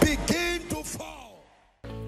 begin to fall.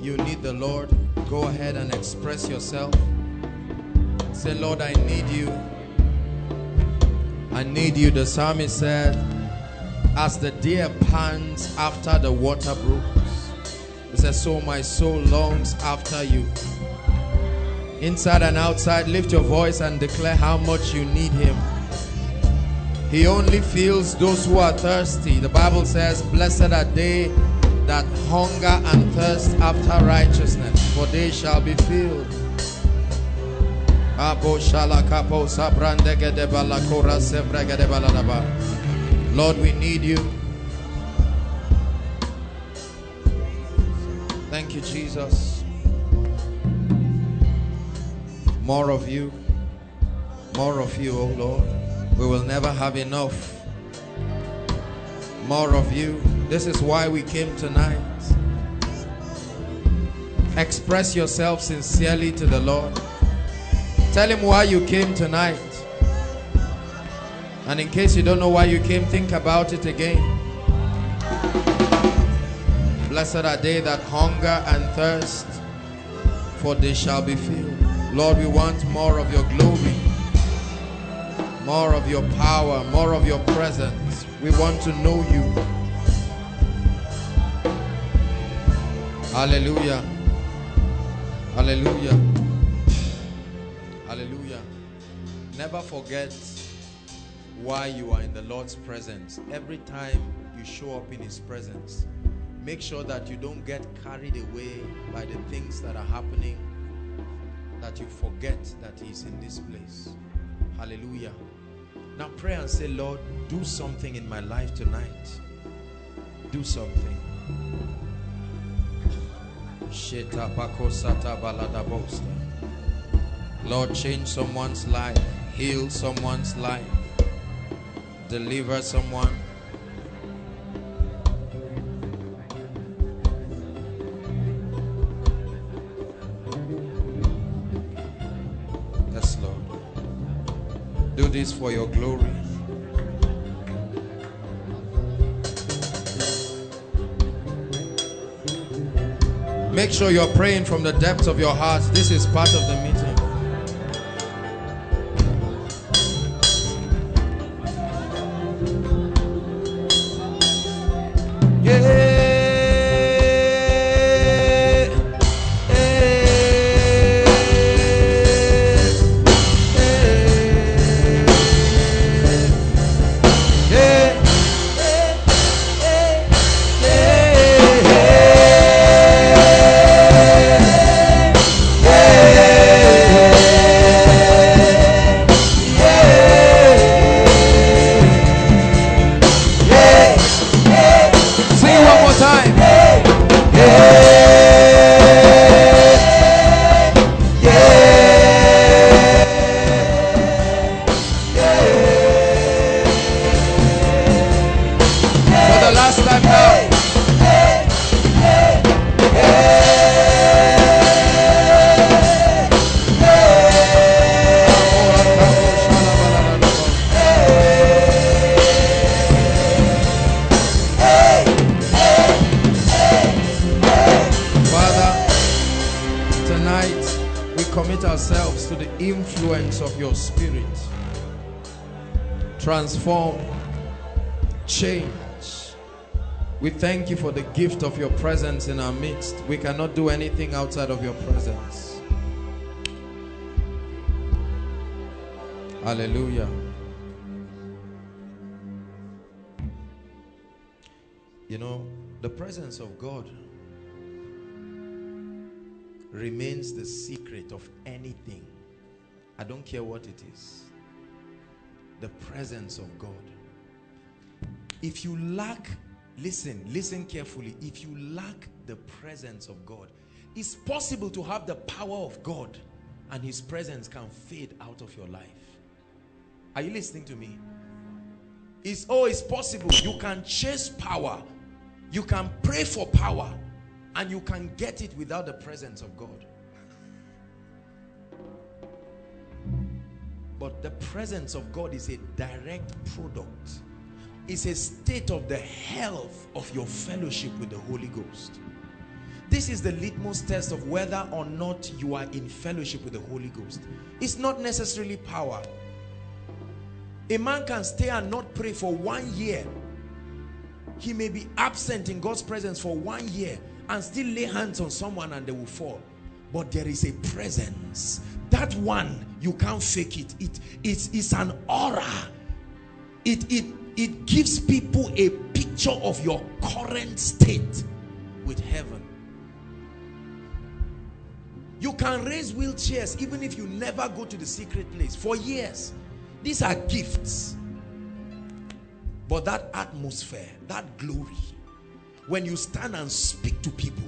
you need the Lord. Go ahead and express yourself. Say, Lord, I need you. I need you. The psalmist said, as the deer pants after the water brooks, he says, so my soul longs after you. Inside and outside, lift your voice and declare how much you need him. He only feels those who are thirsty. The Bible says, blessed are they that hunger and thirst after righteousness, for they shall be filled. Lord, we need you. Thank you, Jesus. More of you. More of you, oh Lord. We will never have enough. More of you. This is why we came tonight. Express yourself sincerely to the Lord. Tell him why you came tonight. And in case you don't know why you came, think about it again. Blessed are they that hunger and thirst, for they shall be filled. Lord, we want more of your glory, more of your power, more of your presence. We want to know you. Hallelujah. Hallelujah. Hallelujah. Never forget why you are in the Lord's presence. Every time you show up in his presence, make sure that you don't get carried away by the things that are happening, that you forget that he's in this place. Hallelujah. Now pray and say, Lord, do something in my life tonight. Do something. Lord, change someone's life. Heal someone's life. Deliver someone. Yes, Lord. Do this for your glory. Make sure you're praying from the depths of your hearts. This is part of the meeting. Thank you for the gift of your presence in our midst. We cannot do anything outside of your presence. Hallelujah. You know, the presence of God remains the secret of anything. I don't care what it is. The presence of God. If you lack, listen carefully. If you lack the presence of God, it's possible to have the power of God and his presence can fade out of your life. Are you listening to me? It's possible. You can chase power. You can pray for power and you can get it without the presence of God. But the presence of God is a direct product. It's a state of the health of your fellowship with the Holy Ghost. This is the litmus test of whether or not you are in fellowship with the Holy Ghost. It's not necessarily power. A man can stay and not pray for 1 year. He may be absent in God's presence for 1 year and still lay hands on someone and they will fall. But there is a presence. That one, you can't fake it. It's an aura. It gives people a picture of your current state with heaven. You can raise wheelchairs even if you never go to the secret place for years. These are gifts. But that atmosphere, that glory, when you stand and speak to people,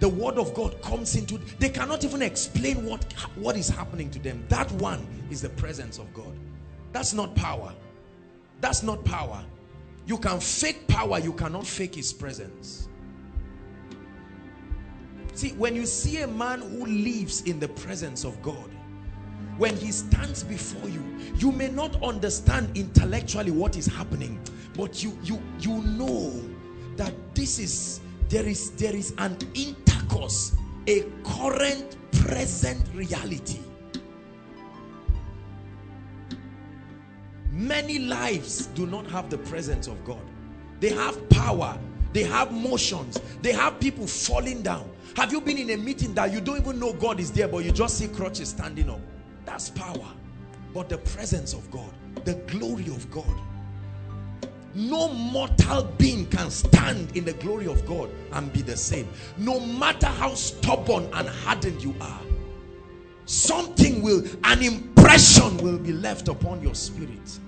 the word of God comes into, they cannot even explain what is happening to them. That one is the presence of God. That's not power. That's not power. You can fake power, you cannot fake his presence. See, when you see a man who lives in the presence of God, when he stands before you, you may not understand intellectually what is happening, but you know that there is an intercourse, a current, present reality. Many lives do not have the presence of God. They have power. They have motions. They have people falling down. Have you been in a meeting that you don't even know God is there, but you just see crutches standing up? That's power. But the presence of God, the glory of God. No mortal being can stand in the glory of God and be the same. No matter how stubborn and hardened you are, something will, an impression will be left upon your spirit.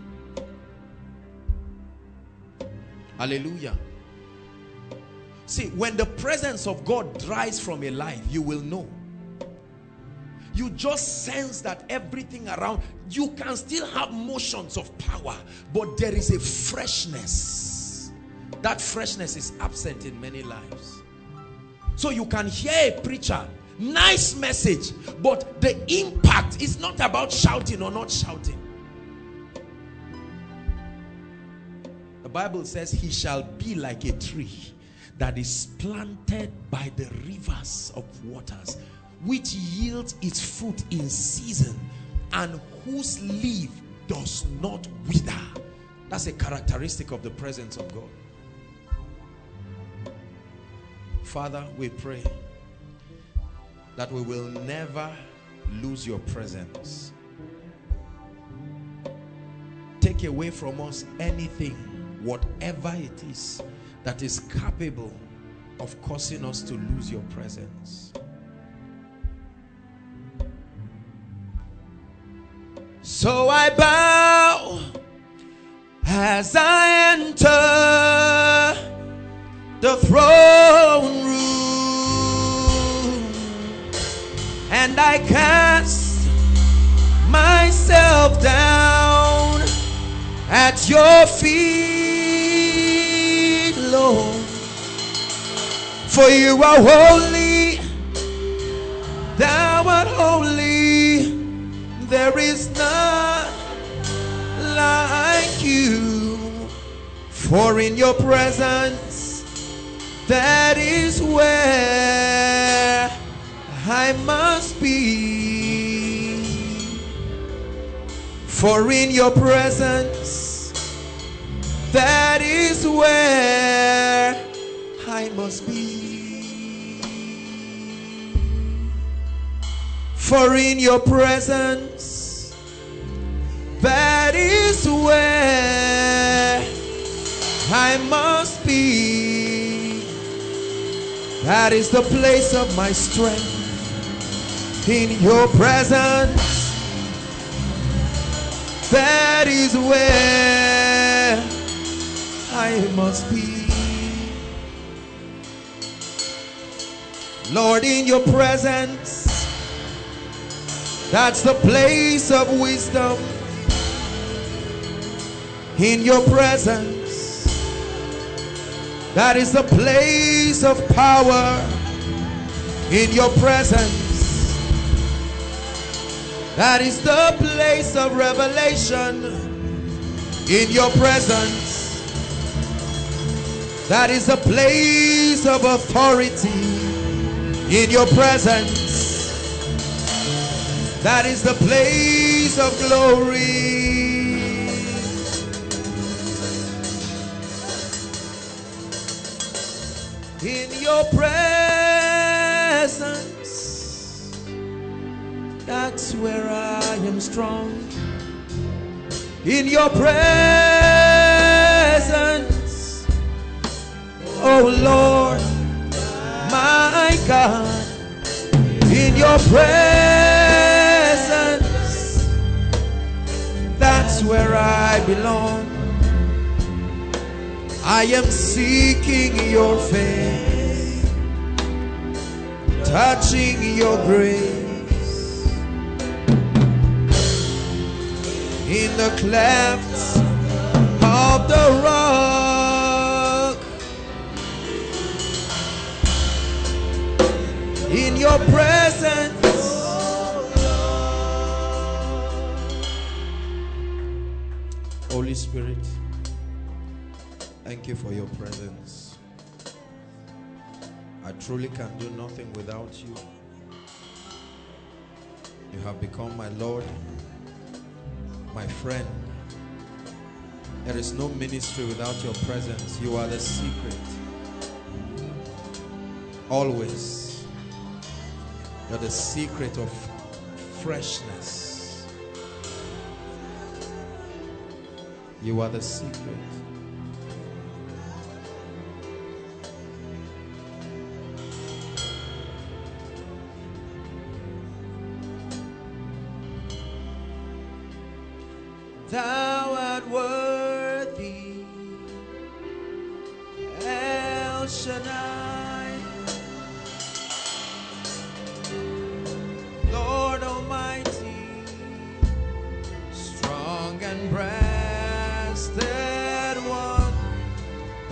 Hallelujah. See, when the presence of God dries from a life, you will know. You just sense that everything around, you can still have motions of power, but there is a freshness. That freshness is absent in many lives. So you can hear a preacher, nice message, but the impact is not about shouting or not shouting. The Bible says he shall be like a tree that is planted by the rivers of waters, which yields its fruit in season and whose leaf does not wither. That's a characteristic of the presence of God. Father, we pray that we will never lose your presence. Take away from us anything, whatever it is, that is capable of causing us to lose your presence. So I bow as I enter the throne room, and I cast myself down at your feet, Lord, for you are holy, thou art holy. There is none like you, for in your presence, that is where I must be. For in your presence, that is where I must be. For in your presence, is where I must be. That is the place of my strength. In your presence, that is where I must be. Lord, in your presence, that's the place of wisdom. In your presence, that is the place of power. In your presence, that is the place of revelation. In your presence, that is the place of authority. In your presence, that is the place of glory. In your presence, that's where I am strong. In your presence, oh Lord, my God. In your presence, that's where I belong. I am seeking your face, touching your grace. In the clefts of the rock, in your presence, Holy Spirit, thank you for your presence. I truly can do nothing without you. You have become my Lord, my friend. There is no ministry without your presence. You are the secret. Always. You're the secret of freshness. You are the secret. Thou art worthy, El Shaddai, Lord Almighty, strong and breasted one.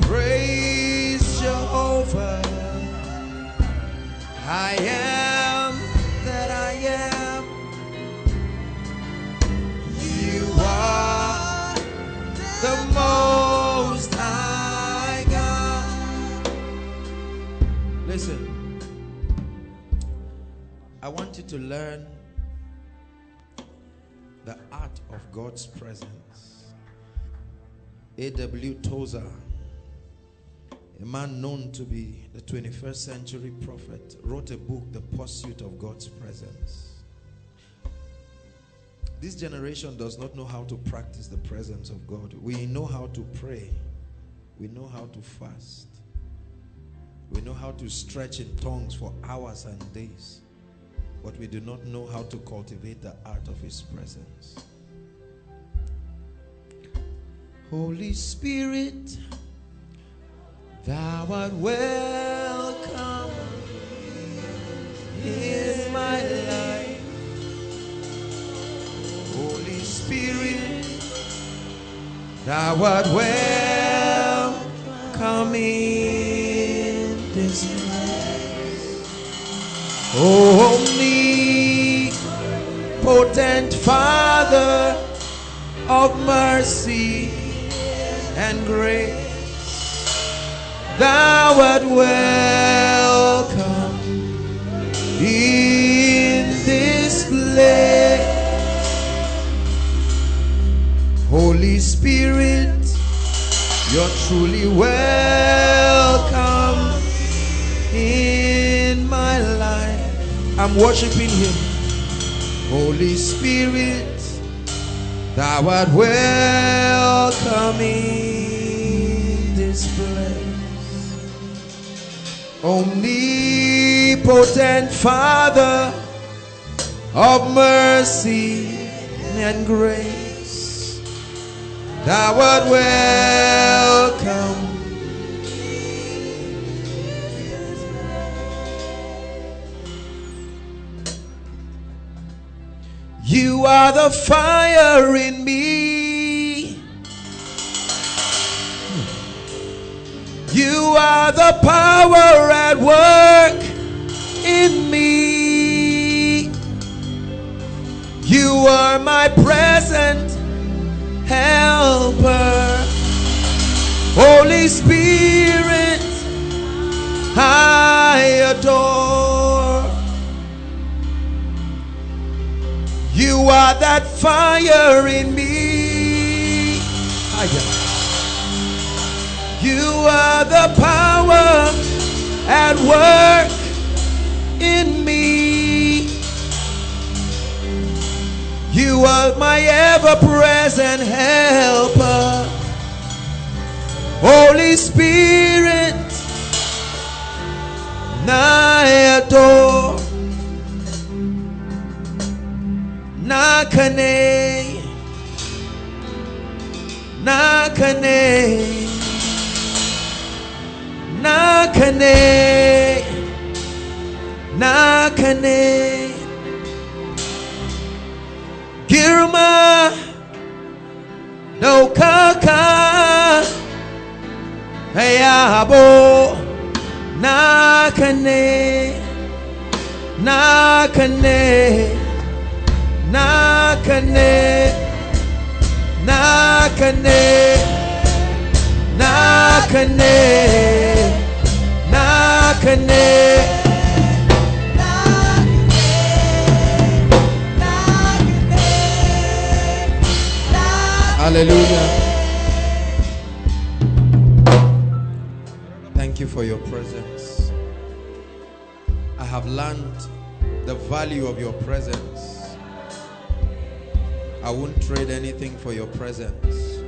Praise Jehovah, I am that I am. The Most High God. Listen, I want you to learn the art of God's presence. A.W. Tozer, a man known to be the 21st century prophet, wrote a book, The Pursuit of God's Presence. This generation does not know how to practice the presence of God. We know how to pray. We know how to fast. We know how to stretch in tongues for hours and days. But we do not know how to cultivate the art of His presence. Holy Spirit, Thou art welcome in my life. Holy Spirit, Thou art welcome in this place. Omnipotent Father of mercy and grace, Thou art welcome in this place. Holy Spirit, You're truly welcome in my life. I'm worshiping Him. Holy Spirit, Thou art welcome in this place. Omnipotent Father of mercy and grace, Thou art welcome. You are the fire in me. You are the power at work in me. You are my present helper. Holy Spirit, I adore. You are that fire in me. You are the power at work in me. You are my ever-present helper. Holy Spirit, I adore. Nakane, Nakane, Nakane, Nakane, Girma, no kaka, ayabo, Nakane, Nakane. Nakane, Nakane, Nakane, Nakane, Hallelujah. Thank you for your presence. I have learned the value of your presence. I won't trade anything for your presence.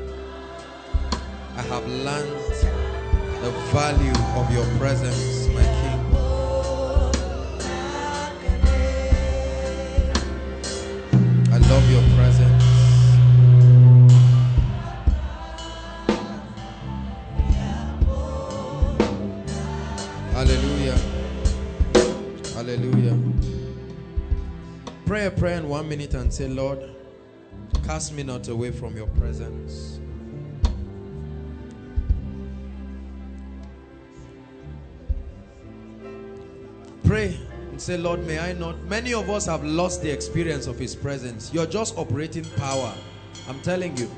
I have learned the value of your presence, my King. I love your presence. Hallelujah. Hallelujah. Pray a prayer in 1 minute and say, Lord, cast me not away from your presence. Pray and say, Lord, may I not. Many of us have lost the experience of his presence. You're just operating power. I'm telling you.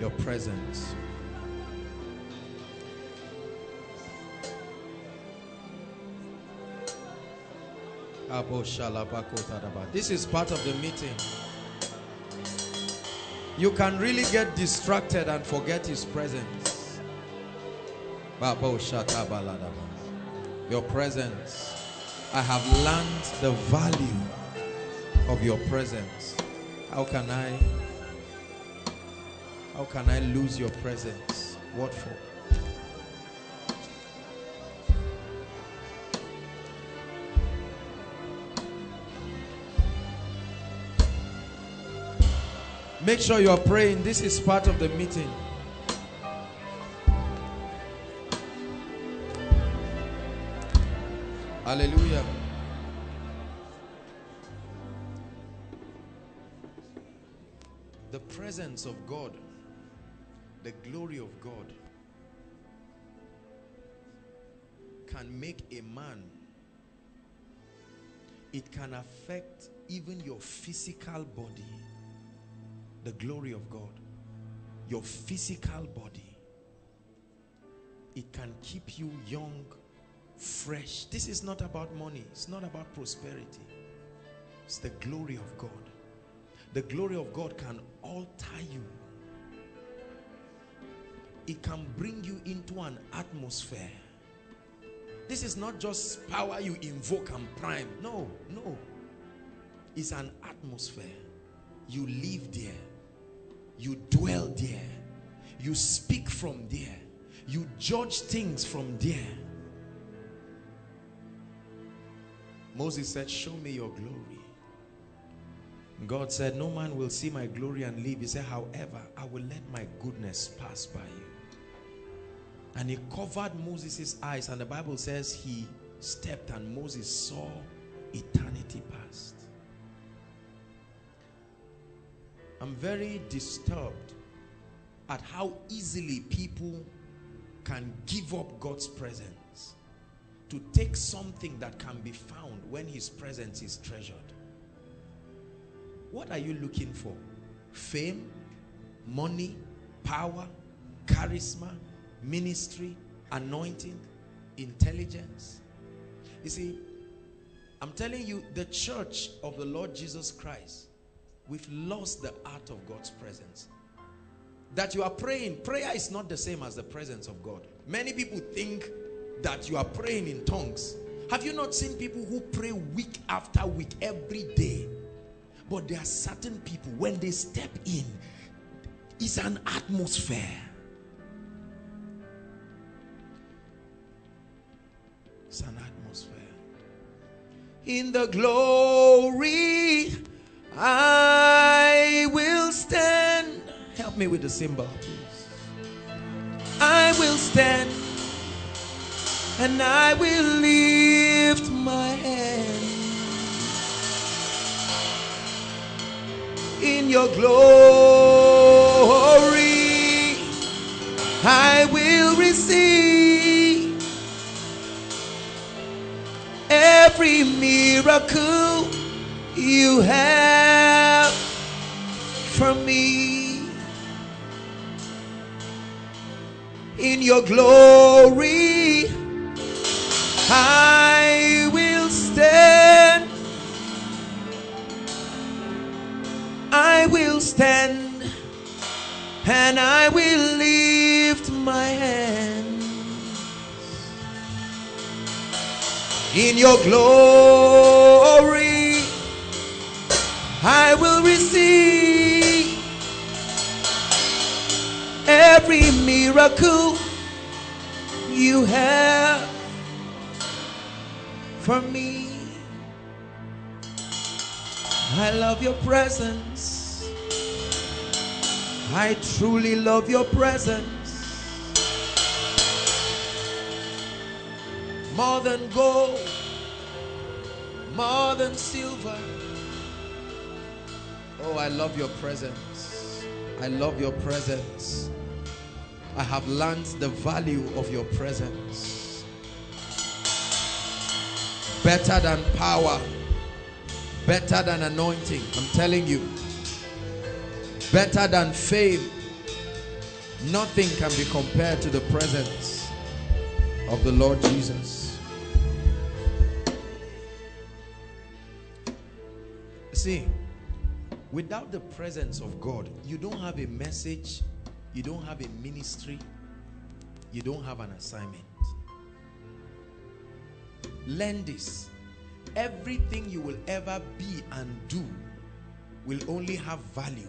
Your presence. This is part of the meeting. You can really get distracted and forget his presence. Your presence. I have learned the value of your presence. How can I lose your presence? What for? Make sure you are praying. This is part of the meeting. Hallelujah. The presence of God, the glory of God, can make a man. It can affect even your physical body. The glory of God, your physical body, it can keep you young, fresh. This is not about money. It's not about prosperity. It's the glory of God. The glory of God can alter you. It can bring you into an atmosphere This is not just power you invoke and prime. No, no. It's an atmosphere. You live there. You dwell there. You speak from there. You judge things from there. Moses said, show me your glory. God said, no man will see my glory and live. He said, however, I will let my goodness pass by you. And he covered Moses' eyes, and the Bible says he stepped and Moses saw eternity past. I'm very disturbed at how easily people can give up God's presence, to take something that can be found when his presence is treasured. What are you looking for? Fame, money, power, charisma, ministry, anointing, intelligence. You see, I'm telling you, the church of the Lord Jesus Christ, we've lost the art of God's presence. That you are praying, prayer is not the same as the presence of God. Many people think that you are praying in tongues. Have you not seen people who pray week after week, every day? But there are certain people, when they step in, it's an atmosphere. It's an atmosphere. In the glory, I will stand. Help me with the symbol, please. I will stand, and I will lift my hand. In your glory, I will receive every miracle you have for me. In your glory, I will stand. I will stand, and I will lift my hands. In your glory, I will receive every miracle you have for me. I love your presence. I truly love your presence. More than gold, more than silver. Oh, I love your presence. I love your presence. I have learned the value of your presence. Better than power. Better than anointing, I'm telling you. Better than fame. Nothing can be compared to the presence of the Lord Jesus. See, without the presence of God, you don't have a message, you don't have a ministry, you don't have an assignment. Learn this. Everything you will ever be and do will only have value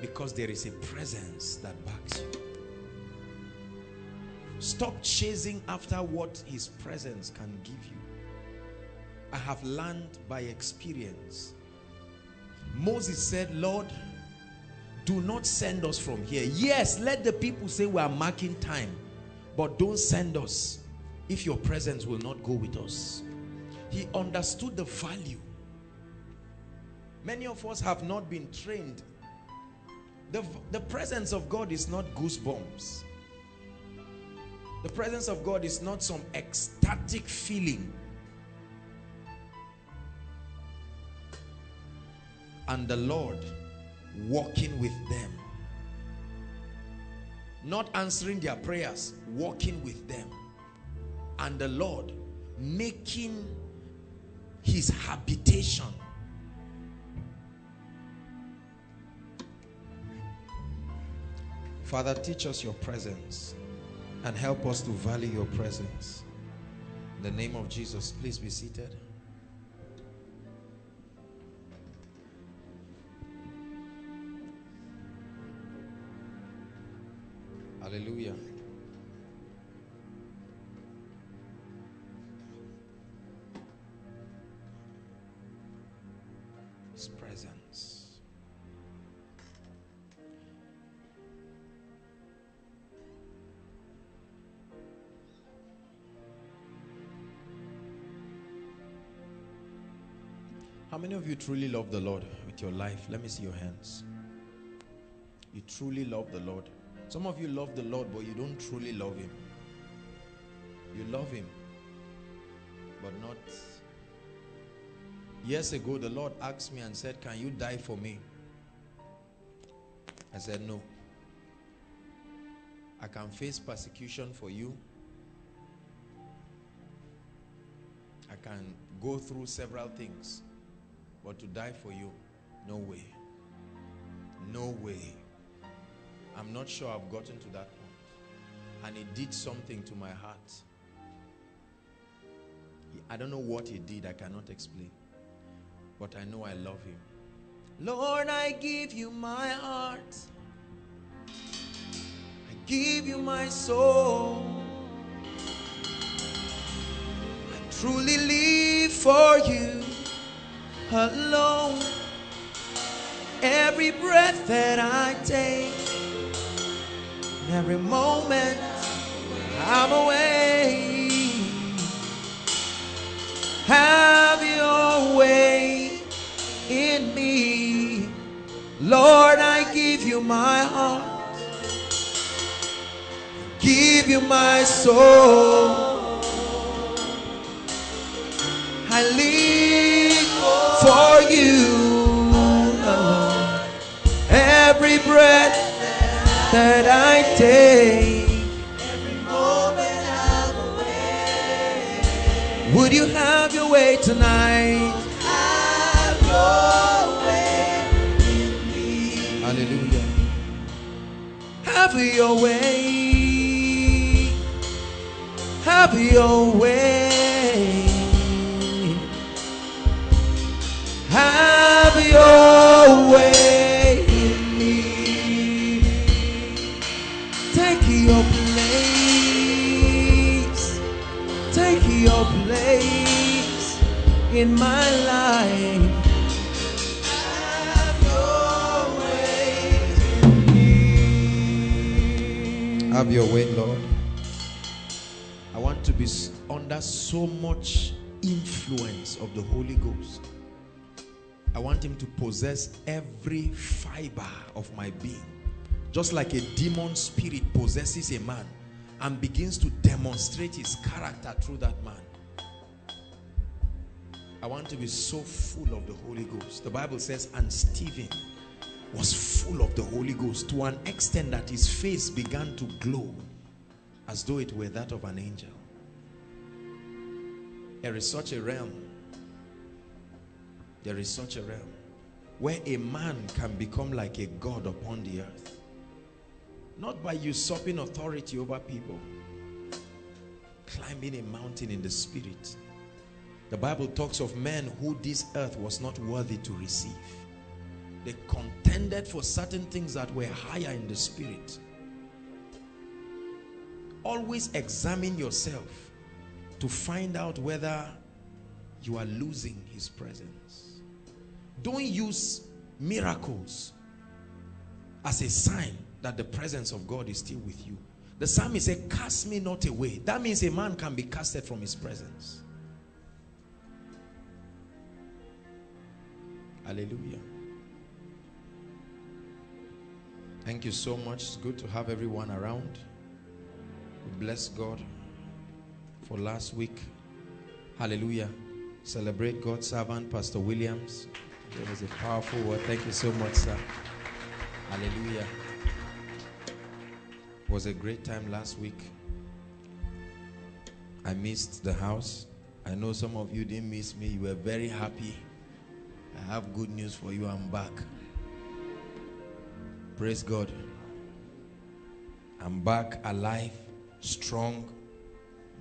because there is a presence that backs you. Stop chasing after what his presence can give you. I have learned by experience. Moses said, Lord, do not send us from here. Yes, let the people say we are marking time, but don't send us if your presence will not go with us. He understood the value. Many of us have not been trained. The presence of God is not goosebumps. The presence of God is not some ecstatic feeling. And the Lord walking with them. Not answering their prayers, walking with them. And the Lord making his habitation. Father, teach us your presence and help us to value your presence. the name of Jesus. Please be seated. Hallelujah. His presence. How many of you truly love the Lord with your life? Let me see your hands. You truly love the Lord. Some of you love the Lord, but you don't truly love Him. You love Him, but not... Years ago, the Lord asked me and said, "Can you die for me?" I said, "No. I can face persecution for you. I can go through several things, but to die for you, no way. No way." I'm not sure I've gotten to that point. And it did something to my heart. I don't know what it did. I cannot explain. But I know I love Him. Lord, I give You my heart. I give You my soul. I truly live for You alone. Every breath that I take, every moment I'm away, have Your way in me. Lord, I give You my heart, give You my soul. I live for You alone. Every breath that I take, every moment I'm away. Would You have Your way tonight? Have Your way in me. Hallelujah. Have Your way. Have Your way. Have Your way. Your place, take Your place in my life. Have Your way in me. Have Your way, Lord. I want to be under so much influence of the Holy Ghost. I want Him to possess every fiber of my being. Just like a demon spirit possesses a man and begins to demonstrate his character through that man. I want to be so full of the Holy Ghost. The Bible says, and Stephen was full of the Holy Ghost to an extent that his face began to glow as though it were that of an angel. There is such a realm. There is such a realm where a man can become like a god upon the earth. Not by usurping authority over people. Climbing a mountain in the spirit. The Bible talks of men who this earth was not worthy to receive. They contended for certain things that were higher in the spirit. Always examine yourself to find out whether you are losing His presence. Don't use miracles as a sign that the presence of God is still with you. The psalmist said, "Cast me not away." That means a man can be casted from his presence. Hallelujah. Thank you so much. It's good to have everyone around. We bless God for last week. Hallelujah. Celebrate God's servant, Pastor Williams. That was a powerful word. Thank you so much, sir. Hallelujah. It was a great time last week. I missed the house. I know some of you didn't miss me. You were very happy. I have good news for you. I'm back. Praise God. I'm back alive, strong,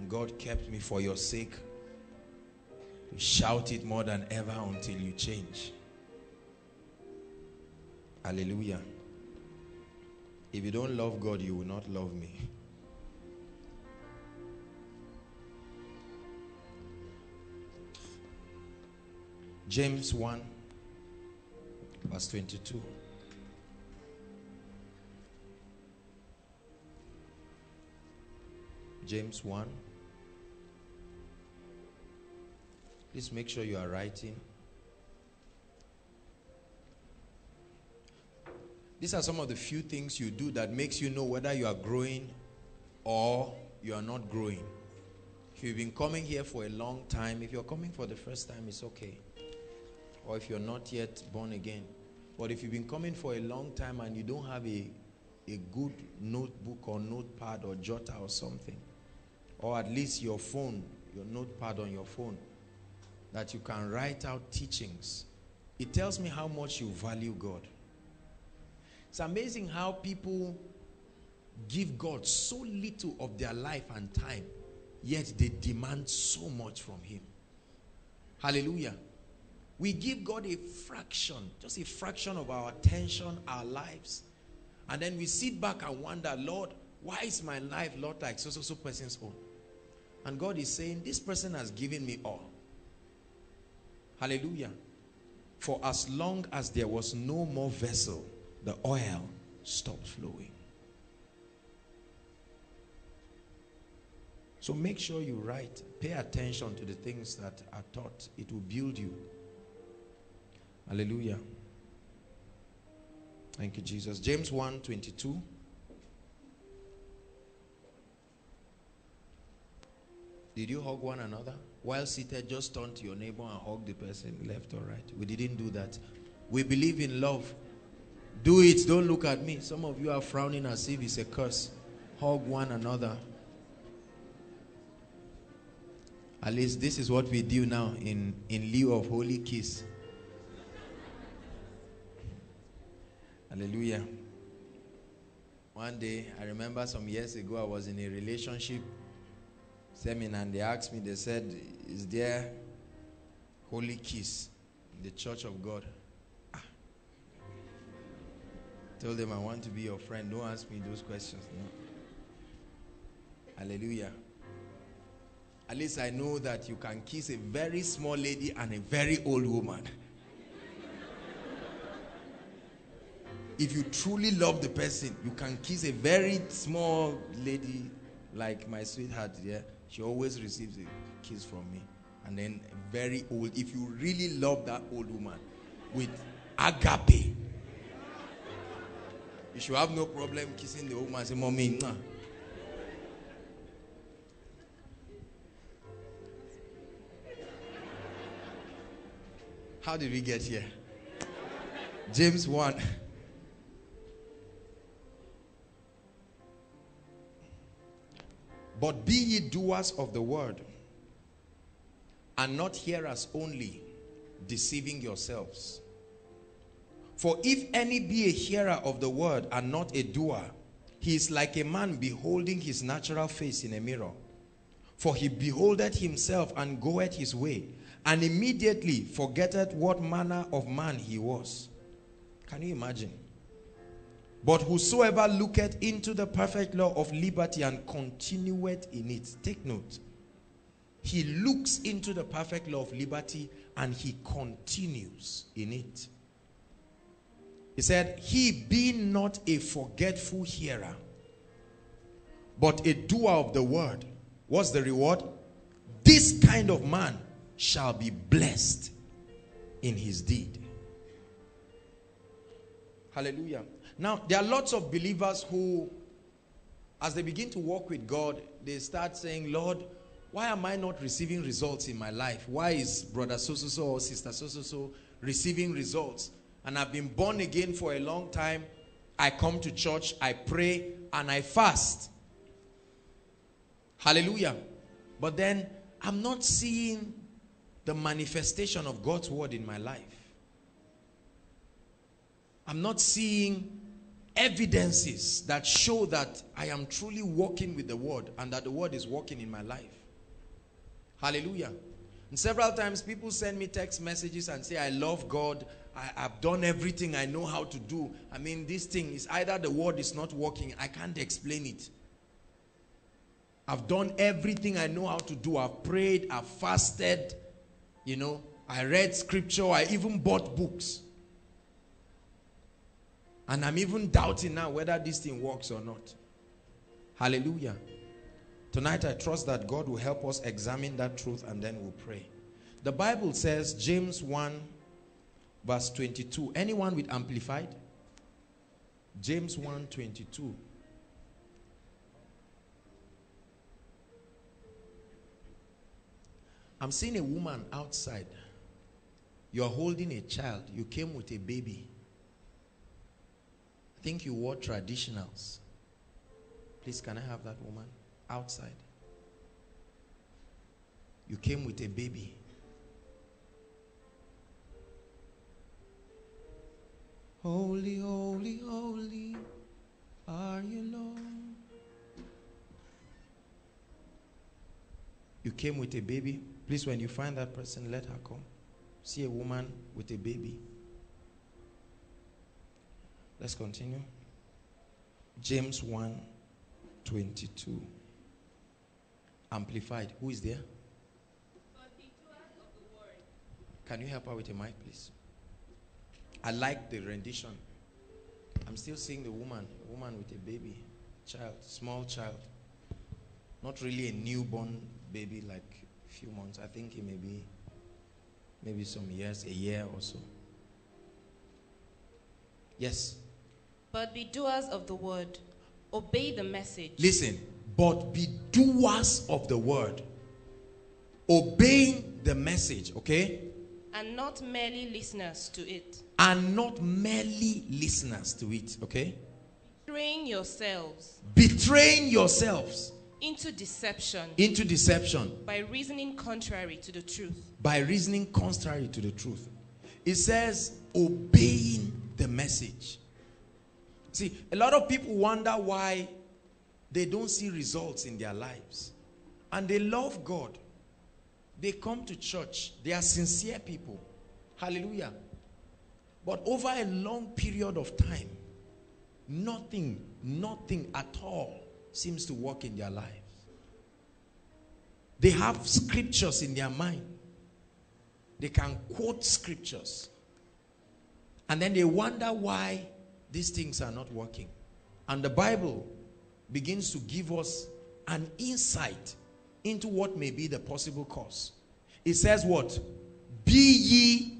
God kept me for your sake. You shout it more than ever until you change. Hallelujah. If you don't love God, you will not love me. James 1, verse 22. James 1. Please make sure you are writing. These are some of the few things you do that makes you know whether you are growing or you are not growing. If you've been coming here for a long time, if you're coming for the first time, it's okay. Or if you're not yet born again. But if you've been coming for a long time and you don't have a good notebook or notepad or jotter or something, or at least your phone, your notepad on your phone, that you can write out teachings, it tells me how much you value God. It's amazing how people give God so little of their life and time, yet they demand so much from him. Hallelujah. We give God a fraction, just a fraction of our attention, our lives. And then we sit back and wonder, Lord, why is my life not like so person's own? And God is saying, this person has given me all. Hallelujah. For as long as there was no more vessel, the oil stopped flowing. So make sure you write. Pay attention to the things that are taught. It will build you. Hallelujah. Thank you, Jesus. James 1:22. Did you hug one another? While seated, just turn to your neighbor and hug the person left or right. We didn't do that. We believe in love. Do it. Don't look at me. Some of you are frowning as if it's a curse. Hug one another. At least this is what we do now in lieu of holy kiss. Hallelujah. One day, I remember some years ago, I was in a relationship seminar and they asked me, they said, is there holy kiss in the church of God? Told them I want to be your friend. Don't ask me those questions. No. Hallelujah. At least I know that you can kiss a very small lady and a very old woman. If you truly love the person, you can kiss a very small lady like my sweetheart. Yeah, she always receives a kiss from me. And then very old. If you really love that old woman with agape, you should have no problem kissing the old man and say, Mommy, nah. How did we get here? James 1. But be ye doers of the word, and not hearers only, deceiving yourselves. For if any be a hearer of the word and not a doer, he is like a man beholding his natural face in a mirror. For he beholdeth himself and goeth his way, and immediately forgetteth what manner of man he was. Can you imagine? But whosoever looketh into the perfect law of liberty and continueth in it. Take note. He looks into the perfect law of liberty and he continues in it. He said, he be not a forgetful hearer, but a doer of the word. What's the reward? This kind of man shall be blessed in his deed. Hallelujah. Now, there are lots of believers who, as they begin to walk with God, they start saying, Lord, why am I not receiving results in my life? Why is brother so-so-so or sister so-so-so receiving results? And I've been born again for a long time. I come to church, I pray, and I fast. Hallelujah. But then, I'm not seeing the manifestation of God's word in my life. I'm not seeing evidences that show that I am truly walking with the word and that the word is walking in my life. Hallelujah. And several times people send me text messages and say, I love God. I've done everything I know how to do. I mean, this thing is either the word is not working. I can't explain it. I've done everything I know how to do. I've prayed. I've fasted. You know, I read scripture. I even bought books. And I'm even doubting now whether this thing works or not. Hallelujah. Tonight I trust that God will help us examine that truth and then we'll pray. The Bible says, James 1 verse 22. Anyone with Amplified? James 1:22. I'm seeing a woman outside. You're holding a child. You came with a baby. I think you wore traditionals. Please, can I have that woman? Outside. You came with a baby. Holy, holy, holy are you, Lord. You came with a baby. Please, when you find that person, let her come. See a woman with a baby. Let's continue. James 1:22. Amplified. Who is there? But the doers of the word. Can you help her with a mic, please? I like the rendition. I'm still seeing the woman. A woman with a baby. Child. Small child. Not really a newborn baby, like a few months. I think it may be maybe some years, a year or so. Yes. But be doers of the word. Obey the message. Listen. But be doers of the word, obeying the message, okay? And not merely listeners to it. And not merely listeners to it, okay? Betraying yourselves. Betraying yourselves. Into deception. Into deception. By reasoning contrary to the truth. By reasoning contrary to the truth. It says, obeying the message. See, a lot of people wonder why they don't see results in their lives. And they love God. They come to church. They are sincere people. Hallelujah. But over a long period of time, nothing at all seems to work in their lives. They have scriptures in their mind. They can quote scriptures. And then they wonder why these things are not working. And the Bible begins to give us an insight into what may be the possible cause. It says what? Be ye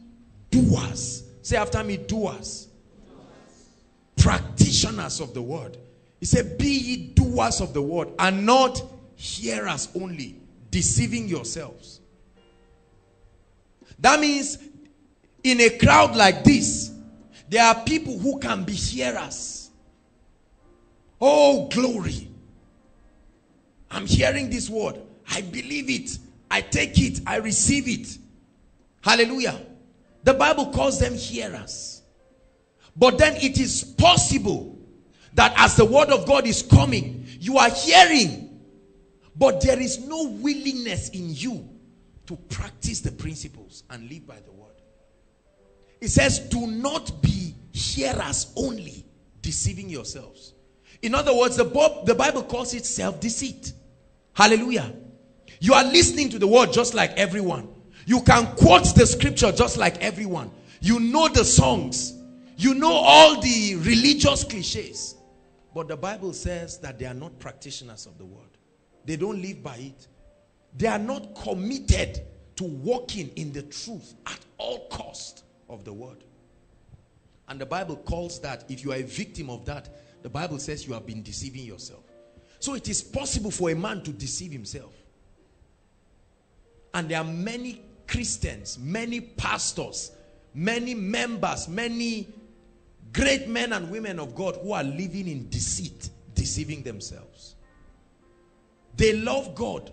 doers. Say after me, doers. Practitioners of the word. It said, be ye doers of the word and not hearers only, deceiving yourselves. That means in a crowd like this, there are people who can be hearers. Oh, glory. I'm hearing this word. I believe it. I take it. I receive it. Hallelujah. The Bible calls them hearers. But then it is possible that as the word of God is coming, you are hearing, but there is no willingness in you to practice the principles and live by the word. It says, do not be hearers only, deceiving yourselves. In other words, the Bible calls it self-deceit. Hallelujah. You are listening to the word just like everyone. You can quote the scripture just like everyone. You know the songs. You know all the religious cliches. But the Bible says that they are not practitioners of the word. They don't live by it. They are not committed to walking in the truth at all cost of the word. And the Bible calls that, if you are a victim of that, the Bible says you have been deceiving yourself. So it is possible for a man to deceive himself. And there are many Christians, many pastors, many members, many great men and women of God who are living in deceit, deceiving themselves. They love God,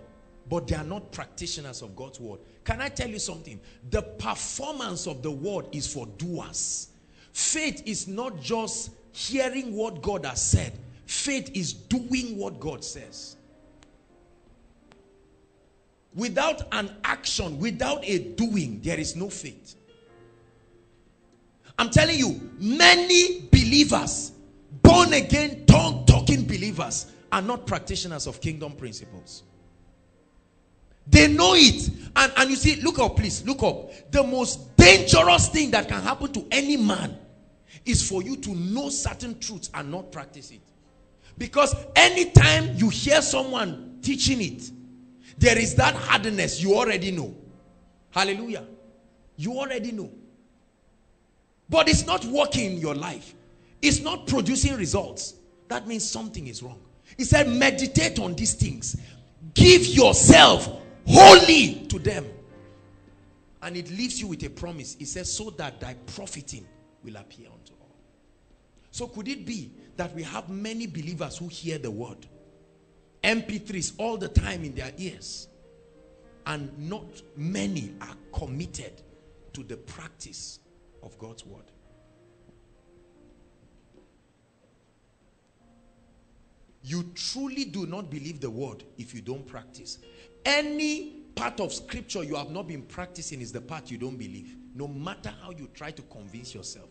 but they are not practitioners of God's word. Can I tell you something? The performance of the word is for doers. Faith is not just hearing what God has said. Faith is doing what God says. Without an action, without a doing, there is no faith. I'm telling you, many believers, born again, tongue-talking believers, are not practitioners of kingdom principles. They know it. And you see, look up, please, look up. The most dangerous thing that can happen to any man is for you to know certain truths and not practice it. Because anytime you hear someone teaching it, there is that hardness you already know. Hallelujah. You already know. But it's not working in your life. It's not producing results. That means something is wrong. He said, meditate on these things. Give yourself wholly to them. And it leaves you with a promise. It says, so that thy profiting will appear unto all. So could it be that we have many believers who hear the word? MP3s all the time in their ears. And not many are committed to the practice of God's word. You truly do not believe the word if you don't practice. Any part of scripture you have not been practicing is the part you don't believe. No matter how you try to convince yourself.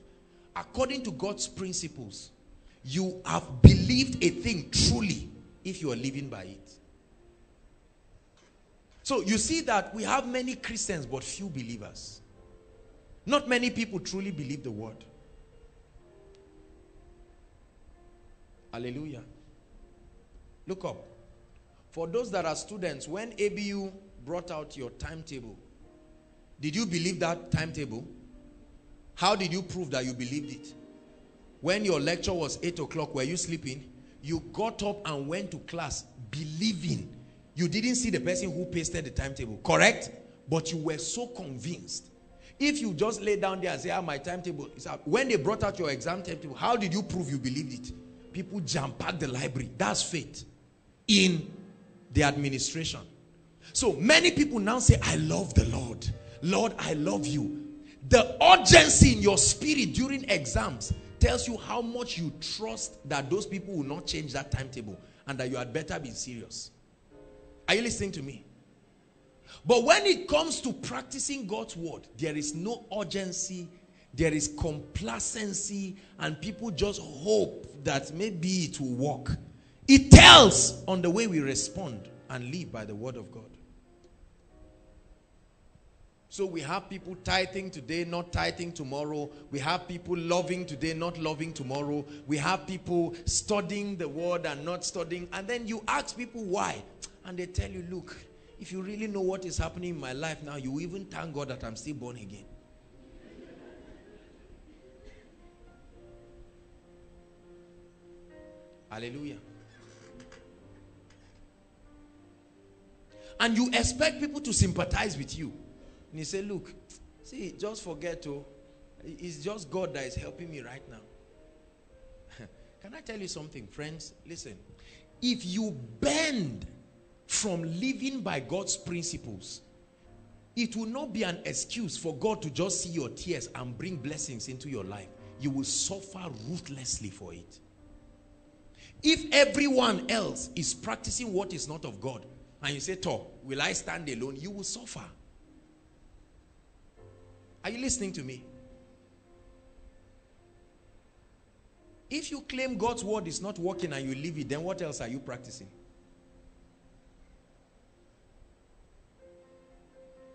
According to God's principles, you have believed a thing truly if you are living by it. So you see that we have many Christians but few believers. Not many people truly believe the word. Hallelujah. Look up. For those that are students, when ABU brought out your timetable, did you believe that timetable? How did you prove that you believed it? When your lecture was 8 o'clock, were you sleeping? You got up and went to class believing. You didn't see the person who pasted the timetable, correct? But you were so convinced. If you just lay down there and say, ah, my timetable is out. When they brought out your exam timetable, how did you prove you believed it? People jam-packed the library. That's faith in the administration. So many people now say, I love the Lord. Lord, I love you. The urgency in your spirit during exams tells you how much you trust that those people will not change that timetable and that you had better be serious. Are you listening to me? But when it comes to practicing God's word, there is no urgency, there is complacency, and people just hope that maybe it will work. It tells on the way we respond and live by the word of God. So we have people tithing today, not tithing tomorrow. We have people loving today, not loving tomorrow. We have people studying the word and not studying. And then you ask people why. And they tell you, look, if you really know what is happening in my life now, you even thank God that I'm still born again. Hallelujah. And you expect people to sympathize with you. And you say, look, see, just forget to. It's just God that is helping me right now. Can I tell you something, friends? Listen. If you bend from living by God's principles, it will not be an excuse for God to just see your tears and bring blessings into your life. You will suffer ruthlessly for it. If everyone else is practicing what is not of God, and you say, "Toh, will I stand alone?" You will suffer. Are you listening to me? If you claim God's word is not working and you leave it, then what else are you practicing?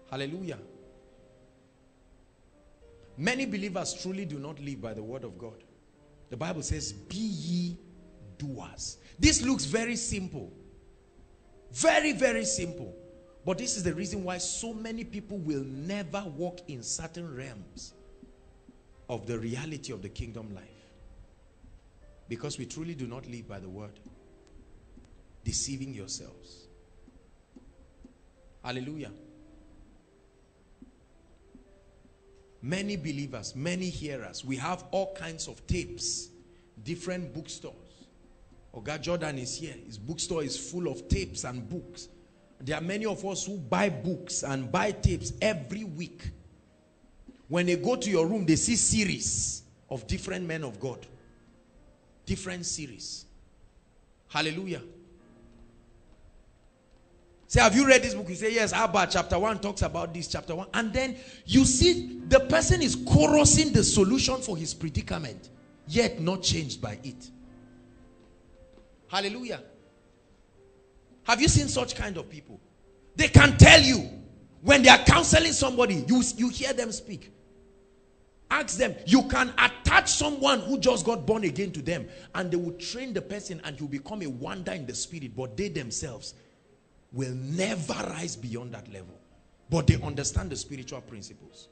Hallelujah. Many believers truly do not live by the word of God. The Bible says, be ye doers. This looks very simple. Very, very simple. But this is the reason why so many people will never walk in certain realms of the reality of the kingdom life. Because we truly do not live by the word. Deceiving yourselves. Hallelujah. Many believers, many hearers. We have all kinds of tapes. Different bookstores. Oga Jordan is here. His bookstore is full of tapes and books. There are many of us who buy books and buy tapes every week. When they go to your room, they see series of different men of God, different series. Hallelujah. Say, have you read this book? You say, yes, Abba, chapter 1 talks about this, chapter 1. And then you see the person is chorusing the solution for his predicament, yet not changed by it. Hallelujah. Have you seen such kind of people? They can tell you when they are counseling somebody, you hear them speak. Ask them. You can attach someone who just got born again to them, and they will train the person and you become a wonder in the spirit, but they themselves will never rise beyond that level. But they understand the spiritual principles.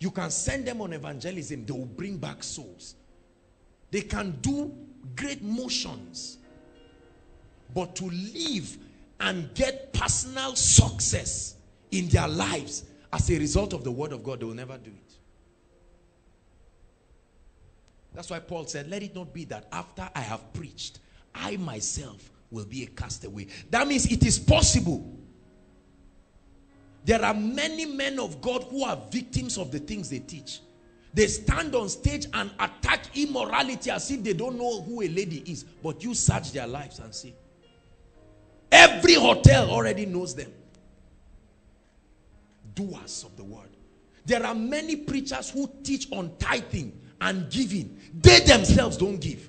You can send them on evangelism, they will bring back souls. They can do great motions. But to live and get personal success in their lives as a result of the word of God, they will never do it. That's why Paul said, let it not be that after I have preached, I myself will be a castaway. That means it is possible. There are many men of God who are victims of the things they teach. They stand on stage and attack immorality as if they don't know who a lady is. But you search their lives and see. Every hotel already knows them. Doers of the word. There are many preachers who teach on tithing and giving. They themselves don't give.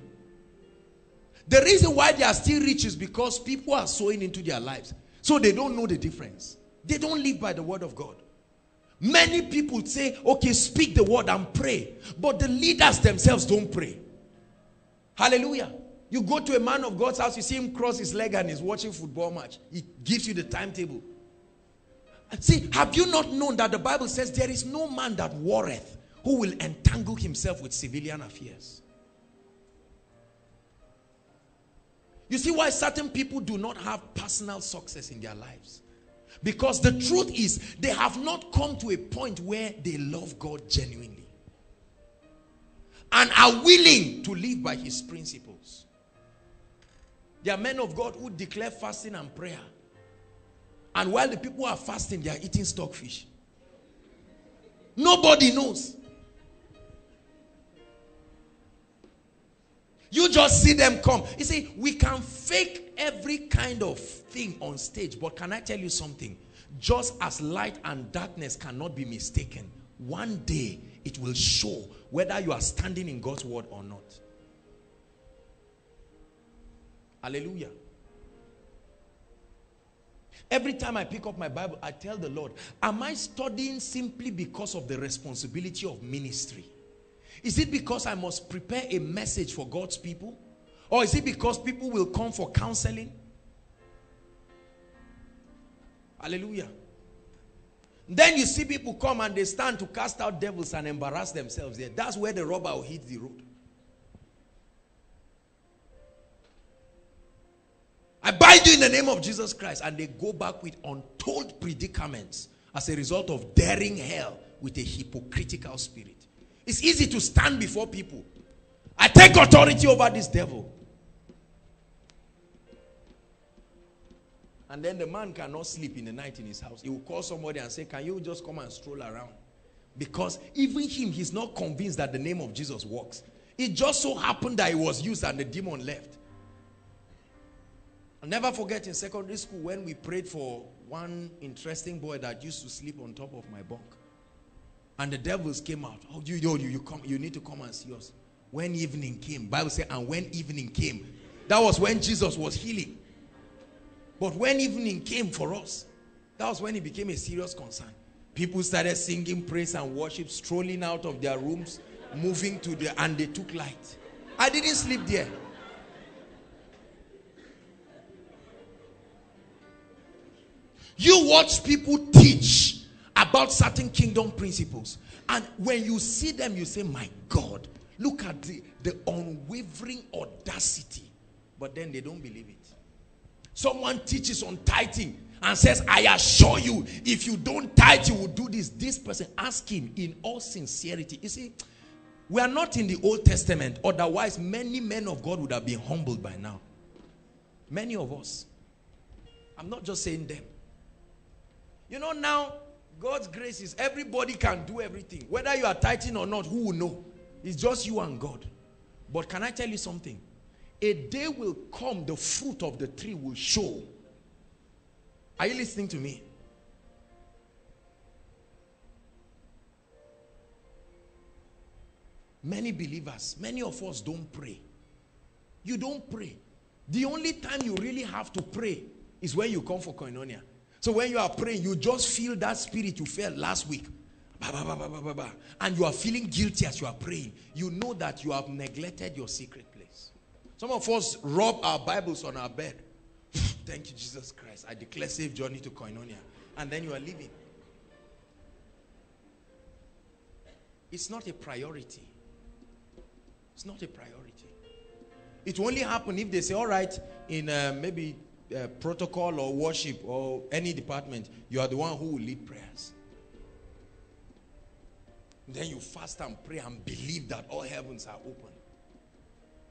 The reason why they are still rich is because people are sowing into their lives. So they don't know the difference. They don't live by the word of God. Many people say, okay, speak the word and pray. But the leaders themselves don't pray. Hallelujah. You go to a man of God's house, you see him cross his leg and he's watching football match. He gives you the timetable. And see, have you not known that the Bible says there is no man that warreth who will entangle himself with civilian affairs? You see why certain people do not have personal success in their lives. Because the truth is, they have not come to a point where they love God genuinely and are willing to live by his principles. There are men of God who declare fasting and prayer. And while the people are fasting, they are eating stockfish. Nobody knows. You just see them come. You see, we can fake every kind of thing on stage. But can I tell you something? Just as light and darkness cannot be mistaken, one day it will show whether you are standing in God's word or not. Hallelujah. Every time I pick up my Bible, I tell the Lord, am I studying simply because of the responsibility of ministry? Is it because I must prepare a message for God's people? Or is it because people will come for counseling? Hallelujah. Then you see people come and they stand to cast out devils and embarrass themselves there. That's where the rubber will hit the road. I bind you in the name of Jesus Christ. And they go back with untold predicaments as a result of daring hell with a hypocritical spirit. It's easy to stand before people. I take authority over this devil. And then the man cannot sleep in the night in his house. He will call somebody and say, can you just come and stroll around? Because even him, he's not convinced that the name of Jesus works. It just so happened that it was used and the demon left. I'll never forget in secondary school when we prayed for one interesting boy that used to sleep on top of my bunk. And the devils came out. Oh, you need to come and see us. When evening came, Bible said, and when evening came, that was when Jesus was healing. But when evening came for us, that was when it became a serious concern. People started singing praise and worship, strolling out of their rooms, moving to the, and they took light. I didn't sleep there. You watch people teach about certain kingdom principles, and when you see them you say, my God, look at the unwavering audacity. But then they don't believe it. Someone teaches on tithing and says, I assure you, if you don't tithe you will do this. This person, ask him in all sincerity. You see, we are not in the Old Testament, otherwise many men of God would have been humbled by now. Many of us. I'm not just saying them. You know, now God's grace is everybody can do everything. Whether you are tithing or not, who will know? It's just you and God. But can I tell you something? A day will come, the fruit of the tree will show. Are you listening to me? Many believers, many of us don't pray. You don't pray. The only time you really have to pray is when you come for Koinonia. So when you are praying, you just feel that spirit you felt last week. Bah, bah, bah, bah, bah, bah. And you are feeling guilty as you are praying. You know that you have neglected your secret place. Some of us rub our Bibles on our bed. Thank you, Jesus Christ. I declare safe journey to Koinonia. And then you are leaving. It's not a priority. It's not a priority. It will only happen if they say, all right, in maybe protocol or worship or any department, you are the one who will lead prayers. Then you fast and pray and believe that all heavens are open.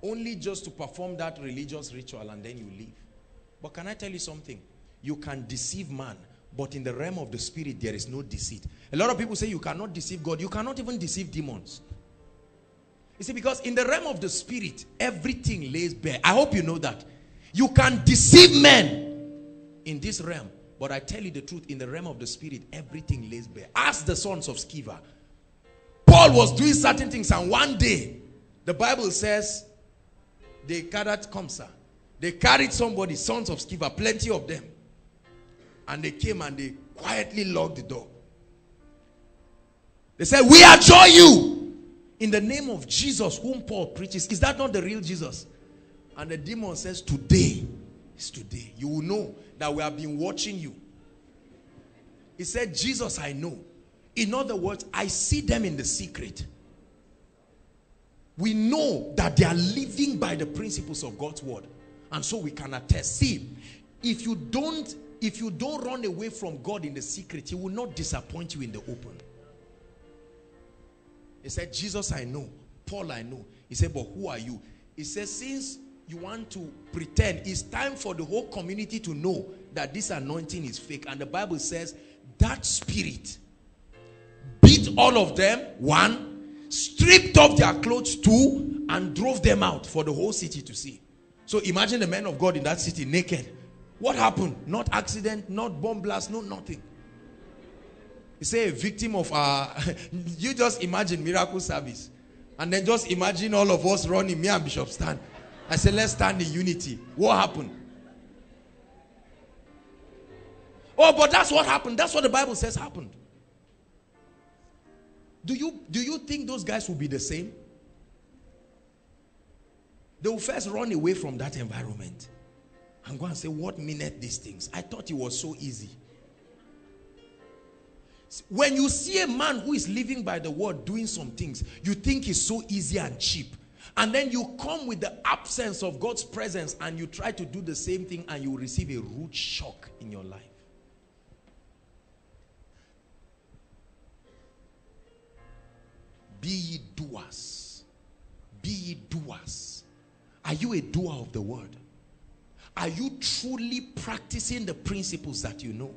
Only just to perform that religious ritual and then you leave. But can I tell you something? You can deceive man, but in the realm of the spirit, there is no deceit. A lot of people say you cannot deceive God. You cannot even deceive demons. You see, because in the realm of the spirit, everything lays bare. I hope you know that. You can deceive men in this realm. But I tell you the truth, in the realm of the spirit, everything lays bare. Ask the sons of Sceva. Paul was doing certain things, and one day, the Bible says, they carried somebody, sons of Sceva, plenty of them. And they came and they quietly locked the door. They said, we adjure you in the name of Jesus whom Paul preaches. Is that not the real Jesus? And the demon says, today is today. You will know that we have been watching you. He said, Jesus, I know. In other words, I see them in the secret. We know that they are living by the principles of God's word. And so we can attest. See, if you don't run away from God in the secret, he will not disappoint you in the open. He said, Jesus, I know. Paul, I know. He said, but who are you? He said, since you want to pretend, it's time for the whole community to know that this anointing is fake. And the Bible says, that spirit beat all of them, one, stripped off their clothes, two, and drove them out for the whole city to see. So imagine the men of God in that city naked. What happened? Not accident, not bomb blast, no nothing. You say a victim of our... You just imagine miracle service. And then just imagine all of us running, me and Bishop Stan. I say, let's stand in unity. What happened? Oh, but that's what happened. That's what the Bible says happened. Do you think those guys will be the same? They will first run away from that environment and go and say, what minute these things? I thought it was so easy. When you see a man who is living by the word doing some things, you think it's so easy and cheap. And then you come with the absence of God's presence and you try to do the same thing and you receive a rude shock in your life. Be ye doers. Be ye doers. Are you a doer of the word? Are you truly practicing the principles that you know?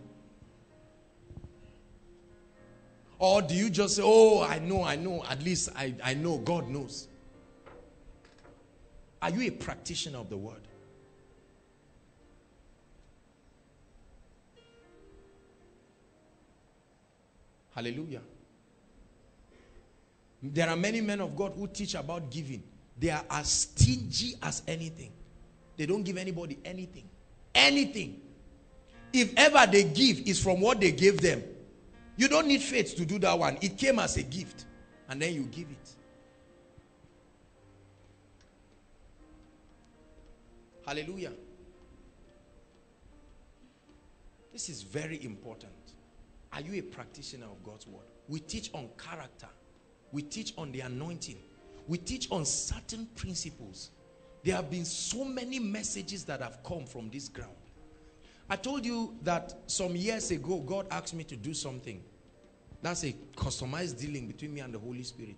Or do you just say, oh, I know, at least I know, God knows. Are you a practitioner of the word? Hallelujah. There are many men of God who teach about giving. They are as stingy as anything. They don't give anybody anything. Anything. If ever they give, it's from what they gave them. You don't need faith to do that one. It came as a gift. And then you give it. Hallelujah. This is very important. Are you a practitioner of God's word? We teach on character. We teach on the anointing. We teach on certain principles. There have been so many messages that have come from this ground. I told you that some years ago, God asked me to do something. That's a customized dealing between me and the Holy Spirit.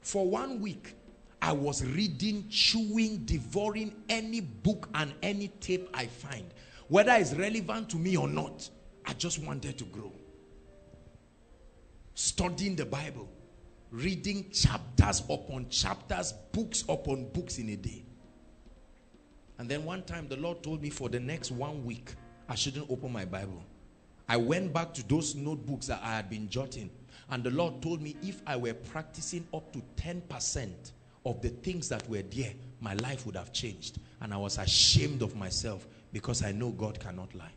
For 1 week, I was reading, chewing, devouring any book and any tape I find. Whether it's relevant to me or not, I just wanted to grow. Studying the Bible. reading chapters upon chapters, books upon books in a day. And then one time the Lord told me for the next 1 week, I shouldn't open my Bible. I went back to those notebooks that I had been jotting. And the Lord told me if I were practicing up to 10% of the things that were there, my life would have changed. And I was ashamed of myself because I know God cannot lie.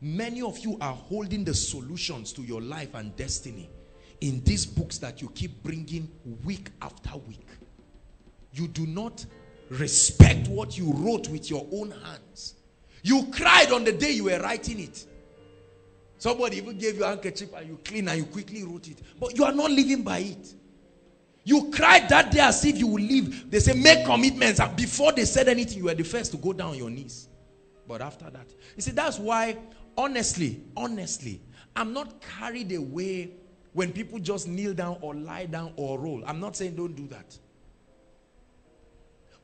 Many of you are holding the solutions to your life and destiny in these books that you keep bringing week after week. You do not respect what you wrote with your own hands. You cried on the day you were writing it. Somebody even gave you a handkerchief and you clean and you quickly wrote it. But you are not living by it. You cried that day as if you will live. They say make commitments, and before they said anything, you were the first to go down on your knees. But after that, you see, that's why, honestly, I'm not carried away when people just kneel down or lie down or roll. I'm not saying don't do that.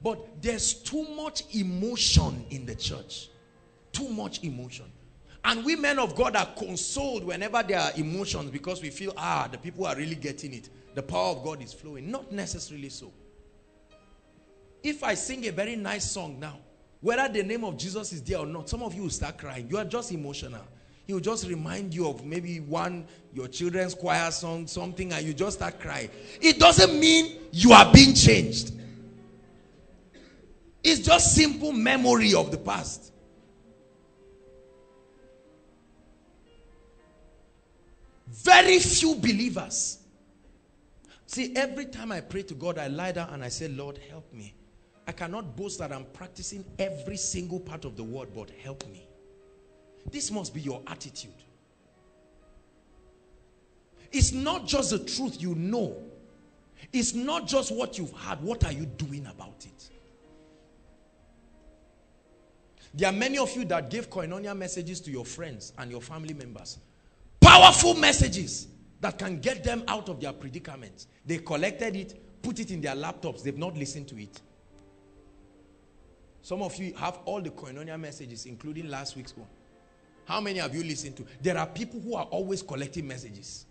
But there's too much emotion in the church. Too much emotion. And we men of God are consoled whenever there are emotions because we feel, the people are really getting it. The power of God is flowing. Not necessarily so. If I sing a very nice song now, whether the name of Jesus is there or not, some of you will start crying. You are just emotional. He will just remind you of maybe your children's choir song, something, and you just start crying. It doesn't mean you are being changed. It's just simple memory of the past. Very few believers. See, every time I pray to God, I lie down and I say, Lord, help me. I cannot boast that I'm practicing every single part of the word, but help me. This must be your attitude. It's not just the truth you know. It's not just what you've heard. What are you doing about it? There are many of you that gave Koinonia messages to your friends and your family members. Powerful messages that can get them out of their predicaments. They collected it, put it in their laptops. They've not listened to it. Some of you have all the Koinonia messages, including last week's one. How many have you listened to? There are people who are always collecting messages,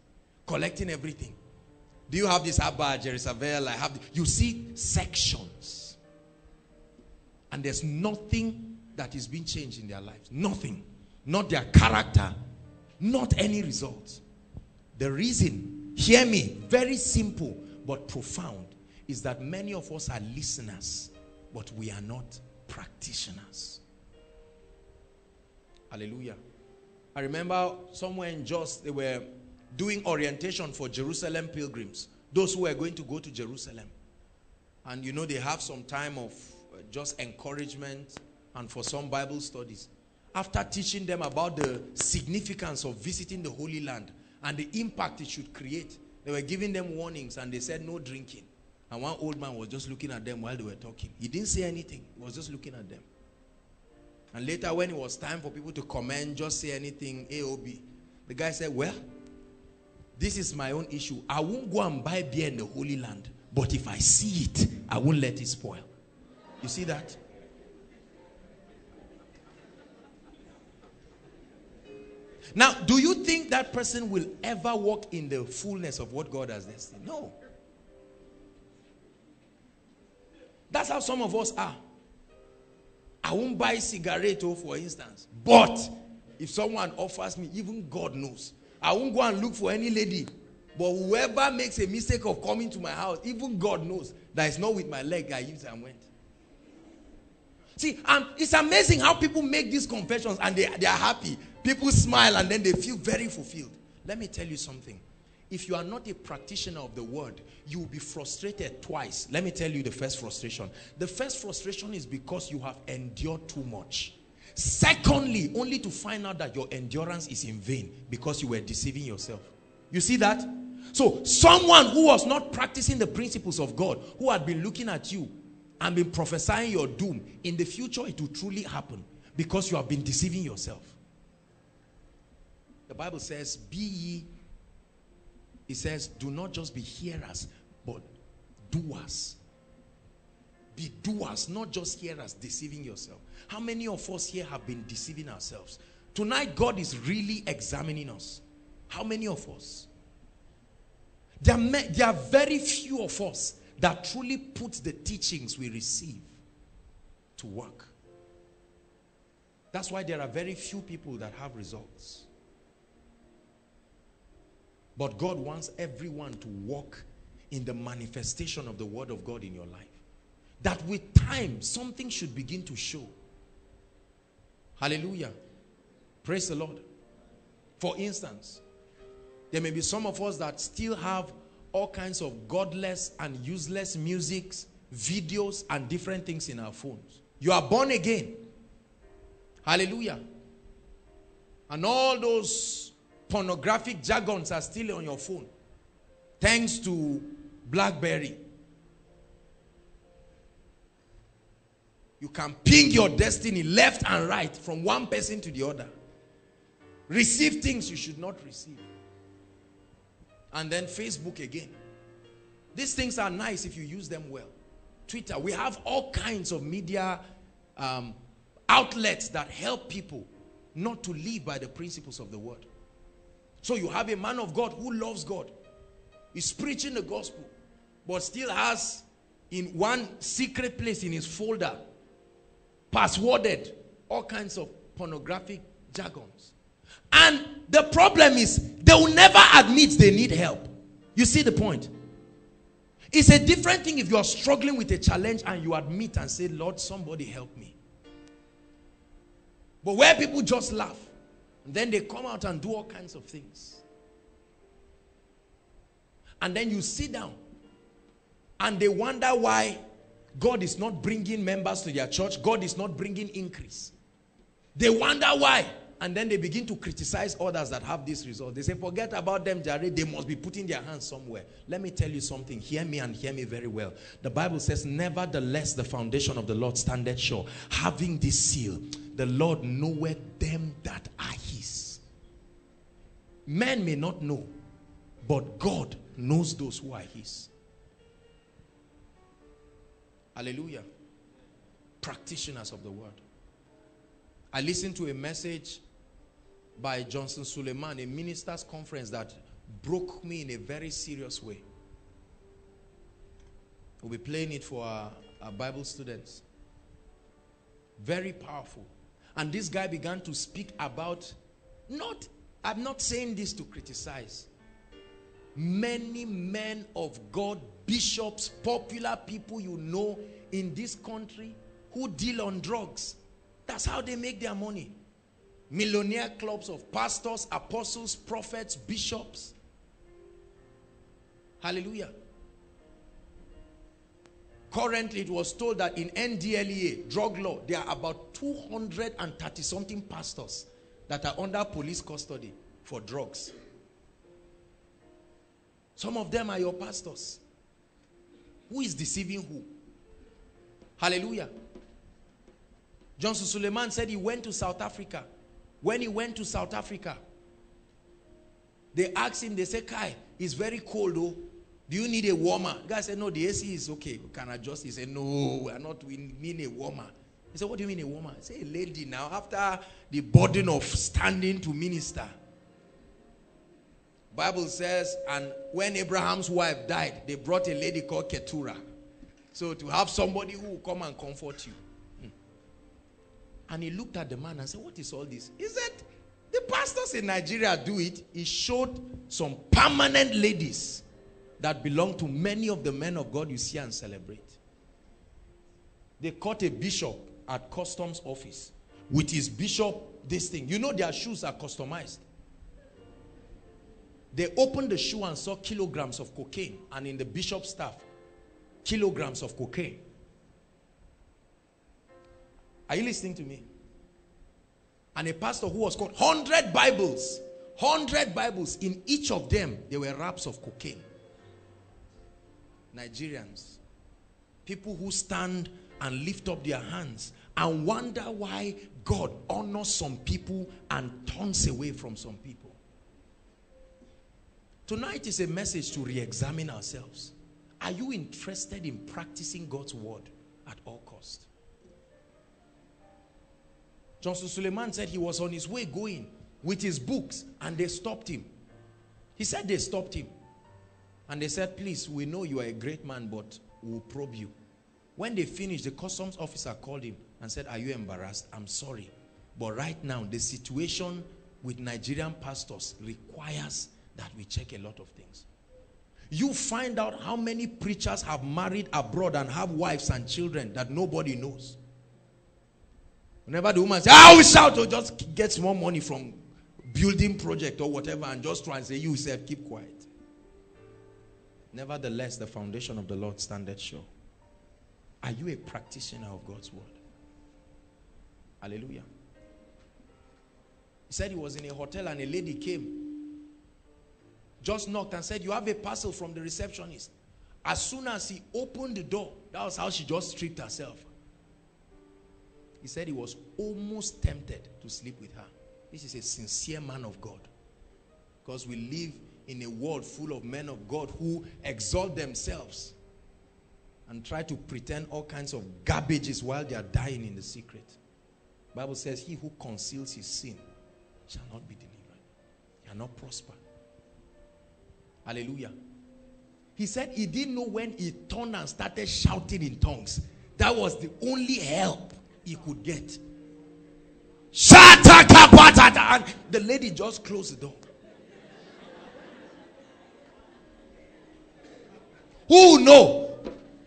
collecting everything. Do you have this Abba, Jerusalem? I have. You see sections. And there's nothing that is being changed in their lives. Nothing. Not their character. Not any results. The reason, hear me, very simple but profound, is that many of us are listeners, but we are not practitioners. Hallelujah. I remember somewhere in Jos, they were doing orientation for Jerusalem pilgrims, those who were going to go to Jerusalem. And you know, they have some time of just encouragement and for some Bible studies. After teaching them about the significance of visiting the Holy Land and the impact it should create, they were giving them warnings and they said no drinking. And one old man was just looking at them while they were talking. He didn't say anything. He was just looking at them. And later when it was time for people to comment, just say anything, AOB, the guy said, well, this is my own issue. I won't go and buy beer in the Holy Land, but if I see it, I won't let it spoil. You see that? Now, do you think that person will ever walk in the fullness of what God has destined? No. That's how some of us are. I won't buy cigarette, for instance. But if someone offers me, even God knows, I won't go and look for any lady. But whoever makes a mistake of coming to my house, even God knows that it's not with my leg I used and went. See, it's amazing how people make these confessions and they are happy. People smile and then they feel very fulfilled. Let me tell you something. If you are not a practitioner of the word, you will be frustrated twice. Let me tell you the first frustration. The first frustration is because you have endured too much. Secondly, only to find out that your endurance is in vain because you were deceiving yourself. You see that? So someone who was not practicing the principles of God, who had been looking at you and been prophesying your doom, in the future it will truly happen because you have been deceiving yourself. The Bible says, be ye, it says, do not just be hearers, but doers. Be doers, not just hearers, deceiving yourself. How many of us here have been deceiving ourselves? Tonight, God is really examining us. How many of us? There are very few of us that truly put the teachings we receive to work. That's why there are very few people that have results. But God wants everyone to walk in the manifestation of the word of God in your life. That with time, something should begin to show. Hallelujah. Praise the Lord. For instance, there may be some of us that still have all kinds of godless and useless music, videos, and different things in our phones. You are born again. Hallelujah. And all those pornographic jargons are still on your phone. Thanks to BlackBerry. You can ping your destiny left and right from one person to the other. Receive things you should not receive. And then Facebook again. These things are nice if you use them well. Twitter. We have all kinds of media outlets that help people not to live by the principles of the word. So you have a man of God who loves God. He's preaching the gospel, but still has in one secret place in his folder, passworded all kinds of pornographic jargons. And the problem is they will never admit they need help. You see the point? It's a different thing if you are struggling with a challenge and you admit and say, Lord, somebody help me. But where people just laugh, and then they come out and do all kinds of things. And then you sit down and they wonder why God is not bringing members to their church. God is not bringing increase. They wonder why. And then they begin to criticize others that have this result. They say, forget about them, Jared. They must be putting their hands somewhere. Let me tell you something. Hear me and hear me very well. The Bible says, nevertheless, the foundation of the Lord standeth sure. Having this seal, the Lord knoweth them that are his. Men may not know, but God knows those who are his. Hallelujah. Practitioners of the word. I listened to a message by Johnson Suleman, a minister's conference, that broke me in a very serious way. We'll be playing it for our Bible students. Very powerful. And this guy began to speak about, I'm not saying this to criticize. Many men of God, bishops, popular people you know in this country who deal on drugs. That's how they make their money. Millionaire clubs of pastors, apostles, prophets, bishops. Hallelujah. Currently, it was told that in NDLEA, drug law, there are about 230 something pastors that are under police custody for drugs. Some of them are your pastors. Who is deceiving who? Hallelujah. Johnson Suleman said he went to South Africa. When he went to South Africa, they asked him, they said, Kai, it's very cold though. Do you need a warmer? The guy said, no, the AC is okay. We can adjust. He said, no, we mean a warmer. He said, what do you mean a warmer? I said, a lady now, after the burden of standing to minister. Bible says, and when Abraham's wife died, they brought a lady called Keturah. So to have somebody who will come and comfort you. And he looked at the man and said, what is all this? He said, the pastors in Nigeria do it. He showed some permanent ladies that belong to many of the men of God you see and celebrate. They caught a bishop at customs office with his bishop, this thing. You know their shoes are customized. They opened the shoe and saw kilograms of cocaine. And in the bishop's staff, kilograms of cocaine. Are you listening to me? And a pastor who was caught, 100 Bibles. 100 Bibles. In each of them, there were wraps of cocaine. Nigerians. People who stand and lift up their hands and wonder why God honors some people and turns away from some people. Tonight is a message to re-examine ourselves. Are you interested in practicing God's word at all costs? Johnson Suleman said he was on his way going with his books and they stopped him. He said they stopped him. And they said, please, we know you are a great man, but we'll probe you. When they finished, the customs officer called him and said, are you embarrassed? I'm sorry. But right now, the situation with Nigerian pastors requires that we check a lot of things. You find out how many preachers have married abroad and have wives and children that nobody knows. Whenever the woman says, I always shout, or just gets more money from building project or whatever, and just try and say, you said, keep quiet. Nevertheless, the foundation of the Lord standeth sure. Are you a practitioner of God's word? Hallelujah. He said he was in a hotel and a lady came. Just knocked and said, you have a parcel from the receptionist. As soon as he opened the door, that was how she just stripped herself. He said he was almost tempted to sleep with her. This is a sincere man of God. Because we live in a world full of men of God who exalt themselves and try to pretend all kinds of garbages while they are dying in the secret. The Bible says, he who conceals his sin shall not be delivered. He shall not prosper. Hallelujah. He said he didn't know when he turned and started shouting in tongues. That was the only help he could get. And the lady just closed the door. Who know?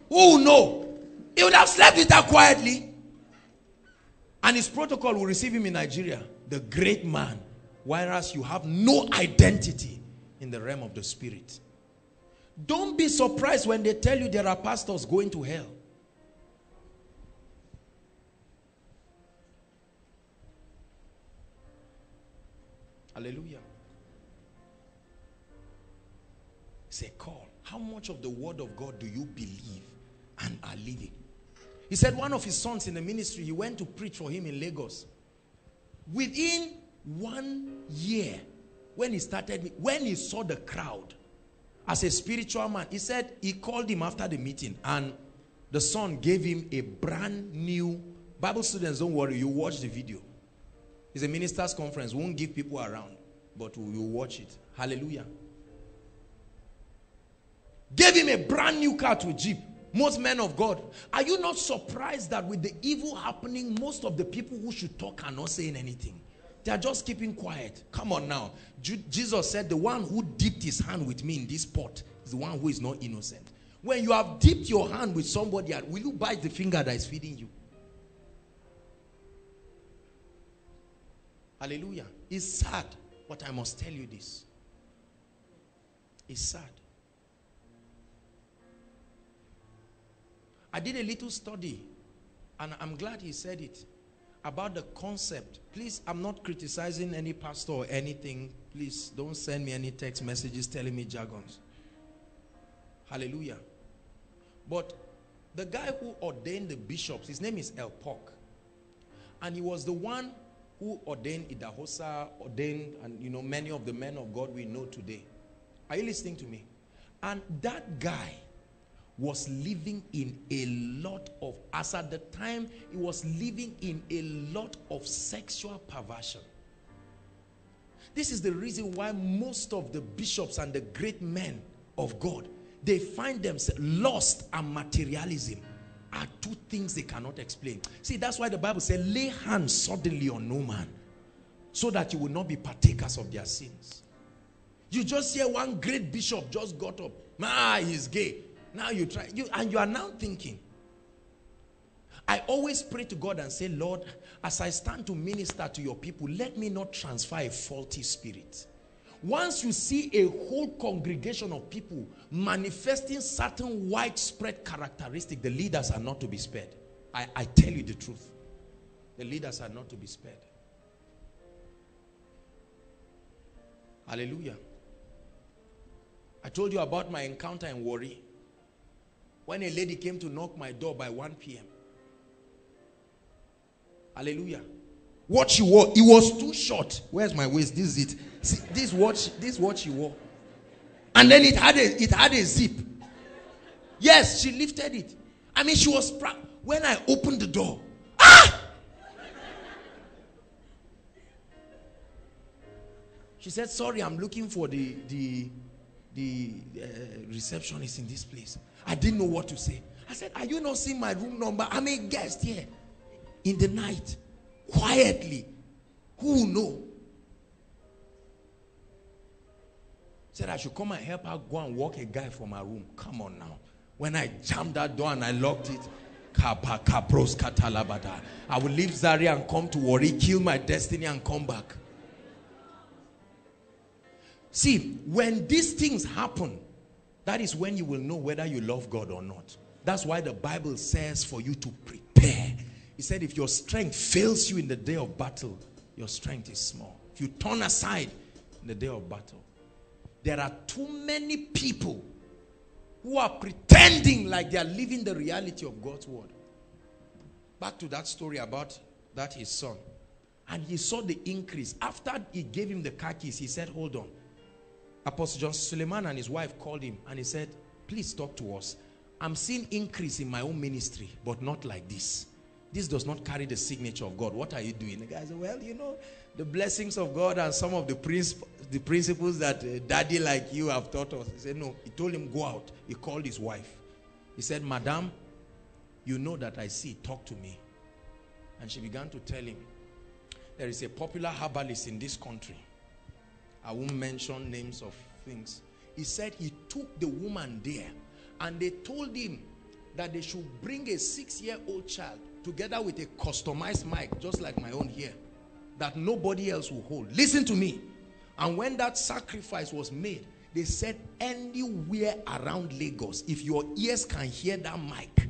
Who know? He would have slept with her quietly. And his protocol will receive him in Nigeria. The great man. Whereas you have no identity in the realm of the spirit. Don't be surprised when they tell you there are pastors going to hell. Hallelujah. It's a call. How much of the word of God do you believe and are living? He said one of his sons in the ministry, he went to preach for him in Lagos. Within 1 year, when he started, when he saw the crowd, as a spiritual man, he said he called him after the meeting, and the son gave him a brand new Bible. Students, don't worry, you watch the video. It's a ministers' conference. We won't give people around, but we will watch it. Hallelujah. Gave him a brand new car to Jeep. Most men of God, are you not surprised that with the evil happening, most of the people who should talk are not saying anything? They are just keeping quiet. Come on now. Jesus said, the one who dipped his hand with me in this pot is the one who is not innocent. When you have dipped your hand with somebody, will you bite the finger that is feeding you? Hallelujah. It's sad, but I must tell you this. It's sad. I did a little study, and I'm glad he said it, about the concept. Please, I'm not criticizing any pastor or anything. Please don't send me any text messages telling me jargons. Hallelujah. But the guy who ordained the bishops, his name is El Pork, and he was the one who ordained Idahosa, ordained, and you know, many of the men of God we know today. Are you listening to me? And that guy was living in a lot of, as at the time, he was living in a lot of sexual perversion. This is the reason why most of the bishops and the great men of God, they find themselves lust and materialism are two things they cannot explain. See, that's why the Bible says, lay hands suddenly on no man, so that you will not be partakers of their sins. You just hear one great bishop just got up, he's gay. Now you try, and you are now thinking. I always pray to God and say, Lord, as I stand to minister to your people, let me not transfer a faulty spirit. Once you see a whole congregation of people manifesting certain widespread characteristics, the leaders are not to be spared. I tell you the truth. The leaders are not to be spared. Hallelujah. I told you about my encounter in Warri. When a lady came to knock my door by 1 p.m. Hallelujah. What she wore, it was too short. Where's my waist? This is it. See, this is what she wore. And then it had a zip. Yes, she lifted it. I mean, she was proud. When I opened the door, she said, sorry, I'm looking for the the reception is in this place. I didn't know what to say. I said, are you not seeing my room number? I'm a guest here. In the night, quietly, who will know? Said I should come and help her go and walk a guy from her room. Come on now. When I jammed that door and I locked it, I will leave Zaria and come to Warri, kill my destiny and come back. See, when these things happen, that is when you will know whether you love God or not. That's why the Bible says for you to prepare. He said if your strength fails you in the day of battle, your strength is small. If you turn aside in the day of battle. There are too many people who are pretending like they are living the reality of God's word. Back to that story about that his son. And he saw the increase. After he gave him the car keys, he said, hold on. Apostle Joshua Selman and his wife called him and he said, please talk to us. I'm seeing increase in my own ministry, but not like this. This does not carry the signature of God. What are you doing? The guy said, well, you know, the blessings of God and some of the principles that daddy like you have taught us. He said, no. He told him, go out. He called his wife. He said, madam, you know that I see. Talk to me. And she began to tell him, there is a popular herbalist in this country. I won't mention names of things. He said he took the woman there and they told him that they should bring a 6-year-old child together with a customized mic, just like my own here, that nobody else will hold. Listen to me. And when that sacrifice was made, they said anywhere around Lagos, if your ears can hear that mic,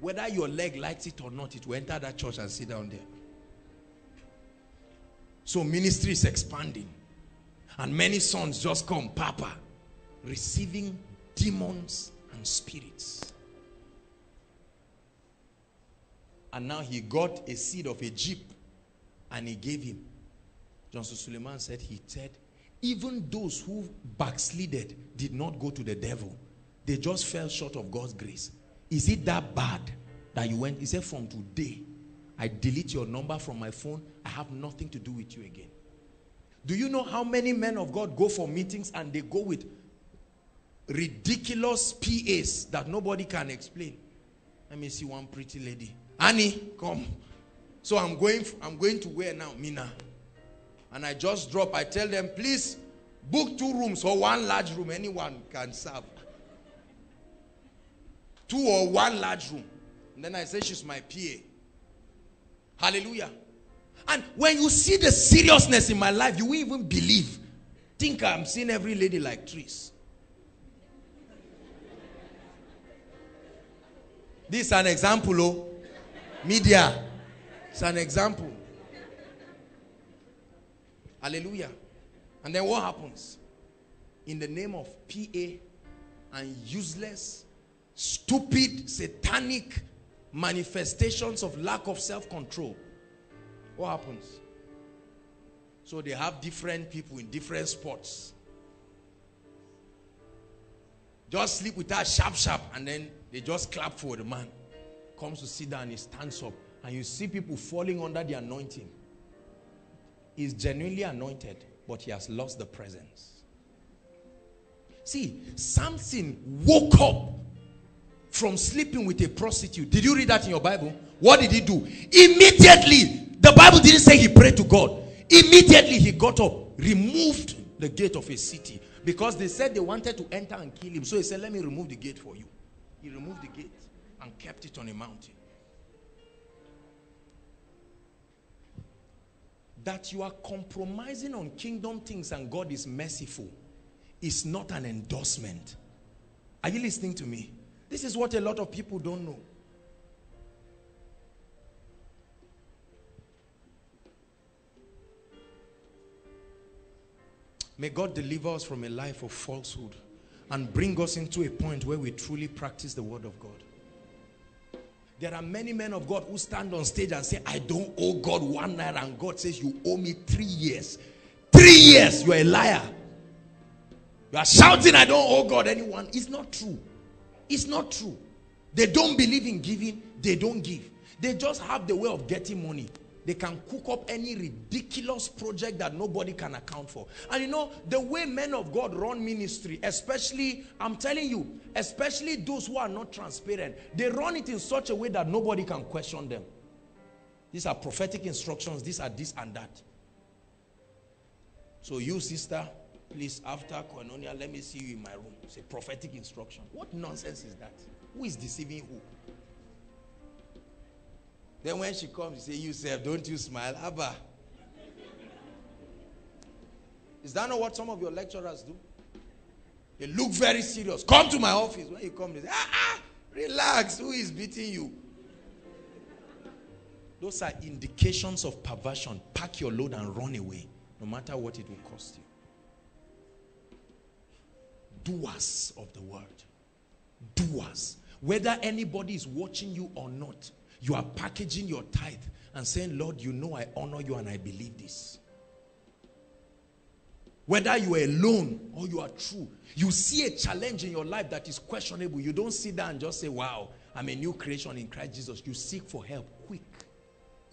whether your leg likes it or not, it will enter that church and sit down there. So ministry is expanding. And many sons just come, Papa, receiving demons and spirits. And now he got a seed of a jeep and he gave him. Johnson Suleman said, he said, even those who backslided did not go to the devil. They just fell short of God's grace. Is it that bad that you went? He said, from today, I delete your number from my phone. I have nothing to do with you again. Do you know how many men of God go for meetings and they go with ridiculous PAs that nobody can explain? Let me see one pretty lady. Annie, come. So I'm going to where now? Mina. And I just drop. I tell them, please book 2 rooms or 1 large room. Anyone can serve. 2 or 1 large room. And then I say, she's my PA. Hallelujah. And when you see the seriousness in my life, you won't even believe. Think I'm seeing every lady like trees. This is an example, oh. Media. It's an example. Hallelujah. And then what happens? In the name of PA and useless, stupid, satanic manifestations of lack of self-control, what happens? So they have different people in different spots. Just sleep with her sharp, sharp, and then they just clap for the man. Comes to sit down and he stands up, and you see people falling under the anointing. He's genuinely anointed, but he has lost the presence. See, Samson woke up from sleeping with a prostitute. Did you read that in your Bible? What did he do? Immediately, the Bible didn't say he prayed to God. Immediately he got up, removed the gate of a city, because they said they wanted to enter and kill him. So he said, let me remove the gate for you. He removed the gate and kept it on a mountain. That you are compromising on kingdom things and God is merciful is not an endorsement. Are you listening to me? This is what a lot of people don't know. May God deliver us from a life of falsehood and bring us into a point where we truly practice the word of God. There are many men of God who stand on stage and say, I don't owe God 1 naira. And God says, you owe me 3 years. 3 years, you are a liar. You are shouting, I don't owe God anyone. It's not true. It's not true. They don't believe in giving. They don't give. They just have the way of getting money. They can cook up any ridiculous project that nobody can account for. And you know, the way men of God run ministry, especially, I'm telling you, especially those who are not transparent, they run it in such a way that nobody can question them. These are prophetic instructions. These are this and that. So you, sister, please, after Koinonia, let me see you in my room. It's a prophetic instruction. What nonsense is that? Who is deceiving who? Then when she comes, you say, you, sir, don't you smile? Abba. Is that not what some of your lecturers do? They look very serious. Come to my office. When you come, they say, relax. Who is beating you? Those are indications of perversion. Pack your load and run away, no matter what it will cost you. Doers of the word. Doers. Whether anybody is watching you or not, you are packaging your tithe and saying, Lord, you know I honor you and I believe this. Whether you are alone or you are true, you see a challenge in your life that is questionable. You don't sit down and just say, wow, I'm a new creation in Christ Jesus. You seek for help. Quick.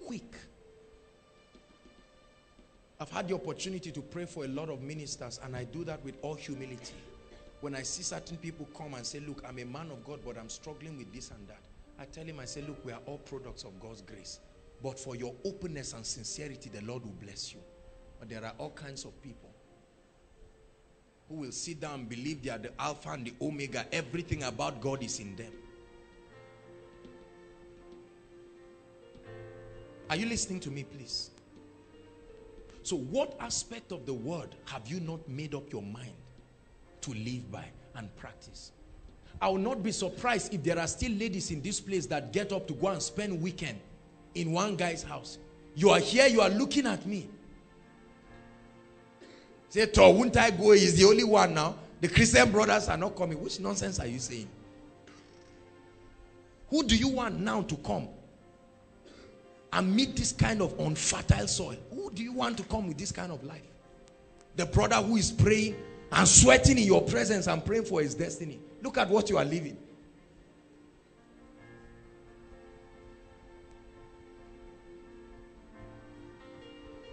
Quick. I've had the opportunity to pray for a lot of ministers, and I do that with all humility. When I see certain people come and say, look, I'm a man of God, but I'm struggling with this and that, I tell him, I say, look, we are all products of God's grace. But for your openness and sincerity, the Lord will bless you. But there are all kinds of people who will sit down and believe they are the Alpha and the Omega. Everything about God is in them. Are you listening to me, please? So what aspect of the word have you not made up your mind to live by and practice? I will not be surprised if there are still ladies in this place that get up to go and spend weekend in one guy's house. You are here, you are looking at me. Say, Tor, won't I go? He's the only one now. The Christian brothers are not coming. Which nonsense are you saying? Who do you want now to come and meet this kind of unfertile soil? Who do you want to come with this kind of life? The brother who is praying and sweating in your presence and praying for his destiny. Look at what you are living.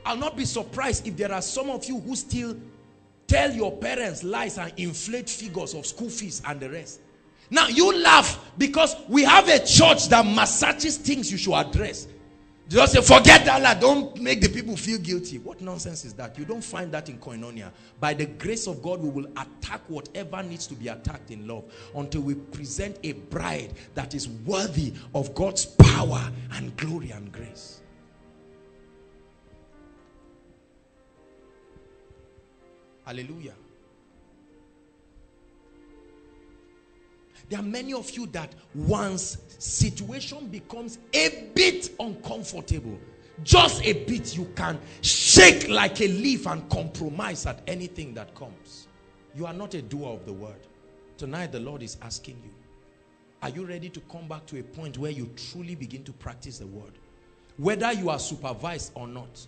I'll not be surprised if there are some of you who still tell your parents lies and inflate figures of school fees and the rest. Now you laugh because we have a church that massages things you should address. Just say, forget that, don't make the people feel guilty. What nonsense is that? You don't find that in Koinonia. By the grace of God, we will attack whatever needs to be attacked in love until we present a bride that is worthy of God's power and glory and grace. Hallelujah. There are many of you that once situation becomes a bit uncomfortable, just a bit, you can shake like a leaf and compromise at anything that comes. You are not a doer of the word. Tonight the Lord is asking you, are you ready to come back to a point where you truly begin to practice the word? Whether you are supervised or not.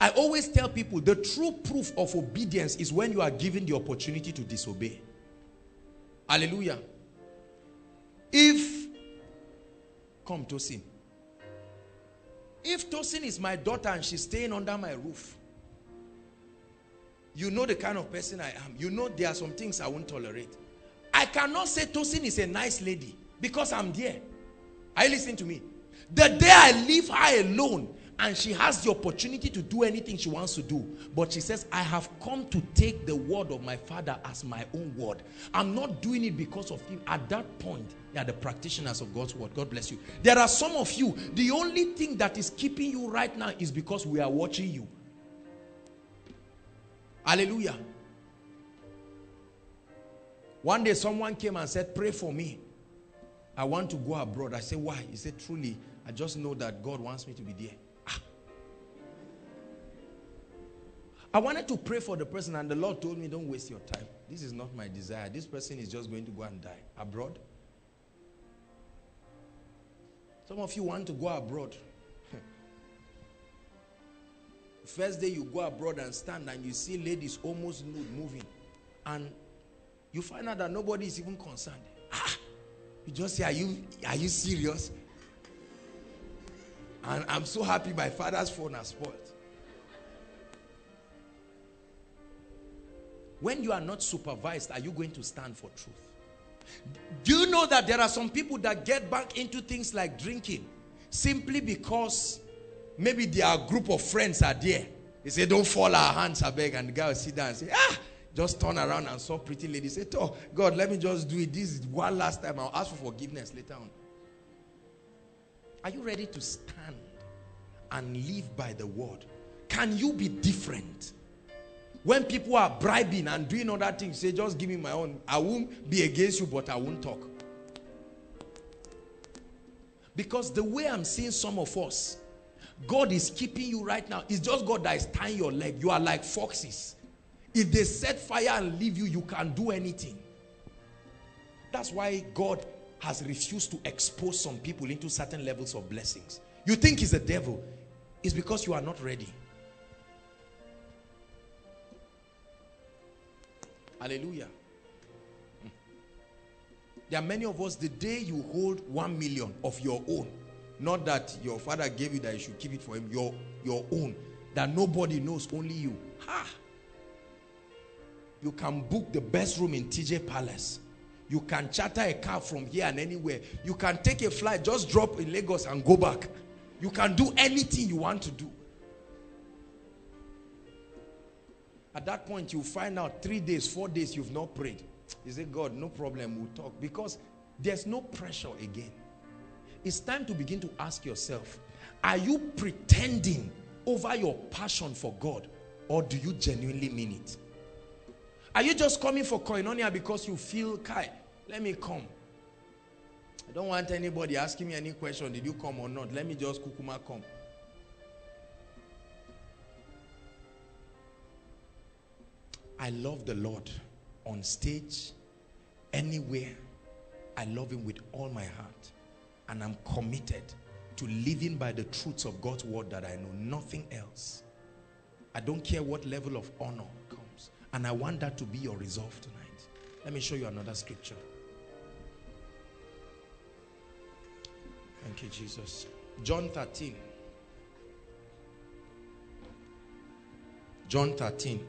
I always tell people the true proof of obedience is when you are given the opportunity to disobey. Hallelujah. If Tosin is my daughter and she's staying under my roof, you know the kind of person I am. You know there are some things I won't tolerate. I cannot say Tosin is a nice lady because I'm there. Are you listening to me? The day I leave her alone and she has the opportunity to do anything she wants to do, but she says, I have come to take the word of my father as my own word. I'm not doing it because of him. At that point, you are the practitioners of God's word. God bless you. There are some of you, the only thing that is keeping you right now is because we are watching you. Hallelujah. One day someone came and said, pray for me. I want to go abroad. I said, why? He said, truly, I just know that God wants me to be there. I wanted to pray for the person and the Lord told me, don't waste your time. This is not my desire. This person is just going to go and die abroad. Some of you want to go abroad. First day you go abroad and stand and you see ladies almost nude moving. And you find out that nobody is even concerned. You just say, are you serious? And I'm so happy my father's phone has spoiled. When you are not supervised, are you going to stand for truth? Do you know that there are some people that get back into things like drinking simply because maybe their group of friends are there? They say, don't fall our hands, I beg. And the guy will sit down and say, ah, just turn around and saw pretty lady. Say, oh, God, let me just do it. This is one last time. I'll ask for forgiveness later on. Are you ready to stand and live by the word? Can you be different? When people are bribing and doing other things, say, just give me my own. I won't be against you, but I won't talk. Because the way I'm seeing some of us, God is keeping you right now. It's just God that is tying your leg. You are like foxes. If they set fire and leave you, you can't do anything. That's why God has refused to expose some people into certain levels of blessings. You think it's the devil. It's because you are not ready. Hallelujah. There are many of us, the day you hold 1 million of your own, not that your father gave you that you should keep it for him, your own, that nobody knows, only you. Ha! You can book the best room in TJ Palace. You can charter a car from here and anywhere. You can take a flight, just drop in Lagos and go back. You can do anything you want to do. At that point, you find out 3 days, 4 days, you've not prayed. You say, God, no problem, we'll talk. Because there's no pressure again. It's time to begin to ask yourself, are you pretending over your passion for God? Or do you genuinely mean it? Are you just coming for Koinonia because you feel, Kai, let me come. I don't want anybody asking me any question, did you come or not? Let me just kukuma come. I love the Lord on stage, anywhere. I love him with all my heart. And I'm committed to living by the truths of God's word that I know, nothing else. I don't care what level of honor comes. And I want that to be your resolve tonight. Let me show you another scripture. Thank you, Jesus. John 13. John 13.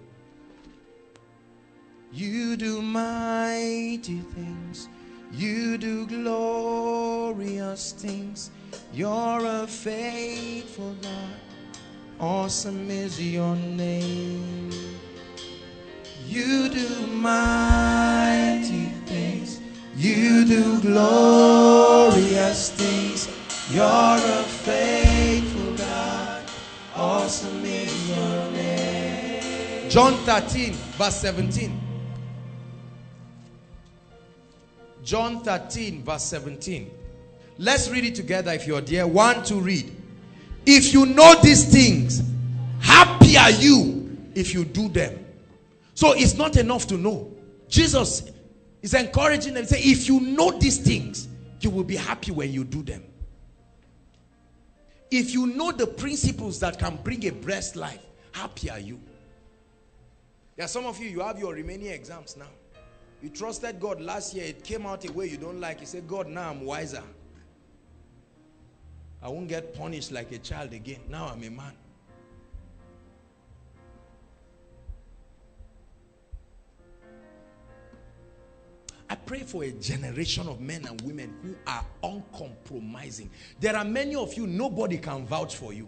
You do mighty things, you do glorious things, you're a faithful God, awesome is your name. You do mighty things, you do glorious things, you're a faithful God, awesome is your name. John 13, verse 17. John 13 verse 17. Let's read it together if you're there. 1, 2, read. If you know these things, happy are you if you do them. So it's not enough to know. Jesus is encouraging them. He says, if you know these things, you will be happy when you do them. If you know the principles that can bring a blessed life, happy are you. There are some of you, you have your remaining exams now. You trusted God last year. It came out a way you don't like. You say, God, now I'm wiser. I won't get punished like a child again. Now I'm a man. I pray for a generation of men and women who are uncompromising. There are many of you, nobody can vouch for you.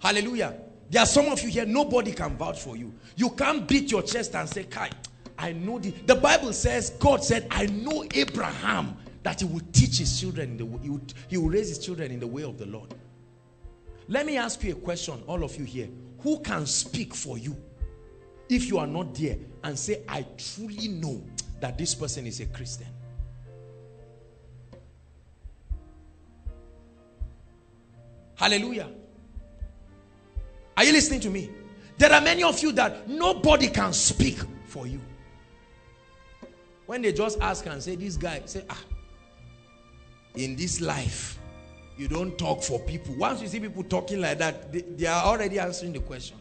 Hallelujah. There are some of you here, nobody can vouch for you. You can't beat your chest and say, Kai, I know the Bible says, God said, I know Abraham that he will teach his children, he will raise his children in the way of the Lord. Let me ask you a question, all of you here. Who can speak for you if you are not there and say, I truly know that this person is a Christian? Hallelujah. Are you listening to me? There are many of you that nobody can speak for you. When they just ask and say, this guy, say, ah, in this life, you don't talk for people. Once you see people talking like that, they are already answering the question.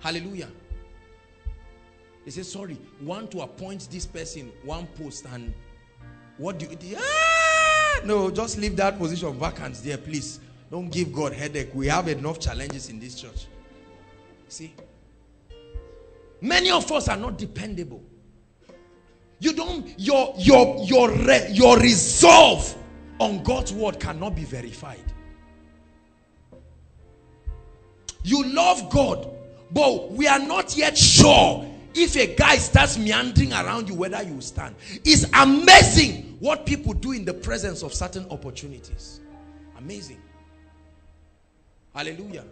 Hallelujah. They say, sorry, want to appoint this person one post and what do you, ah, No, just leave that position vacant there, please. Don't give God headache. We have enough challenges in this church. See? Many of us are not dependable. You don't, your resolve on God's word cannot be verified. You love God, but we are not yet sure if a guy starts meandering around you, whether you stand. It's amazing what people do in the presence of certain opportunities. Amazing. Hallelujah.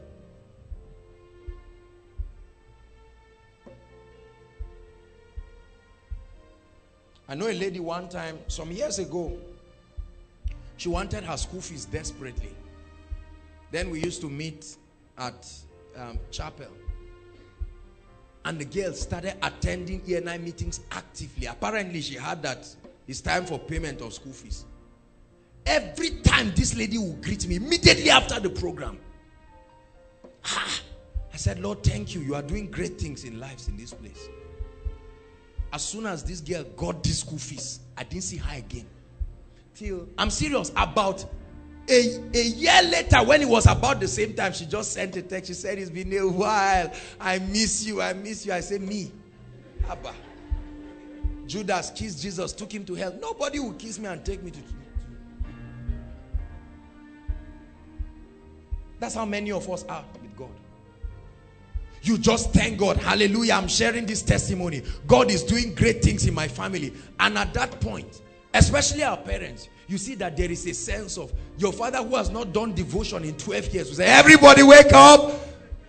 I know a lady one time, some years ago, she wanted her school fees desperately. Then we used to meet at chapel. And the girl started attending E&I meetings actively. Apparently, she heard that it's time for payment of school fees. Every time this lady would greet me, immediately after the program. I said, Lord, thank you. You are doing great things in lives in this place. As soon as this girl got this school fees, I didn't see her again. Till I'm serious, about a year later, when it was about the same time, she just sent a text. She said, it's been a while. I miss you. I miss you. I say, me. Abba. Judas kissed Jesus, took him to hell. Nobody will kiss me and take me to... That's how many of us are with God. You just thank God. Hallelujah. I'm sharing this testimony. God is doing great things in my family. And at that point, especially our parents, you see that there is a sense of your father who has not done devotion in 12 years. We say, everybody wake up.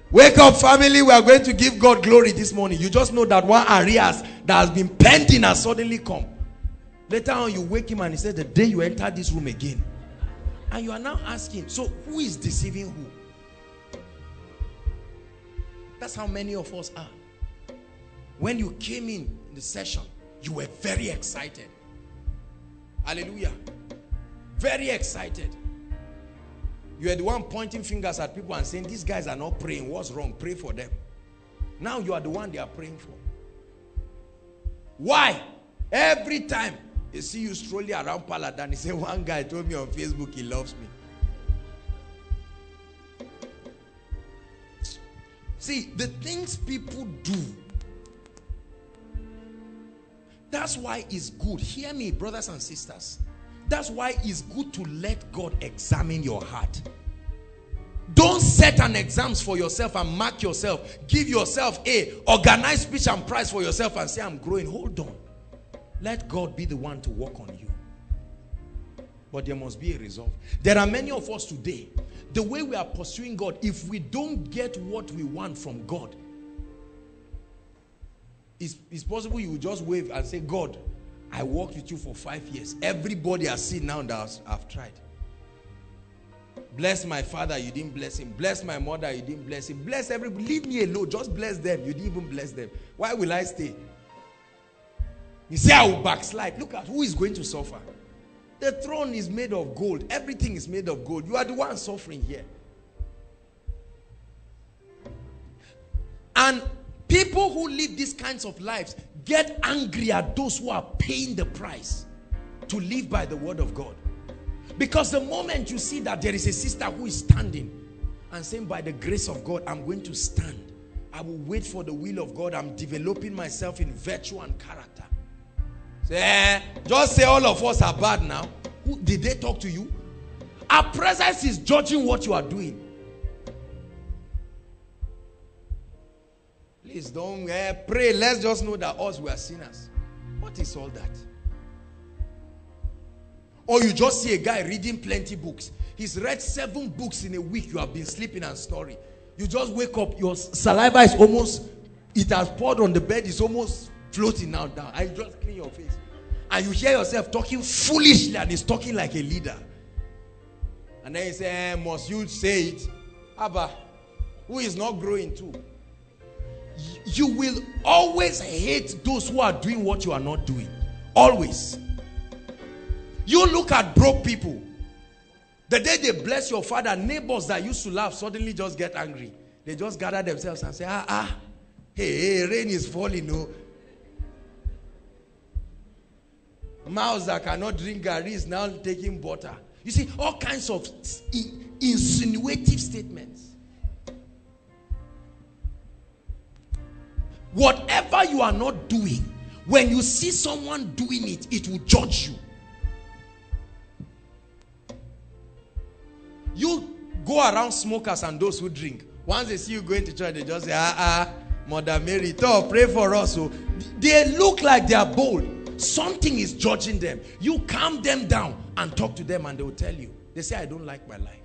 Wake up, family. We are going to give God glory this morning. You just know that one areas that has been pending has suddenly come. Later on, you wake him and he says, the day you enter this room again. And you are now asking, so who is deceiving who? That's how many of us are. When you came in the session, you were very excited. Hallelujah. Very excited. You are the one pointing fingers at people and saying, these guys are not praying. What's wrong? Pray for them. Now you are the one they are praying for. Why? Every time they see you strolling around Paladan, they say, one guy told me on Facebook he loves me. See, the things people do, that's why it's good. Hear me, brothers and sisters. That's why it's good to let God examine your heart. Don't set an exams for yourself and mark yourself. Give yourself a organized speech and prize for yourself and say, I'm growing. Hold on. Let God be the one to work on you. But there must be a resolve. There are many of us today, the way we are pursuing God, if we don't get what we want from God, it's possible you will just wave and say, God, I walked with you for 5 years. Everybody has seen now that I've tried. Bless my father, you didn't bless him. Bless my mother, you didn't bless him. Bless everybody. Leave me alone. Just bless them. You didn't even bless them. Why will I stay? You say, I will backslide. Look at who is going to suffer. The throne is made of gold. Everything is made of gold. You are the one suffering here. And people who live these kinds of lives get angry at those who are paying the price to live by the word of God. Because the moment you see that there is a sister who is standing and saying, by the grace of God, I'm going to stand. I will wait for the will of God. I'm developing myself in virtue and character. Just say all of us are bad now. Who, did they talk to you? Our presence is judging what you are doing. Please don't pray. Let's just know that us, we are sinners. What is all that? Or you just see a guy reading plenty books. He's read 7 books in a week. You have been sleeping and snoring. You just wake up. Your saliva is almost, it has poured on the bed. It's almost floating now down. I just clean your face. And you hear yourself talking foolishly and he's talking like a leader. And then he says, must you say it? Abba, who is not growing too? You will always hate those who are doing what you are not doing. Always. You look at broke people. The day they bless your father, neighbors that used to laugh suddenly just get angry. They just gather themselves and say, hey, rain is falling, no. Mouths that cannot drink Gari is now taking butter. You see, all kinds of insinuative statements. Whatever you are not doing, when you see someone doing it, it will judge you. You go around smokers and those who drink. Once they see you going to church, they just say, Mother Mary, pray for us. So they look like they are bold. Something is judging them. You calm them down and talk to them and they will tell you. They say, I don't like my life.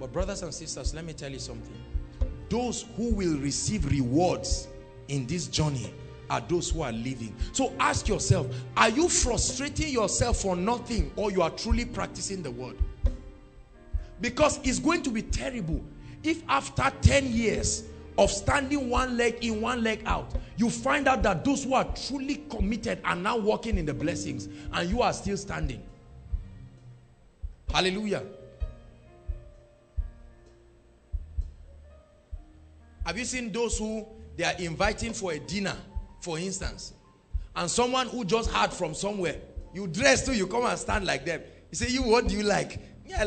But brothers and sisters, let me tell you something. Those who will receive rewards in this journey are those who are living. So ask yourself, are you frustrating yourself for nothing, or you are truly practicing the word? Because it's going to be terrible if after 10 years of standing one leg in, one leg out, you find out that those who are truly committed are now walking in the blessings and you are still standing. Hallelujah. Have you seen those who they are inviting for a dinner, for instance, and someone who just heard from somewhere, you dress too, you come and stand like them. You say, you, what do you like? Yeah,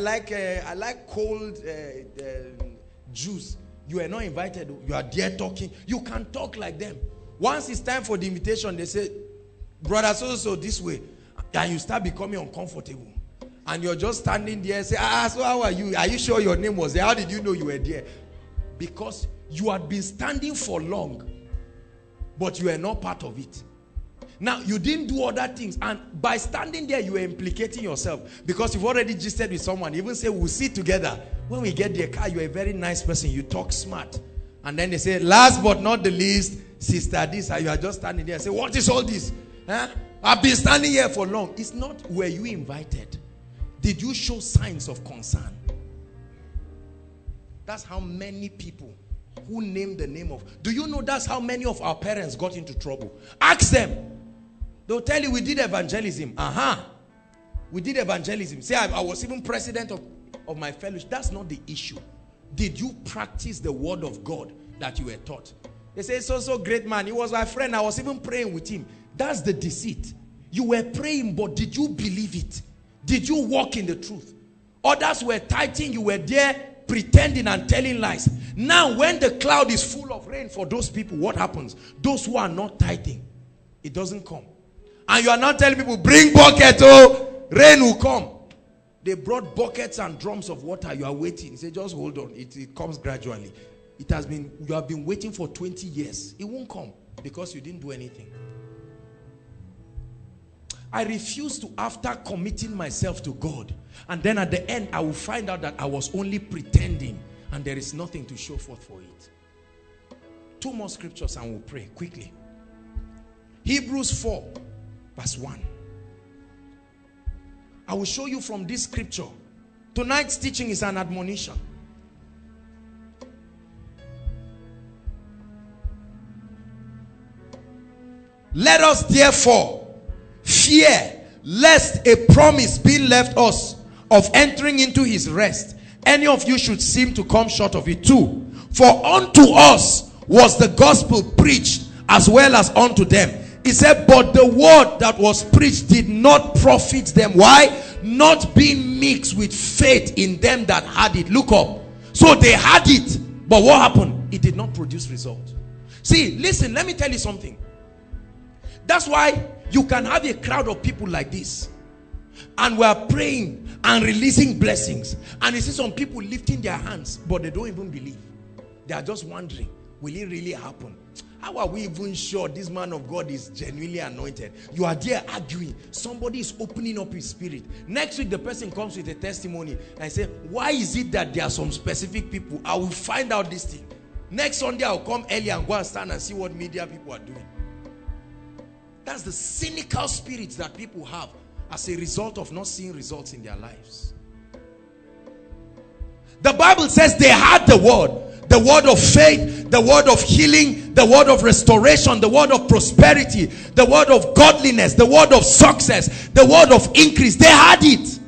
I like cold juice. You are not invited. You are there talking. You can talk like them. Once it's time for the invitation, they say, brother, so this way. And you start becoming uncomfortable. And you're just standing there and say, so how are you? Are you sure your name was there? How did you know you were there? Because you had been standing for long, but you were not part of it. Now, you didn't do other things, and by standing there, you were implicating yourself, because you've already gisted with someone. Even say, we'll sit together. When we get the car, you're a very nice person. You talk smart. And then they say, last but not the least, sister this, and you are just standing there and say, what is all this? Huh? I've been standing here for long. It's not, were you invited? Did you show signs of concern? That's how many people who name the name of. Do you know that's how many of our parents got into trouble? Ask them. They'll tell you, we did evangelism. We did evangelism. See, I was even president of my fellowship. That's not the issue. Did you practice the word of God that you were taught? They say, so great man. He was my friend. I was even praying with him. That's the deceit. You were praying, but did you believe it? Did you walk in the truth? Others were tithing. You were there, pretending and telling lies. Now, when the cloud is full of rain for those people, what happens? Those who are not tithing, it doesn't come. And you are not telling people, bring bucket, oh, rain will come. They brought buckets and drums of water. You are waiting. You say, just hold on. It comes gradually. It has been, you have been waiting for 20 years. It won't come because you didn't do anything. I refuse to, after committing myself to God, and then at the end, I will find out that I was only pretending and there is nothing to show forth for it. Two more scriptures and we'll pray quickly. Hebrews 4, verse 1. I will show you from this scripture. Tonight's teaching is an admonition. Let us therefore fear lest a promise be left us of entering into his rest, any of you should seem to come short of it too. For unto us was the gospel preached, as well as unto them. He said, but the word that was preached did not profit them. Why? Not being mixed with faith in them that had it. Look up. So they had it, but what happened? It did not produce result. See, listen, let me tell you something. That's why you can have a crowd of people like this, and we are praying and releasing blessings, and you see some people lifting their hands, but they don't even believe. They are just wondering, will it really happen? How are we even sure this man of God is genuinely anointed? You are there arguing. Somebody is opening up his spirit. Next week, the person comes with a testimony and say, why is it that there are some specific people? I will find out this thing. Next Sunday, I'll come early and go and stand and see what media people are doing. That's the cynical spirits that people have as a result of not seeing results in their lives. The Bible says they had the word of faith, the word of healing, the word of restoration, the word of prosperity, the word of godliness, the word of success, the word of increase. They had it.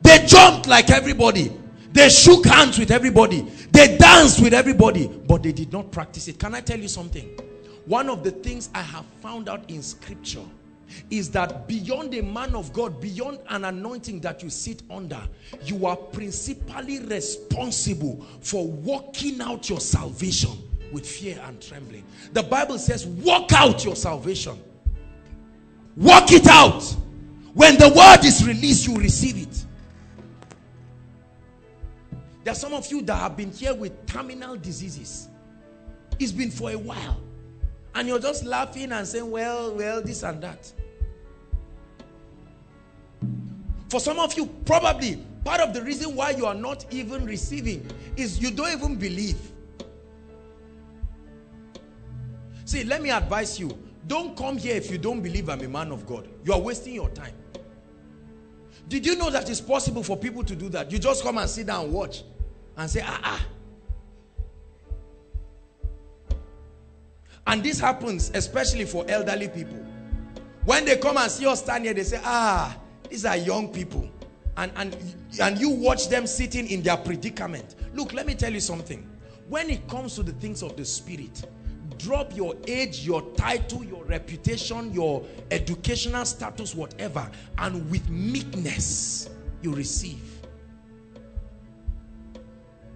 They jumped like everybody. They shook hands with everybody. They danced with everybody, but they did not practice it. Can I tell you something? One of the things I have found out in scripture is that beyond a man of God, beyond an anointing that you sit under, you are principally responsible for working out your salvation with fear and trembling. The Bible says, work out your salvation. Work it out. When the word is released, you receive it. There are some of you that have been here with terminal diseases. It's been for a while. And you're just laughing and saying, well, this and that. For some of you, probably, part of the reason why you are not even receiving is you don't even believe. See, let me advise you. Don't come here if you don't believe I'm a man of God. You are wasting your time. Did you know that it's possible for people to do that? You just come and sit down and watch and say, ah. And this happens especially for elderly people. When they come and see us stand here, they say, these are young people. And you watch them sitting in their predicament. Look, let me tell you something. When it comes to the things of the Spirit, drop your age, your title, your reputation, your educational status, whatever, and with meekness you receive.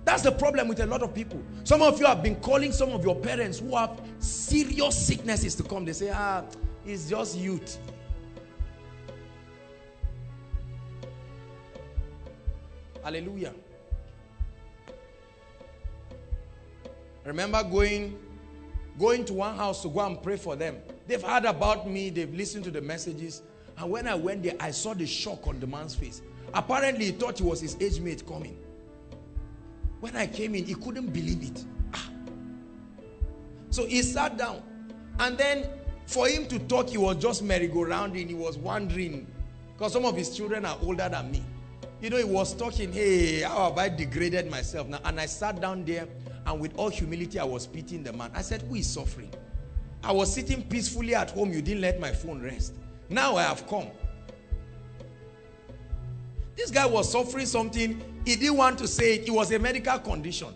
That's the problem with a lot of people. Some of you have been calling some of your parents who have serious sicknesses to come. They say, it's just youth. Hallelujah. Remember going to one house to go and pray for them. They've heard about me, they've listened to the messages, and when I went there, I saw the shock on the man's face. Apparently, he thought it was his age mate coming. When I came in, he couldn't believe it. So he sat down, and then for him to talk, he was just merry-go-rounding. He was wondering, because some of his children are older than me. You know, he was talking, hey, how have I degraded myself now? And I sat down there, and with all humility, I was pitying the man. I said, who is suffering? I was sitting peacefully at home. You didn't let my phone rest. Now I have come. This guy was suffering something. He didn't want to say it. It was a medical condition.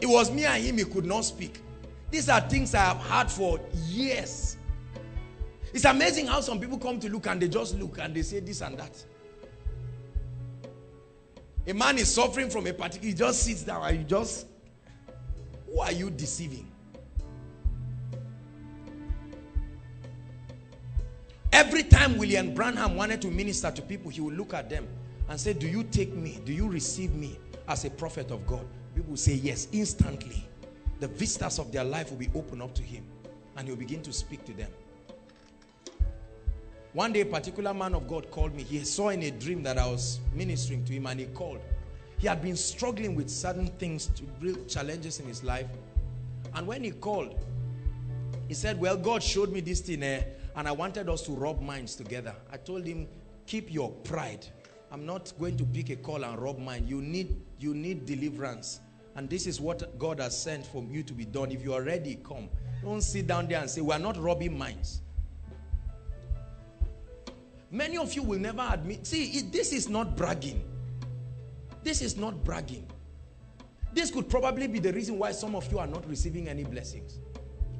It was me and him. He could not speak. These are things I have had for years. It's amazing how some people come to look and they just look and they say this and that. A man is suffering from a particular... He just sits down and you just... Who are you deceiving? Every time William Branham wanted to minister to people, he would look at them and say, do you take me? Do you receive me as a prophet of God? People say yes. Instantly, the vistas of their life will be opened up to him and he'll begin to speak to them. One day, a particular man of God called me. He saw in a dream that I was ministering to him, and he called. He had been struggling with certain things, real challenges in his life. And when he called, he said, well, God showed me this thing and I wanted us to rub minds together. I told him, keep your pride. I'm not going to pick a call and rub mind. You need deliverance. And this is what God has sent for you to be done. If you are ready, come. Don't sit down there and say, we're not rubbing minds. Many of you will never admit. See, this is not bragging. This is not bragging. This could probably be the reason why some of you are not receiving any blessings.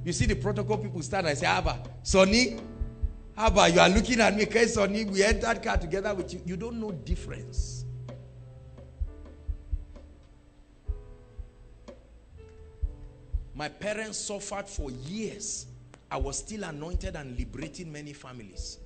You see the protocol people start and say, Abba, Sonny, Abba, you are looking at me, okay, Sonny, we entered car together with you. You don't know difference. My parents suffered for years. I was still anointed and liberating many families.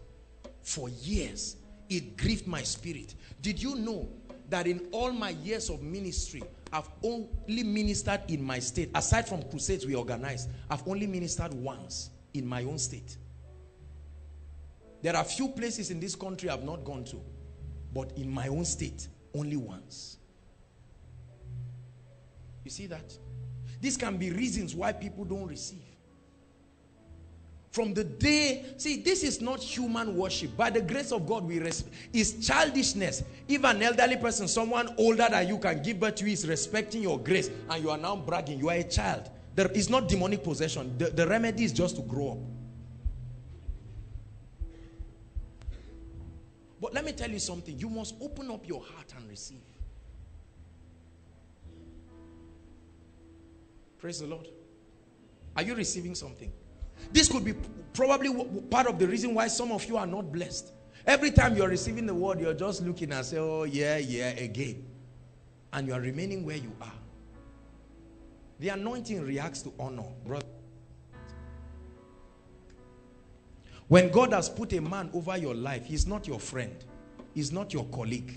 For years, it grieved my spirit. Did you know that in all my years of ministry, I've only ministered in my state? Aside from crusades we organized, I've only ministered once in my own state. There are few places in this country I've not gone to, but in my own state, only once. You see that? These can be reasons why people don't receive. From the day, see, this is not human worship. By the grace of God, we respect. It's childishness. If an elderly person, someone older than you can give birth to you, is respecting your grace, and you are now bragging, you are a child. There is not demonic possession. The remedy is just to grow up. But let me tell you something. You must open up your heart and receive. Praise the Lord. Are you receiving something? This could be probably part of the reason why some of you are not blessed. Every time you're receiving the word, you're just looking and say, oh, yeah, yeah, again. And you're remaining where you are. The anointing reacts to honor, brother. When God has put a man over your life, he's not your friend. He's not your colleague.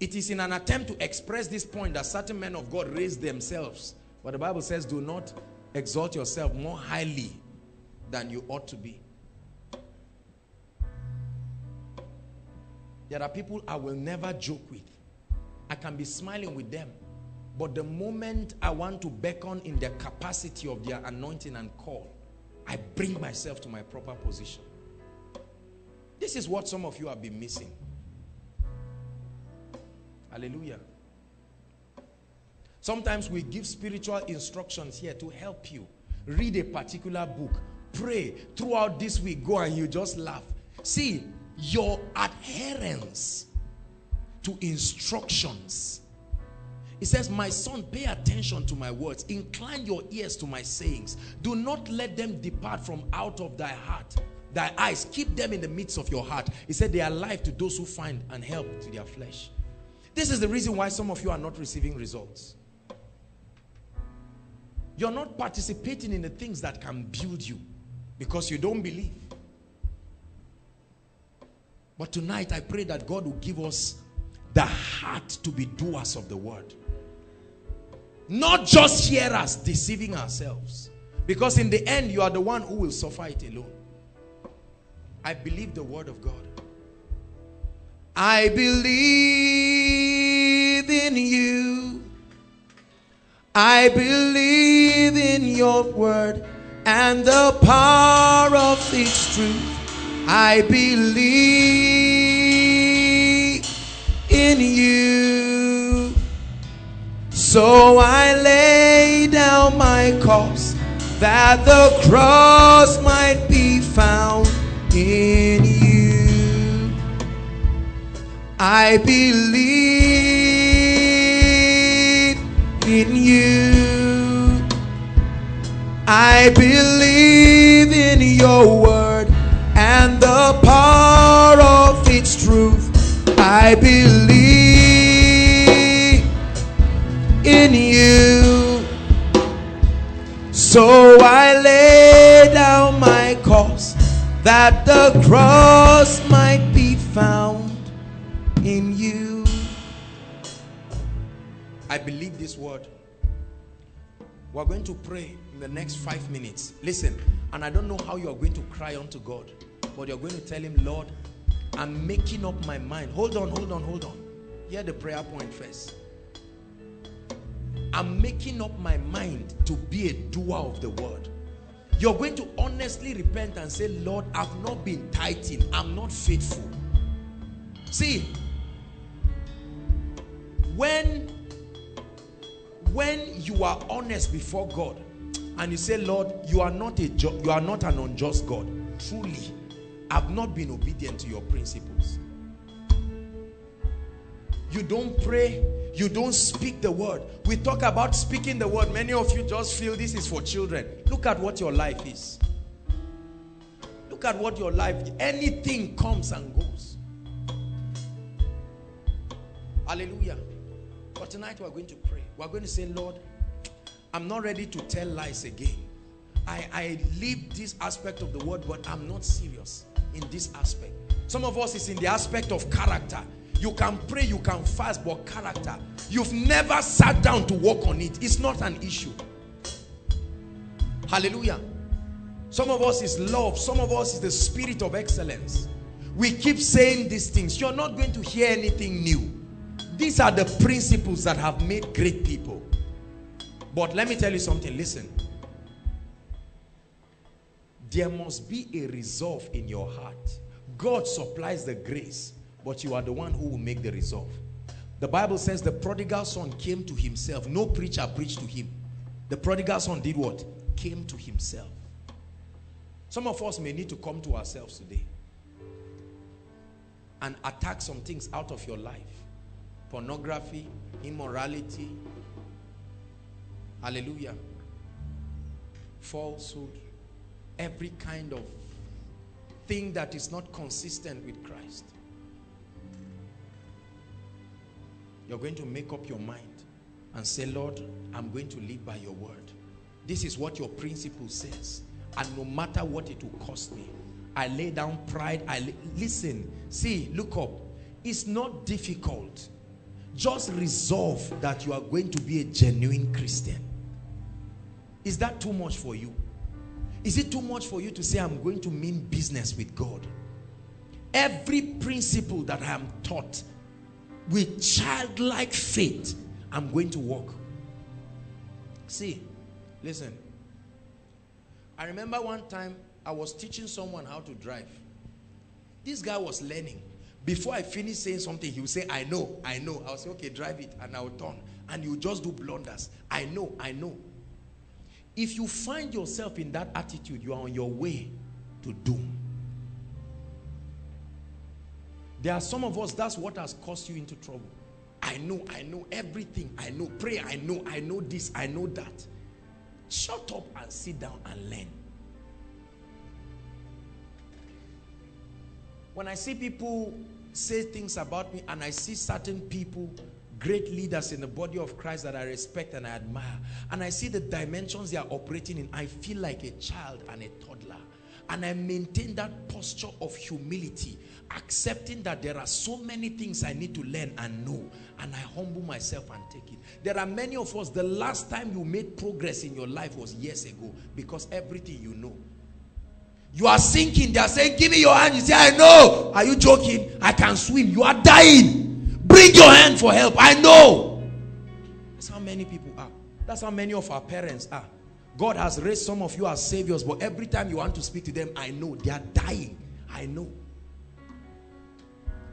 It is in an attempt to express this point that certain men of God raise themselves. But the Bible says, do not exalt yourself more highly than you ought to be. There are people I will never joke with. I can be smiling with them. But the moment I want to beckon in the capacity of their anointing and call, I bring myself to my proper position. This is what some of you have been missing. Hallelujah. Sometimes we give spiritual instructions here to help you. Read a particular book. Pray. Throughout this week, go and you just laugh. See, your adherence to instructions. It says, my son, pay attention to my words. Incline your ears to my sayings. Do not let them depart from out of thy heart. Thy eyes, keep them in the midst of your heart. It said they are life to those who find and help to their flesh. This is the reason why some of you are not receiving results. You're not participating in the things that can build you because you don't believe. But tonight I pray that God will give us the heart to be doers of the word. Not just hearers, deceiving ourselves. Because in the end, you are the one who will suffer it alone. I believe the word of God. I believe in you. I believe in your word and the power of its truth. I believe in you. So I lay down my cause that the cross might be found in you. I believe in you. I believe in your word and the power of its truth. I believe in you. So I lay down my cause that the cross might be found in you. I believe this word. We're going to pray in the next 5 minutes. Listen, and I don't know how you're going to cry unto God, but you're going to tell him, Lord, I'm making up my mind. Hold on, hold on, hold on. Hear the prayer point first. I'm making up my mind to be a doer of the word. You're going to honestly repent and say, Lord, I've not been tithing. I'm not faithful. See, when you are honest before God and you say, Lord, you are not an unjust God. Truly, I've not been obedient to your principles. You don't pray. You don't speak the word. We talk about speaking the word. Many of you just feel this is for children. Look at what your life is. Look at what your life is. Anything comes and goes. Hallelujah. But tonight we're going to pray. We're going to say, Lord, I'm not ready to tell lies again. I leave this aspect of the word, but I'm not serious in this aspect. Some of us is in the aspect of character. You can pray, you can fast, but character, you've never sat down to work on it. It's not an issue. Hallelujah. Some of us is love. Some of us is the spirit of excellence. We keep saying these things. You're not going to hear anything new. These are the principles that have made great people. But let me tell you something. Listen. There must be a resolve in your heart. God supplies the grace, but you are the one who will make the resolve. The Bible says the prodigal son came to himself. No preacher preached to him. The prodigal son did what? Came to himself. Some of us may need to come to ourselves today and attack some things out of your life. Pornography, immorality, Hallelujah. Falsehood, every kind of thing that is not consistent with Christ. You're going to make up your mind and say, Lord, I'm going to live by your word. This is what your principle says. And no matter what it will cost me, I lay down pride. Listen, see, look up. It's not difficult. Just resolve that you are going to be a genuine Christian. Is that too much for you? Is it too much for you to say, I'm going to mean business with God? Every principle that I am taught, with childlike faith, I'm going to walk. See, listen. I remember one time I was teaching someone how to drive. This guy was learning. Before I finished saying something, he would say, I know, I know. I would say, okay, drive it, and I would turn. And you just do blunders. I know, I know. If you find yourself in that attitude, you are on your way to doom. There are some of us, that's what has caused you into trouble. I know everything. I know, pray, I know this, I know that. Shut up and sit down and learn. When I see people say things about me, and I see certain people, great leaders in the body of Christ that I respect and I admire, and I see the dimensions they are operating in, I feel like a child and a toddler. And I maintain that posture of humility, accepting that there are so many things I need to learn and know, and I humble myself and take it. There are many of us, the last time you made progress in your life was years ago, because everything you know. You are sinking, they are saying, give me your hand. You say, I know. Are you joking? I can swim. You are dying. Bring your hand for help. I know. That's how many people are. That's how many of our parents are. God has raised some of you as saviors, but every time you want to speak to them, I know. They are dying. I know.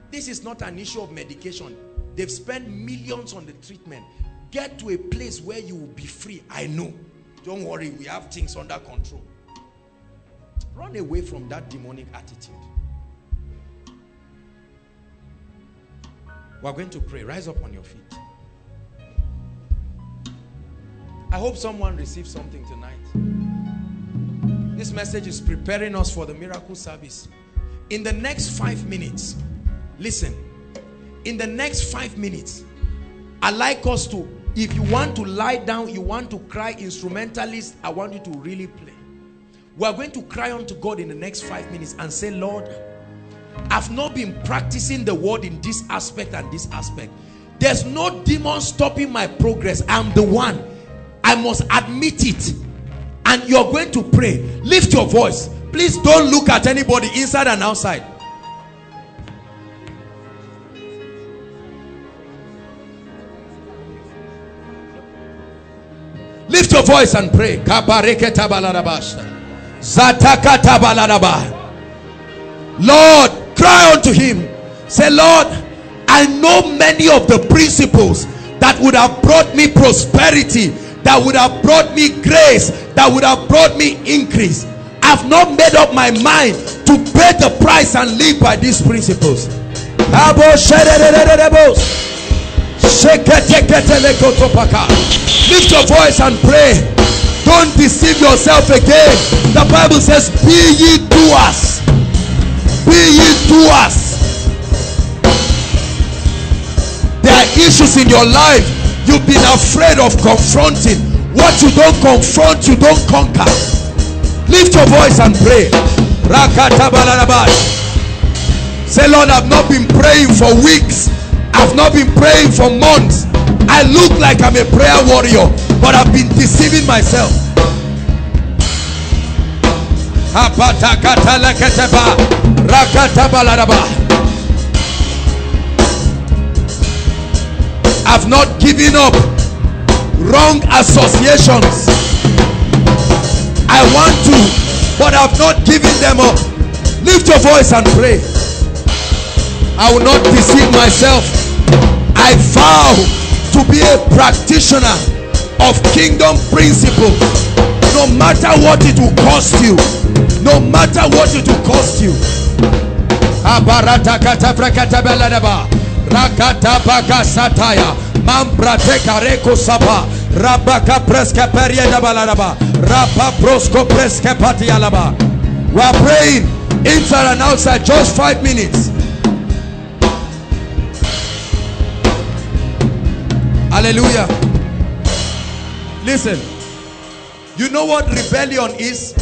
This is not an issue of medication. They've spent millions on the treatment. Get to a place where you will be free. I know. Don't worry, we have things under control. Run away from that demonic attitude. We're going to pray. Rise up on your feet. I hope someone receives something tonight. This message is preparing us for the miracle service. In the next 5 minutes, listen, in the next 5 minutes, I like us to, if you want to lie down, you want to cry, instrumentalist, I want you to really play. We are going to cry unto God in the next 5 minutes and say, Lord, I've not been practicing the word in this aspect and this aspect. There's no demon stopping my progress. I'm the one. I must admit it. And you're going to pray. Lift your voice. Please don't look at anybody inside and outside. Lift your voice and pray. Lord, cry unto him. Say, Lord, I know many of the principles that would have brought me prosperity, that would have brought me grace, that would have brought me increase. I've not made up my mind to pay the price and live by these principles. Lift your voice and pray. Don't deceive yourself again. The Bible says, be ye doers. Be ye doers. There are issues in your life. You've been afraid of confronting. What you don't confront, you don't conquer. Lift your voice and pray. Say, Lord, I've not been praying for weeks. I've not been praying for months. I look like I'm a prayer warrior, but I've been deceiving myself. I've not given up. Wrong associations. I want to, but I've not given them up. Lift your voice and pray. I will not deceive myself. I vow to be a practitioner of kingdom principles. No matter what it will cost you. No matter what it will cost you. Rakata baka sataya, mambra teka reko sapa, Rabaka preska peria dabalaraba. Rapa prosko preska patialaba. We are praying inside and outside, just 5 minutes. Hallelujah. Listen, you know what rebellion is?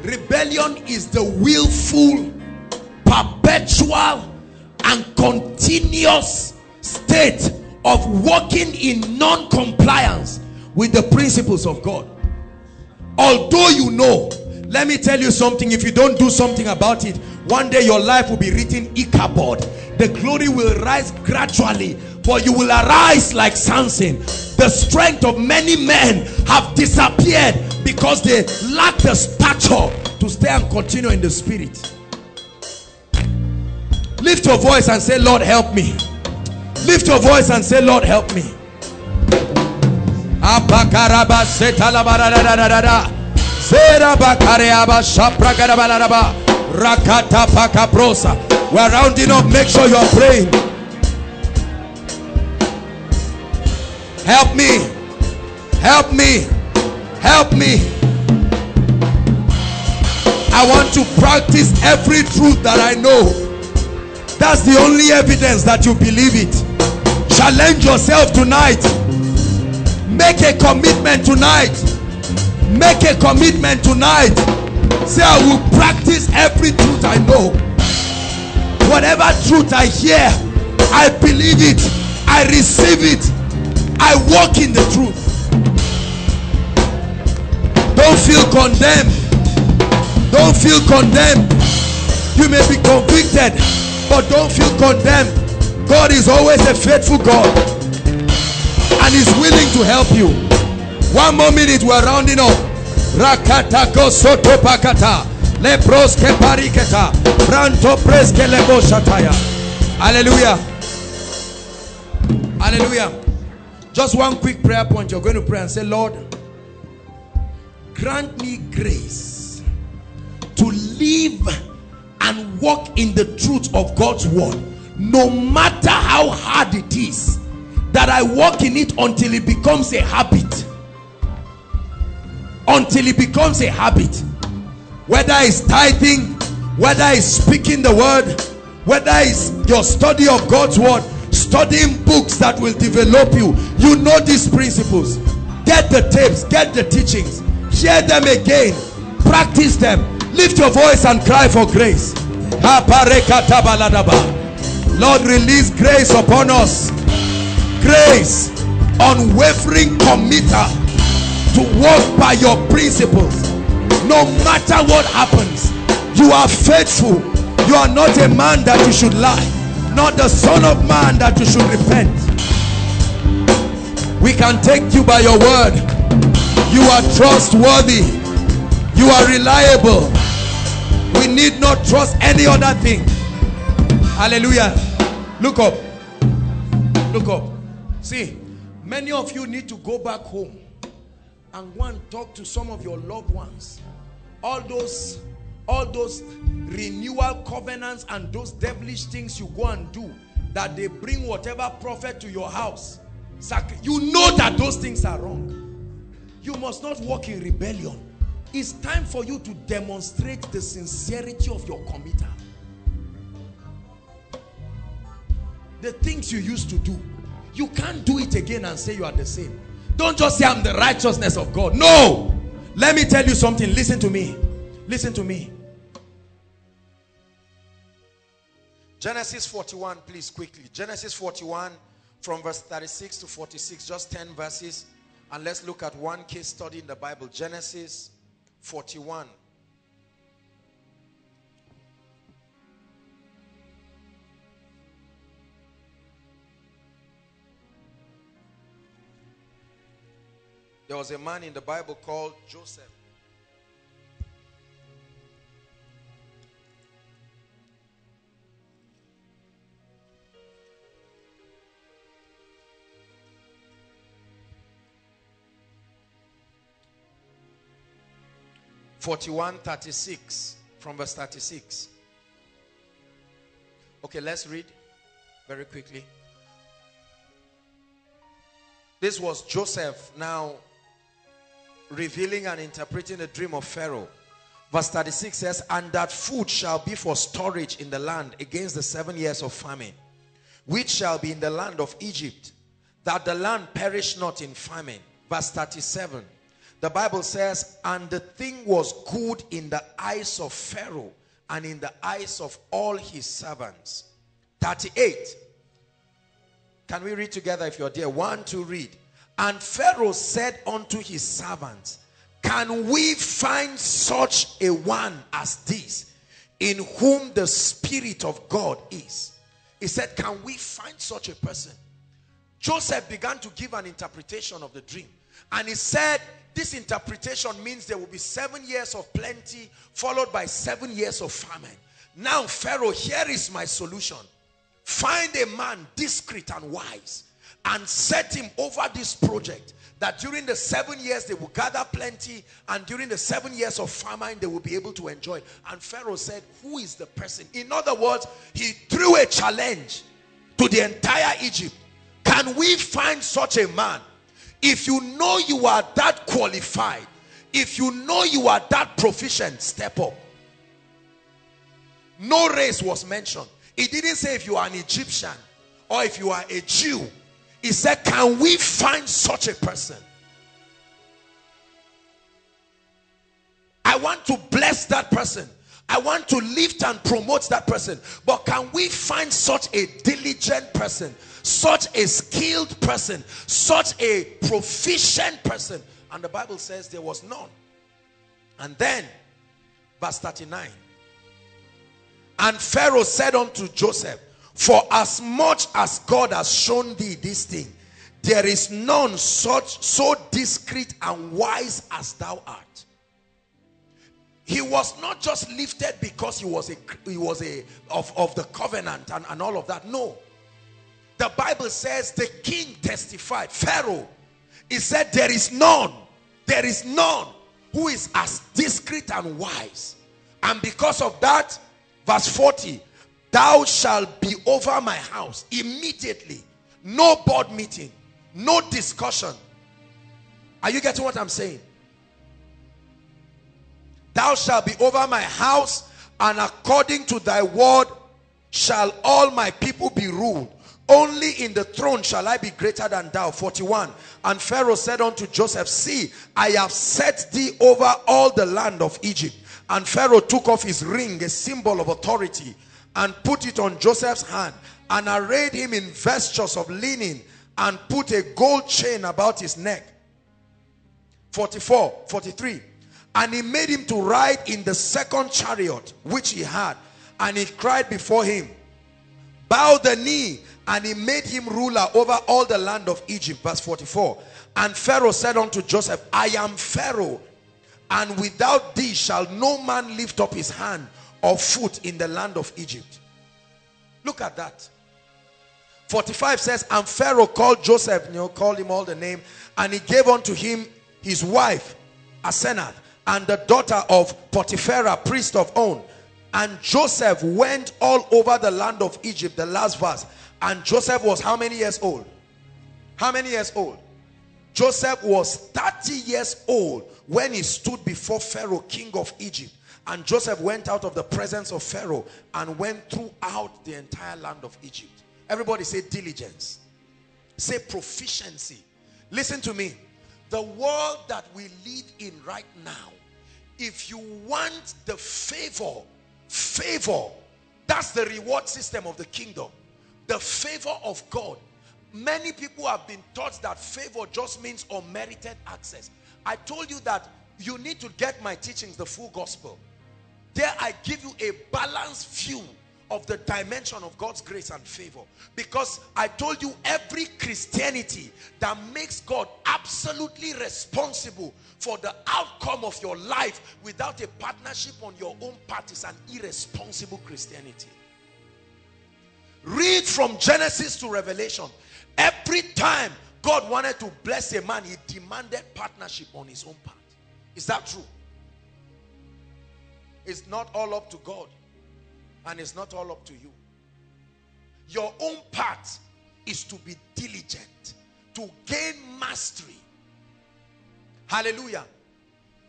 Rebellion is the willful, perpetual, and continuous state of walking in non-compliance with the principles of God. Although you know, let me tell you something, if you don't do something about it, one day your life will be written Ichabod. The glory will rise gradually, but you will arise like Samson. The strength of many men have disappeared because they lack the stature to stay and continue in the spirit. Lift your voice and say, Lord, help me. Lift your voice and say, Lord, help me. We're rounding up. Make sure you're praying. Help me. Help me. Help me. I want to practice every truth that I know. That's the only evidence that you believe it. Challenge yourself tonight. Make a commitment tonight. Make a commitment tonight. Say, I will practice every truth I know. Whatever truth I hear, I believe it. I receive it. I walk in the truth. Don't feel condemned. Don't feel condemned. You may be convicted, but don't feel condemned. God is always a faithful God, and He's willing to help you. One more minute, we're rounding up. Rakata kosoto pakata lepros ke pariketa branto preske lebo shataya. Hallelujah. Hallelujah. Just one quick prayer point. You're going to pray and say, Lord, grant me grace to live and walk in the truth of God's word, no matter how hard it is, that I walk in it until it becomes a habit. Until it becomes a habit. Whether it's tithing, whether it's speaking the word, whether it's your study of God's word, studying books that will develop you. You know these principles. Get the tapes, get the teachings, share them again, practice them. Lift your voice and cry for grace. Lord, release grace upon us. Grace, unwavering committal to walk by your principles. No matter what happens, you are faithful. You are not a man that you should lie, not the son of man that you should repent. We can take you by your word. You are trustworthy. You are reliable. We need not trust any other thing. Hallelujah. Look up. Look up. See, many of you need to go back home and go and talk to some of your loved ones. All those renewal covenants and those devilish things you go and do, that they bring whatever profit to your house. You know that those things are wrong. You must not walk in rebellion. It's time for you to demonstrate the sincerity of your committal. The things you used to do, you can't do it again and say you are the same. Don't just say, I'm the righteousness of God. No! Let me tell you something. Listen to me. Listen to me. Genesis 41, please, quickly. Genesis 41 from verse 36 to 46. Just 10 verses. And let's look at one case study in the Bible. Genesis 41. There was a man in the Bible called Joseph. Genesis 41 from verse 36. Okay, let's read very quickly. This was Joseph now revealing and interpreting a dream of Pharaoh. Verse 36 says, and that food shall be for storage in the land against the 7 years of famine, which shall be in the land of Egypt, that the land perish not in famine. Verse 37, the Bible says, and the thing was good in the eyes of Pharaoh and in the eyes of all his servants. 38, can we read together if you're there? 1, 2, read. And Pharaoh said unto his servants, can we find such a one as this, in whom the Spirit of God is? He said, can we find such a person? Joseph began to give an interpretation of the dream. And he said, this interpretation means there will be 7 years of plenty, followed by 7 years of famine. Now, Pharaoh, here is my solution. Find a man discreet and wise, and set him over this project, that during the 7 years they will gather plenty, and during the 7 years of famine they will be able to enjoy. And Pharaoh said, who is the person? In other words, he threw a challenge to the entire Egypt. Can we find such a man? If you know you are that qualified, if you know you are that proficient, step up. No race was mentioned. It didn't say if you are an Egyptian or if you are a Jew. He said, can we find such a person? I want to bless that person. I want to lift and promote that person. But can we find such a diligent person, such a skilled person, such a proficient person? And the Bible says there was none. And then, verse 39. And Pharaoh said unto Joseph, for as much as God has shown thee this thing, there is none such so discreet and wise as thou art. He was not just lifted because he was of the covenant and all of that. No. The Bible says the king testified, Pharaoh. He said, there is none who is as discreet and wise. And because of that, verse 40, thou shalt be over my house immediately. No board meeting. No discussion. Are you getting what I'm saying? Thou shalt be over my house, and according to thy word shall all my people be ruled. Only in the throne shall I be greater than thou. 41. And Pharaoh said unto Joseph, see, I have set thee over all the land of Egypt. And Pharaoh took off his ring, a symbol of authority, and put it on Joseph's hand, and arrayed him in vestures of linen, and put a gold chain about his neck. 44, 43. And he made him to ride in the second chariot which he had, and he cried before him, bow the knee, and he made him ruler over all the land of Egypt. Verse 44. And Pharaoh said unto Joseph, I am Pharaoh, and without thee shall no man lift up his hand or foot in the land of Egypt. Look at that. 45 says, and Pharaoh called Joseph, called him all the name, and he gave unto him his wife Asenath, and the daughter of Potipharah, priest of On. And Joseph went all over the land of Egypt. The last verse. And Joseph was how many years old? How many years old? Joseph was 30 years old when he stood before Pharaoh, king of Egypt. And Joseph went out of the presence of Pharaoh and went throughout the entire land of Egypt. Everybody say diligence. Say proficiency. Listen to me. The world that we live in right now, if you want the favor, that's the reward system of the kingdom. The favor of God. Many people have been taught that favor just means unmerited access. I told you that you need to get my teachings, the full gospel. There I give you a balanced view of the dimension of God's grace and favor. Because I told you every Christianity that makes God absolutely responsible for the outcome of your life without a partnership on your own part is an irresponsible Christianity. Read from Genesis to Revelation. Every time God wanted to bless a man, he demanded partnership on his own part. Is that true? It's not all up to God. And it's not all up to you. Your own part is to be diligent. to gain mastery. Hallelujah.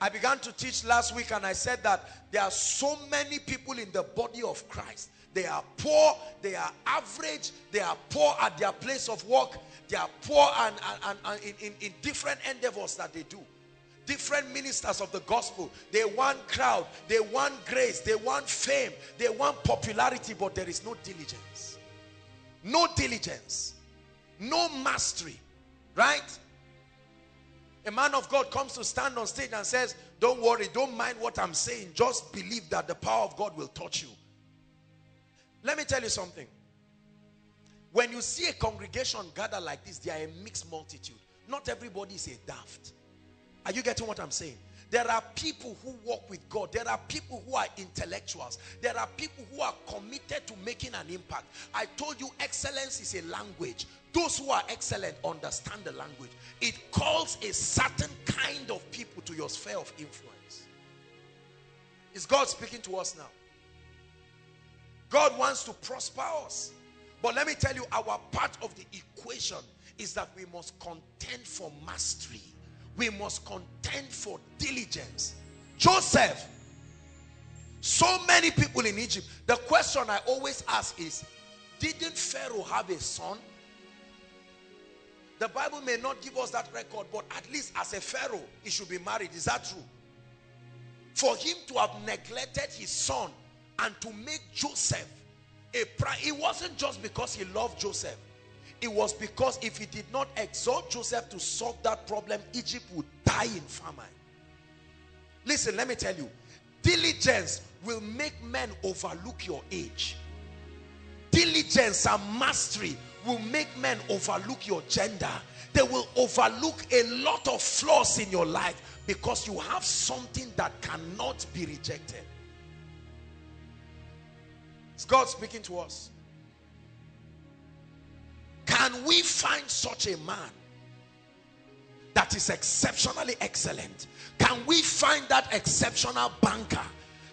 I began to teach last week and I said that there are so many people in the body of Christ. They are poor, they are average, they are poor at their place of work, they are poor and in different endeavors that they do. Different ministers of the gospel, they want crowd, they want grace, they want fame, they want popularity, but there is no diligence. No diligence. No mastery. Right? A man of God comes to stand on stage and says, don't worry, don't mind what I'm saying, just believe that the power of God will touch you. Let me tell you something. When you see a congregation gather like this, they are a mixed multitude. Not everybody is a daft. Are you getting what I'm saying? There are people who walk with God. There are people who are intellectuals. There are people who are committed to making an impact. I told you, excellence is a language. Those who are excellent understand the language. It calls a certain kind of people to your sphere of influence. Is God speaking to us now? God wants to prosper us. But let me tell you, our part of the equation is that we must contend for mastery. We must contend for diligence. Joseph, so many people in Egypt, the question I always ask is, didn't Pharaoh have a son? The Bible may not give us that record, but at least as a Pharaoh, he should be married. Is that true? For him to have neglected his son and to make Joseph a prime, it wasn't just because he loved Joseph. It was because if he did not exhort Joseph to solve that problem, Egypt would die in famine. Listen, let me tell you. Diligence will make men overlook your age. Diligence and mastery will make men overlook your gender. They will overlook a lot of flaws in your life because you have something that cannot be rejected. Is God speaking to us? Can we find such a man that is exceptionally excellent? Can we find that exceptional banker?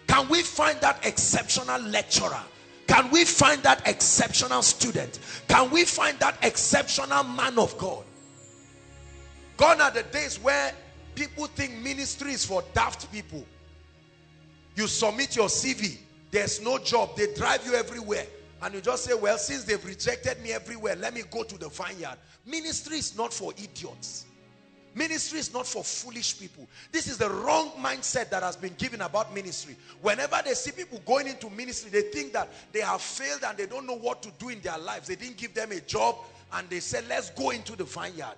Can we find that exceptional lecturer? Can we find that exceptional student? Can we find that exceptional man of God? Gone are the days where people think ministry is for daft people. You submit your CV, there's no job, they drive you everywhere. And you just say, well, since they've rejected me everywhere, let me go to the vineyard. Ministry is not for idiots. Ministry is not for foolish people. This is the wrong mindset that has been given about ministry. Whenever they see people going into ministry, they think that they have failed and they don't know what to do in their lives. They didn't give them a job and they said, let's go into the vineyard.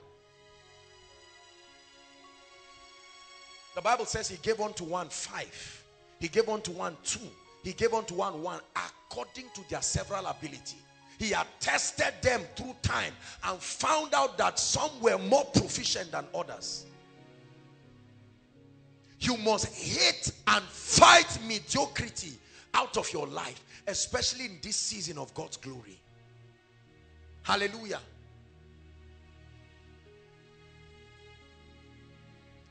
The Bible says he gave unto one 5. He gave unto one 2. He gave unto one according to their several ability. He had tested them through time and found out that some were more proficient than others. You must hate and fight mediocrity out of your life, especially in this season of God's glory. Hallelujah.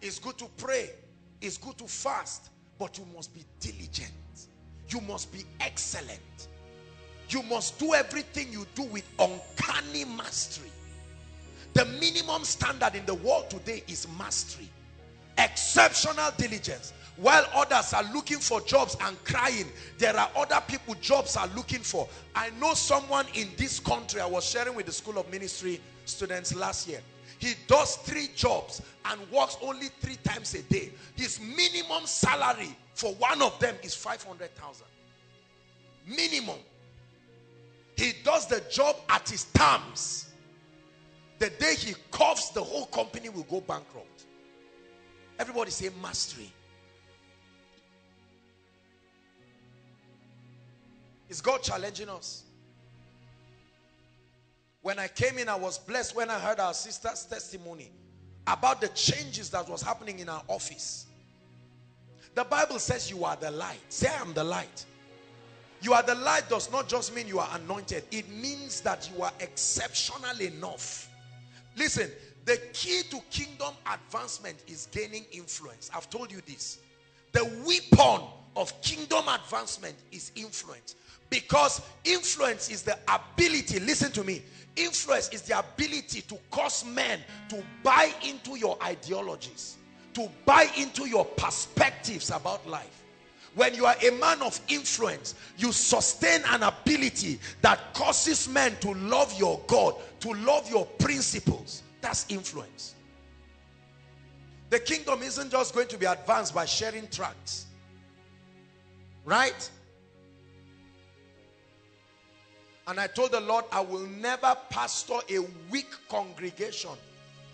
It's good to pray. It's good to fast. But you must be diligent. You must be excellent. You must do everything you do with uncanny mastery. The minimum standard in the world today is mastery. Exceptional diligence. While others are looking for jobs and crying, there are other people jobs are looking for. I know someone in this country, I was sharing with the School of Ministry students last year. He does 3 jobs and works only 3 times a day. His minimum salary for one of them is 500,000. Minimum. He does the job at his terms. The day he coughs, the whole company will go bankrupt. Everybody say mastery. Is God challenging us? When I came in, I was blessed when I heard our sister's testimony about the changes that was happening in our office. The Bible says you are the light. Say, I am the light. You are the light does not just mean you are anointed. It means that you are exceptional enough. Listen, the key to kingdom advancement is gaining influence. I've told you this. The weapon of kingdom advancement is influence. Because influence is the ability, listen to me, influence is the ability to cause men to buy into your ideologies, to buy into your perspectives about life. When you are a man of influence, you sustain an ability that causes men to love your God, to love your principles. That's influence. The kingdom isn't just going to be advanced by sharing tracts, right? And I told the Lord, I will never pastor a weak congregation.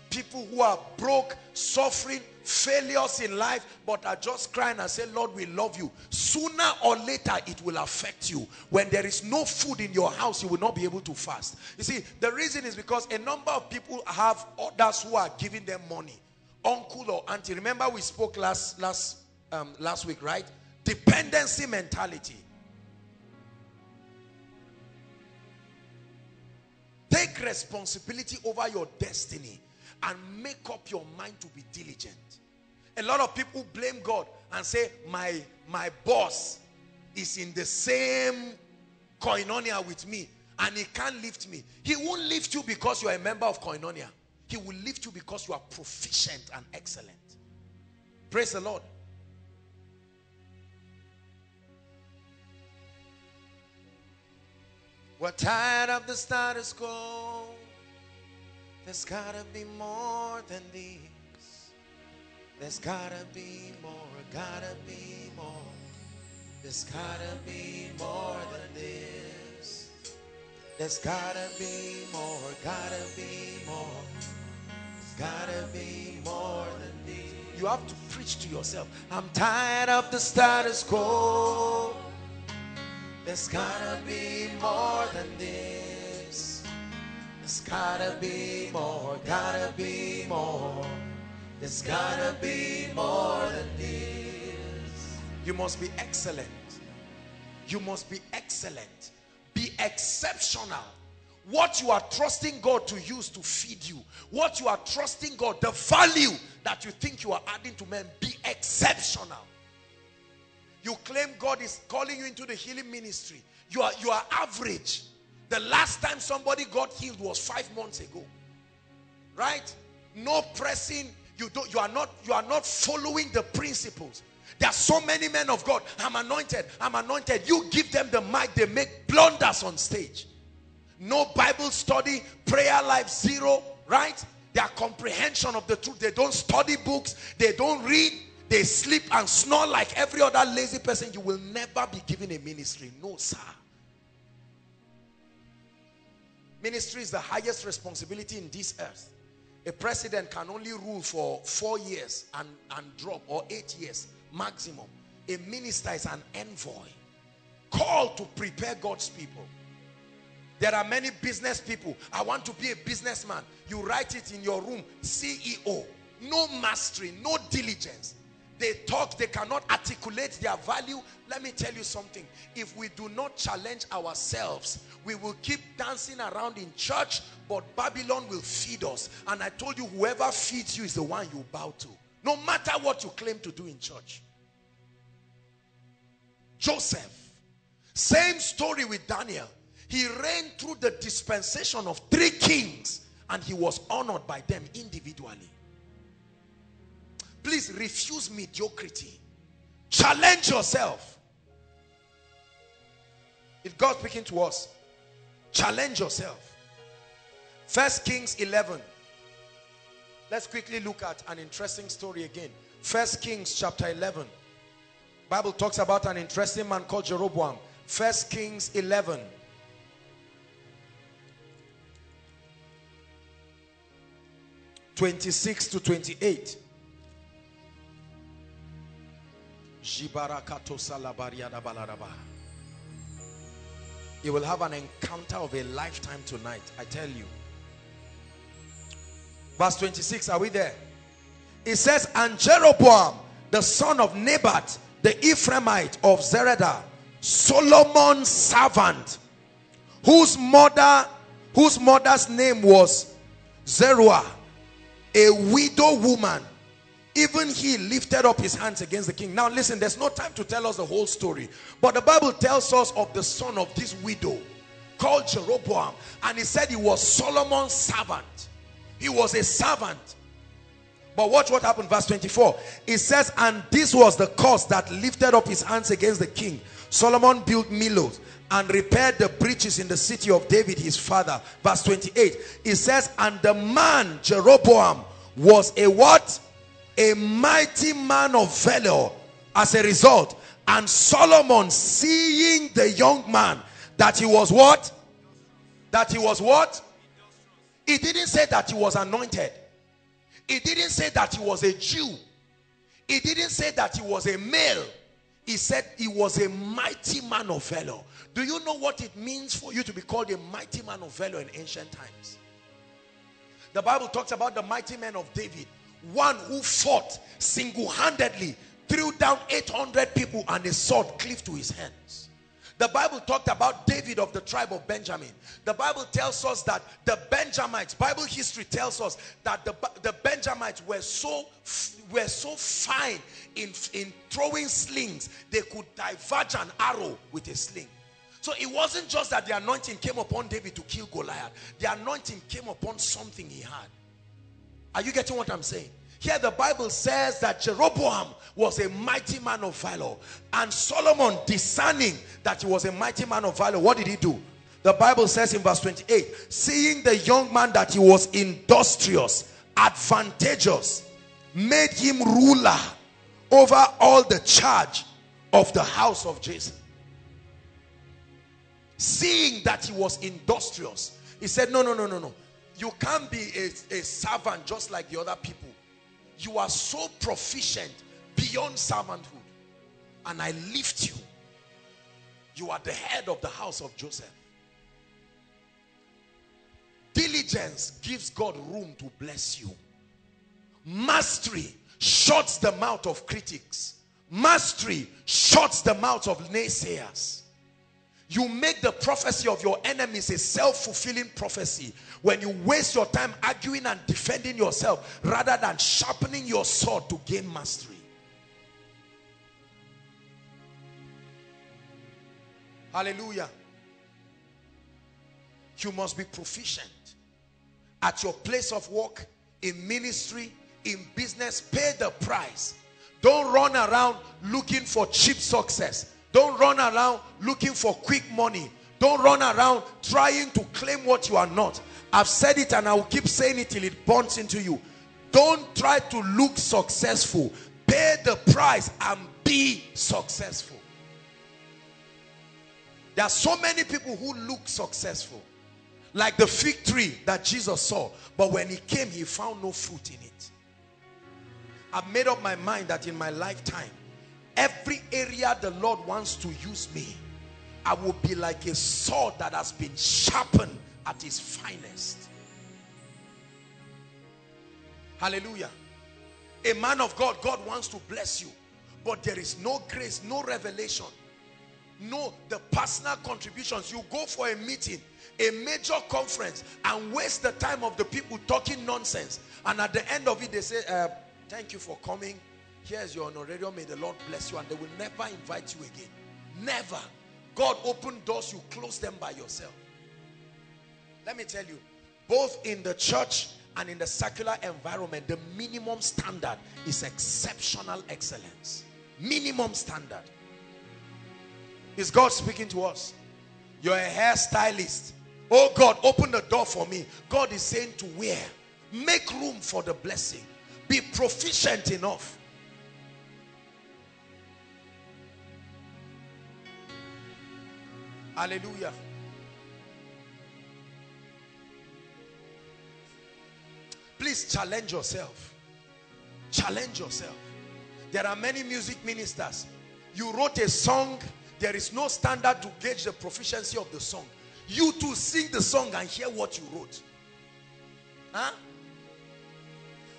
People who are broke, suffering, failures in life, but are just crying and say, Lord, we love you. Sooner or later, it will affect you. When there is no food in your house, you will not be able to fast. You see, the reason is because a number of people have others who are giving them money. Uncle or auntie. Remember we spoke last week, right? Dependency mentality. Take responsibility over your destiny and make up your mind to be diligent. A lot of people blame God and say, my boss is in the same Koinonia with me and he can't lift me. He won't lift you because you are a member of Koinonia. He will lift you because you are proficient and excellent. Praise the Lord. We're tired of the status quo. There's gotta be more than this. There's gotta be more, gotta be more. There's gotta be more than this. There's gotta be more, gotta be more. There's gotta be more than this. You have to preach to yourself. I'm tired of the status quo. There's gotta be more than this. There's gotta be more, gotta be more. There's gotta be more than this. You must be excellent. You must be excellent. Be exceptional. What you are trusting God to use to feed you, what you are trusting God, the value that you think you are adding to men, be exceptional. You claim God is calling you into the healing ministry. You are average. The last time somebody got healed was 5 months ago. Right? No pressing. You are not following the principles. There are so many men of God. I'm anointed. I'm anointed. You give them the mic, they make blunders on stage. No Bible study, prayer life zero, right? Their comprehension of the truth. They don't study books, they don't read. They sleep and snore like every other lazy person. You will never be given a ministry. No, sir. Ministry is the highest responsibility in this earth. A president can only rule for 4 years and drop, or 8 years maximum. A minister is an envoy, called to prepare God's people. There are many business people. I want to be a businessman. You write it in your room, CEO. No mastery, no diligence. They talk, they cannot articulate their value. Let me tell you something. If we do not challenge ourselves, we will keep dancing around in church, but Babylon will feed us. And I told you, whoever feeds you is the one you bow to. No matter what you claim to do in church. Joseph, same story with Daniel. He reigned through the dispensation of 3 kings, and he was honored by them individually. Please refuse mediocrity. Challenge yourself. If God's speaking to us, challenge yourself. 1 Kings 11. Let's quickly look at an interesting story again. 1 Kings chapter 11. The Bible talks about an interesting man called Jeroboam. 1 Kings 11. verses 26 to 28. You will have an encounter of a lifetime tonight, I tell you. Verse 26, are we there? It says, and Jeroboam, the son of Nebat, the Ephraimite of Zereda, Solomon's servant, whose mother's name was Zeruah, a widow woman, Even he lifted up his hands against the king. Now listen, there's no time to tell us the whole story. But the Bible tells us of the son of this widow called Jeroboam. And he said he was Solomon's servant. He was a servant. But watch what happened, verse 24. It says, and this was the cause that lifted up his hands against the king. Solomon built Millo and repaired the breaches in the city of David his father. Verse 28. It says, and the man Jeroboam was a what? A mighty man of valor. As a result, and Solomon, seeing the young man, that he was what? That he was what? It didn't say that he was anointed. It didn't say that he was a Jew. It didn't say that he was a male. He said he was a mighty man of valor. Do you know what it means for you to be called a mighty man of valor in ancient times? The Bible talks about the mighty men of David. One who fought single-handedly, threw down 800 people and a sword cleaved to his hands. The Bible talked about David of the tribe of Benjamin. The Bible tells us that the Benjamites, Bible history tells us that the Benjamites were so fine in throwing slings, they could diverge an arrow with a sling. So it wasn't just that the anointing came upon David to kill Goliath. The anointing came upon something he had. Are you getting what I'm saying? Here the Bible says that Jeroboam was a mighty man of valor. And Solomon, discerning that he was a mighty man of valor, what did he do? The Bible says in verse 28, seeing the young man that he was industrious, advantageous, made him ruler over all the charge of the house of Jason. Seeing that he was industrious, he said, no. You can't be a servant just like the other people. You are so proficient beyond servanthood. And I lift you. You are the head of the house of Joseph. Diligence gives God room to bless you. Mastery shuts the mouth of critics. Mastery shuts the mouth of naysayers. You make the prophecy of your enemies a self-fulfilling prophecy when you waste your time arguing and defending yourself rather than sharpening your sword to gain mastery. Hallelujah. You must be proficient at your place of work, in ministry, in business. Pay the price. Don't run around looking for cheap success. Don't run around looking for quick money. Don't run around trying to claim what you are not. I've said it and I will keep saying it till it burns into you. Don't try to look successful. Pay the price and be successful. There are so many people who look successful. Like the fig tree that Jesus saw. But when he came, he found no fruit in it. I've made up my mind that in my lifetime, every area the Lord wants to use me, I will be like a sword that has been sharpened at its finest. Hallelujah. A man of God, God wants to bless you, but there is no grace, no revelation, no the personal contributions. You go for a meeting, a major conference, and waste the time of the people talking nonsense. And at the end of it, they say, thank you for coming. Here's your honorarium. May the Lord bless you. And they will never invite you again. Never. God opened doors. You close them by yourself. Let me tell you, both in the church and in the secular environment, the minimum standard is exceptional excellence. Minimum standard. Is God speaking to us? You're a hairstylist. Oh God, open the door for me. God is saying to where? Make room for the blessing. Be proficient enough. Hallelujah. Please challenge yourself. Challenge yourself. There are many music ministers. You wrote a song. There is no standard to gauge the proficiency of the song. You too sing the song and hear what you wrote. Huh?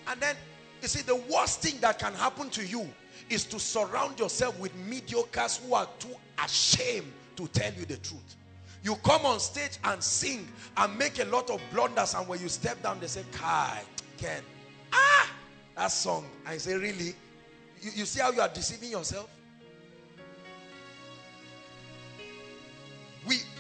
And then, you see, the worst thing that can happen to you is to surround yourself with mediocres who are too ashamed to tell you the truth. You come on stage and sing and make a lot of blunders, and when you step down they say, Kai, Ken, that song and say, really? You see how you are deceiving yourself?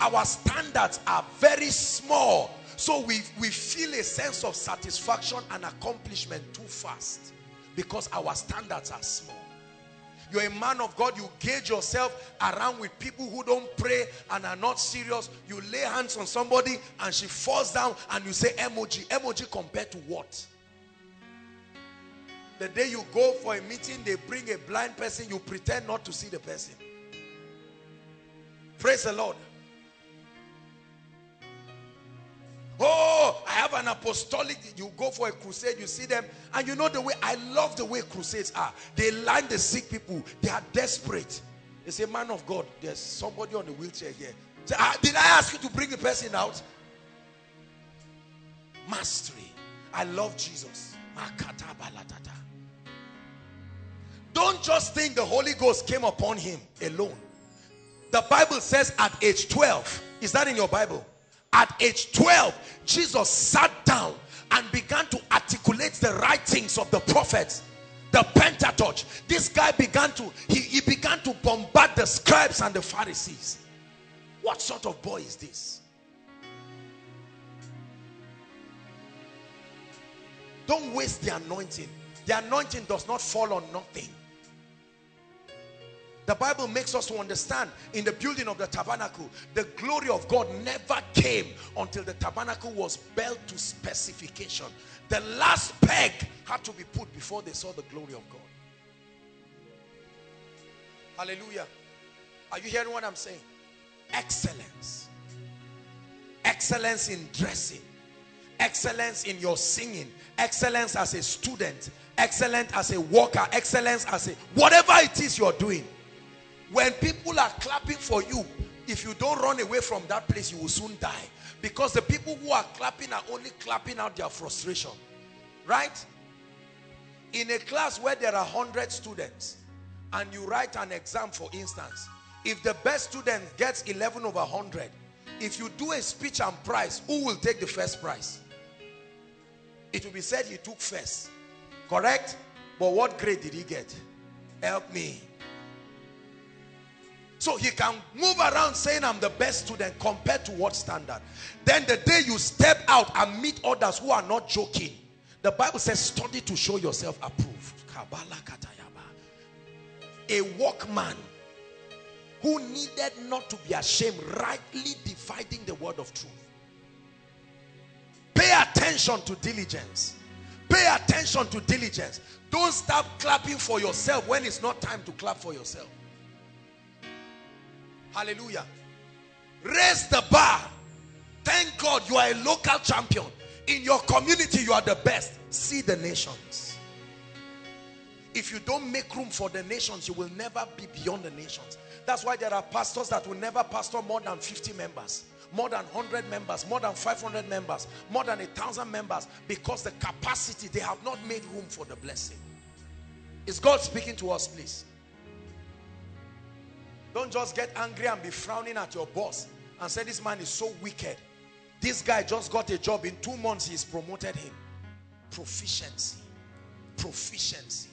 Our standards are very small. So we feel a sense of satisfaction and accomplishment too fast because our standards are small. You're a man of God, you gauge yourself around with people who don't pray and are not serious. You lay hands on somebody and she falls down and you say emoji. Emoji compared to what? The day you go for a meeting, they bring a blind person, you pretend not to see the person. Praise the Lord. Oh, I have an apostolic. You go for a crusade, you see them, and you know the way, I love the way crusades are. They line the sick people. They are desperate. They say, man of God, there's somebody on the wheelchair here. Say, did I ask you to bring the person out? Mastery. I love Jesus. Don't just think the Holy Ghost came upon him alone. The Bible says at age 12, is that in your Bible? At age 12, Jesus sat down and began to articulate the writings of the prophets, the Pentateuch. This guy began to, he began to bombard the scribes and the Pharisees. What sort of boy is this? Don't waste the anointing. The anointing does not fall on nothing. The Bible makes us to understand in the building of the tabernacle, the glory of God never came until the tabernacle was built to specification. The last peg had to be put before they saw the glory of God. Hallelujah. Are you hearing what I'm saying? Excellence. Excellence in dressing. Excellence in your singing. Excellence as a student. Excellence as a worker. Excellence as a whatever it is you're doing. When people are clapping for you, if you don't run away from that place, you will soon die. Because the people who are clapping are only clapping out their frustration. Right? In a class where there are 100 students and you write an exam, for instance, if the best student gets 11 over 100, if you do a speech and prize, who will take the first prize? It will be said he took first. Correct? But what grade did he get? Help me. So he can move around saying I'm the best student compared to what standard? Then the day you step out and meet others who are not joking, the Bible says study to show yourself approved. A workman who needed not to be ashamed, rightly dividing the word of truth. Pay attention to diligence. Pay attention to diligence. Don't stop clapping for yourself when it's not time to clap for yourself. Hallelujah. Raise the bar. Thank God you are a local champion. In your community, you are the best. See the nations. If you don't make room for the nations, you will never be beyond the nations. That's why there are pastors that will never pastor more than 50 members, more than 100 members, more than 500 members, more than 1,000 members, because the capacity, they have not made room for the blessing. Is God speaking to us, please? Don't just get angry and be frowning at your boss and say, this man is so wicked. This guy just got a job. In 2 months, he's promoted him. Proficiency. Proficiency.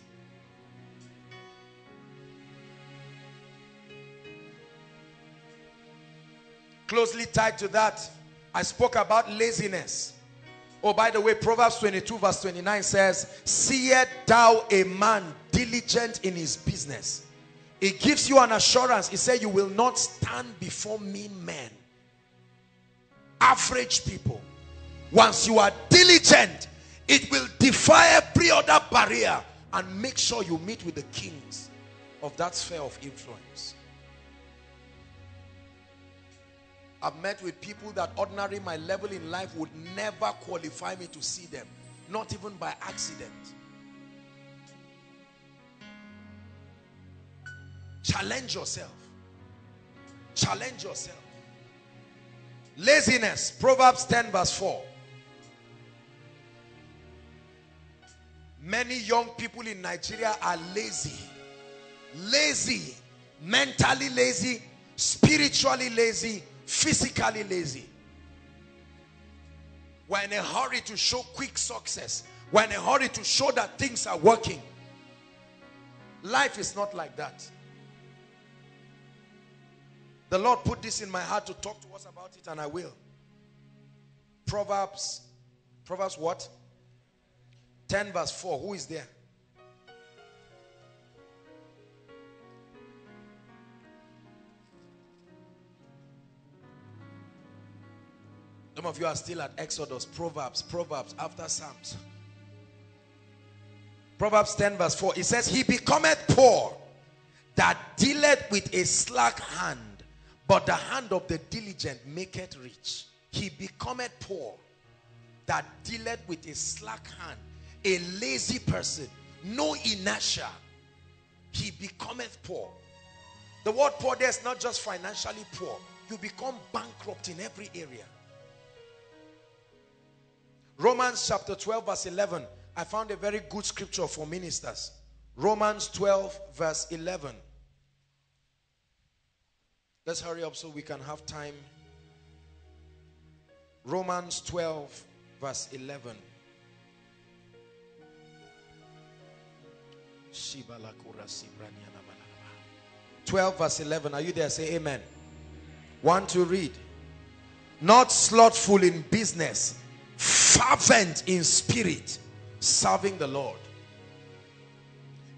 Closely tied to that, I spoke about laziness. Oh, by the way, Proverbs 22 verse 29 says, seest thou a man diligent in his business? It gives you an assurance. It says you will not stand before mean men. Average people. Once you are diligent, it will defy every other barrier and make sure you meet with the kings of that sphere of influence. I've met with people that ordinarily my level in life would never qualify me to see them. Not even by accident. Challenge yourself. Challenge yourself. Laziness. Proverbs 10 verse 4. Many young people in Nigeria are lazy. Lazy. Mentally lazy. Spiritually lazy. Physically lazy. We're in a hurry to show quick success. We're in a hurry to show that things are working. Life is not like that. The Lord put this in my heart to talk to us about it, and I will. Proverbs what? 10 verse 4. Who is there? Some of you are still at Exodus. Proverbs after Psalms. Proverbs 10 verse 4. It says, he becometh poor that dealeth with a slack hand, but the hand of the diligent maketh rich. He becometh poor that dealeth with a slack hand. A lazy person, no inertia. He becometh poor. The word poor there is not just financially poor. You become bankrupt in every area. Romans chapter 12 verse 11. I found a very good scripture for ministers. Romans 12 verse 11. Let's hurry up so we can have time. Romans 12 verse 11. Are you there? Say amen. Want to read? Not slothful in business, fervent in spirit, serving the Lord.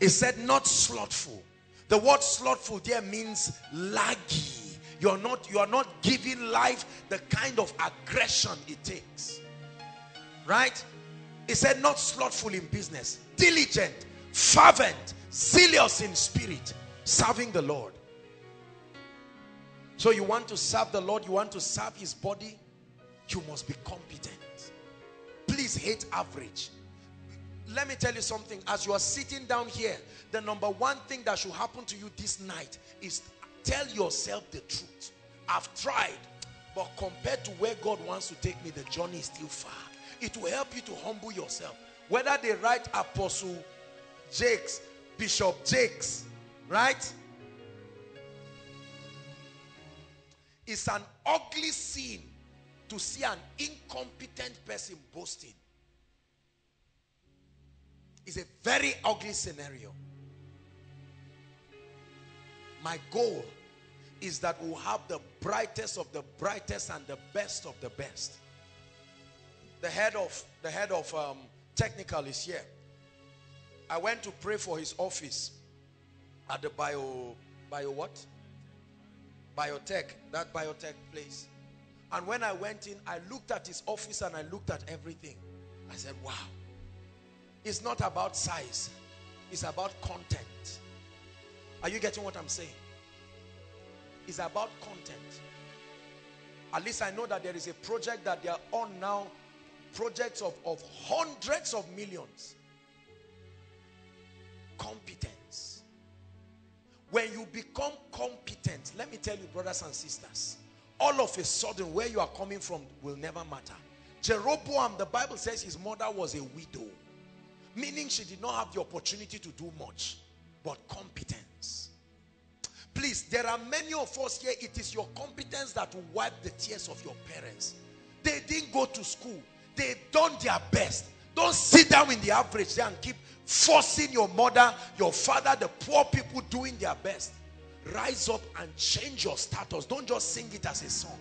It said not slothful. The word slothful there means laggy. You are not giving life the kind of aggression it takes. Right? It said not slothful in business, diligent, fervent, zealous in spirit, serving the Lord. So you want to serve the Lord, you want to serve his body, you must be competent. Please hate average. Let me tell you something. As you are sitting down here, the number one thing that should happen to you this night is tell yourself the truth. I've tried, but compared to where God wants to take me, the journey is still far. It will help you to humble yourself. Whether they write Apostle Jakes, Bishop Jakes, right? It's an ugly scene to see an incompetent person boasting. It's a very ugly scenario. My goal is that we'll have the brightest of the brightest and the best of the best. The head of technical is here. I went to pray for his office at the biotech, that biotech place. And when I went in, I looked at his office and I looked at everything. I said, wow. It's not about size. It's about content. Are you getting what I'm saying? It's about content. At least I know that there is a project that they are on now. Projects of hundreds of millions. Competence. When you become competent, let me tell you, brothers and sisters, all of a sudden, where you are coming from will never matter. Jeroboam, the Bible says his mother was a widow, meaning she did not have the opportunity to do much, but competence. Please, there are many of us here, it is your competence that will wipe the tears of your parents. They didn't go to school. They done their best. Don't sit down in the average there and keep forcing your mother, your father, the poor people doing their best. Rise up and change your status. Don't just sing it as a song.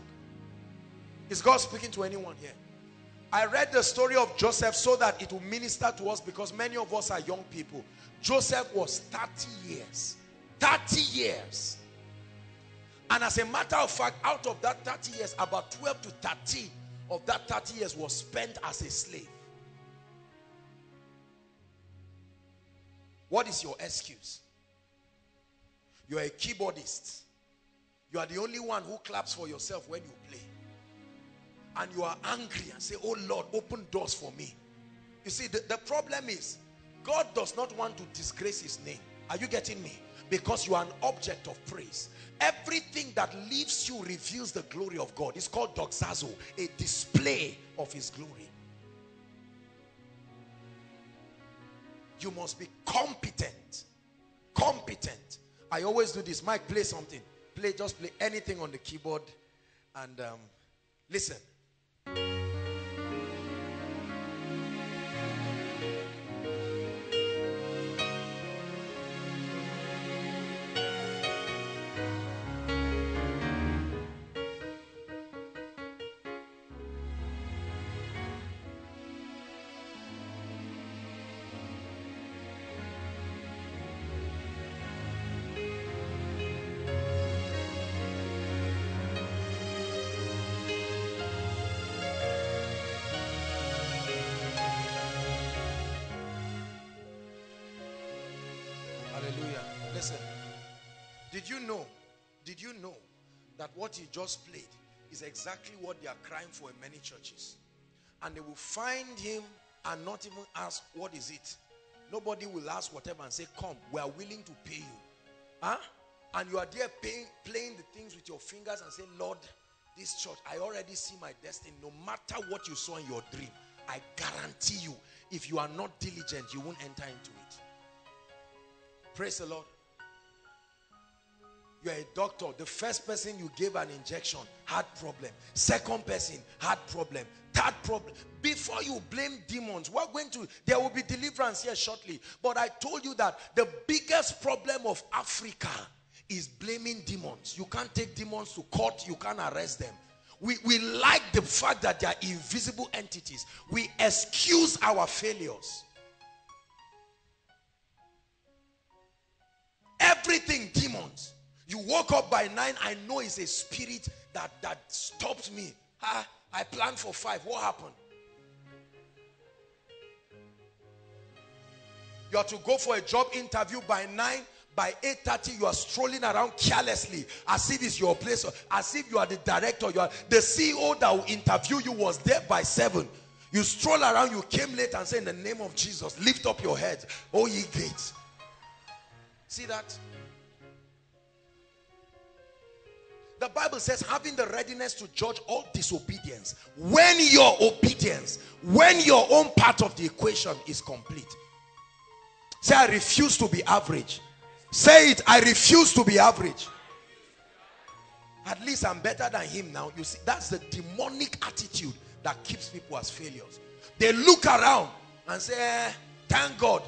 Is God speaking to anyone here? I read the story of Joseph so that it will minister to us, because many of us are young people. Joseph was 30 years. 30 years. And as a matter of fact, out of that 30 years, about 12 to 13 of that 30 years was spent as a slave. What is your excuse? You are a keyboardist. You are the only one who claps for yourself when you play. And you are angry and say, oh Lord, open doors for me. You see, the problem is, God does not want to disgrace his name. Are you getting me? Because you are an object of praise. Everything that leaves you reveals the glory of God. It's called doxazo, a display of his glory. You must be competent. Competent. I always do this. Mike, play something. Just play anything on the keyboard. And listen. Hallelujah. Listen. Did you know that what he just played is exactly what they are crying for in many churches? And they will find him and not even ask, what is it? Nobody will ask whatever and say, come, we are willing to pay you. Huh? And you are there playing the things with your fingers and say, Lord, this church, I already see my destiny. No matter what you saw in your dream, I guarantee you, if you are not diligent, you won't enter into it. Praise the Lord. You are a doctor. The first person you gave an injection, heart problem. Second person, heart problem. Third problem. Before you blame demons, there will be deliverance here shortly. But I told you that the biggest problem of Africa is blaming demons. You can't take demons to court. You can't arrest them. We like the fact that they are invisible entities. We excuse our failures. Everything demons. You woke up by 9, I know it's a spirit that stopped me. I planned for 5. What happened? You are to go for a job interview by 9. By 8:30, you are strolling around carelessly as if it's your place, as if you are the director. You are the CEO that will interview you was there by 7. You stroll around, you came late and say, in the name of Jesus, lift up your head, oh ye gates. See that? The Bible says, having the readiness to judge all disobedience, when your own part of the equation is complete. Say, I refuse to be average. Say it, I refuse to be average. At least I'm better than him now. You see, that's the demonic attitude that keeps people as failures. They look around and say, thank God,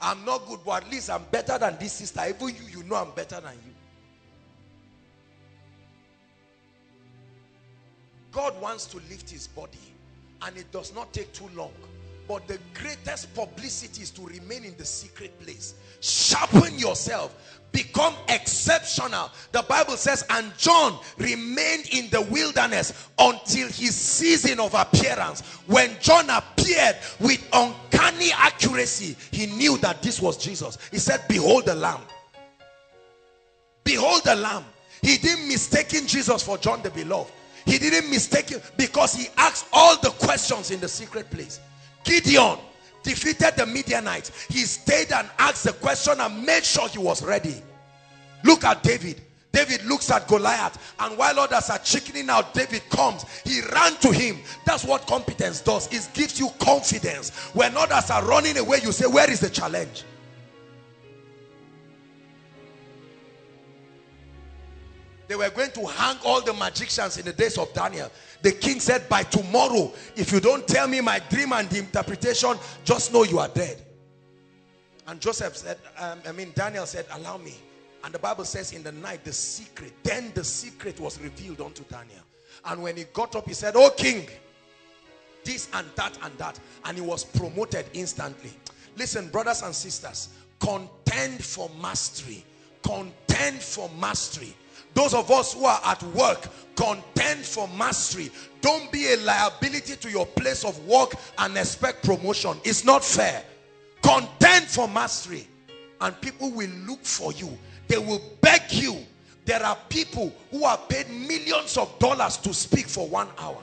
I'm not good, but at least I'm better than this sister. Even you know I'm better than you. God wants to lift his body, and it does not take too long. But the greatest publicity is to remain in the secret place. Sharpen yourself. Become exceptional. The Bible says, and John remained in the wilderness until his season of appearance. When John appeared with uncanny accuracy, he knew that this was Jesus. He said, behold the Lamb. Behold the Lamb. He didn't mistake Jesus for John the Beloved. He didn't mistake him because he asked all the questions in the secret place. Gideon defeated the Midianites. He stayed and asked the question and made sure he was ready. Look at David. David looks at Goliath, and while others are chickening out, David comes. He ran to him. That's what competence does. It gives you confidence. When others are running away, you say, where is the challenge? They were going to hang all the magicians in the days of Daniel. The king said, by tomorrow, if you don't tell me my dream and the interpretation, just know you are dead. And Daniel said, allow me. And the Bible says, in the night, the secret was revealed unto Daniel. And when he got up, he said, oh king, this and that, and he was promoted instantly. Listen, brothers and sisters, contend for mastery. Contend for mastery. Those of us who are at work, contend for mastery. Don't be a liability to your place of work and expect promotion. It's not fair. Contend for mastery. And people will look for you. They will beg you. There are people who are paid millions of dollars to speak for 1 hour.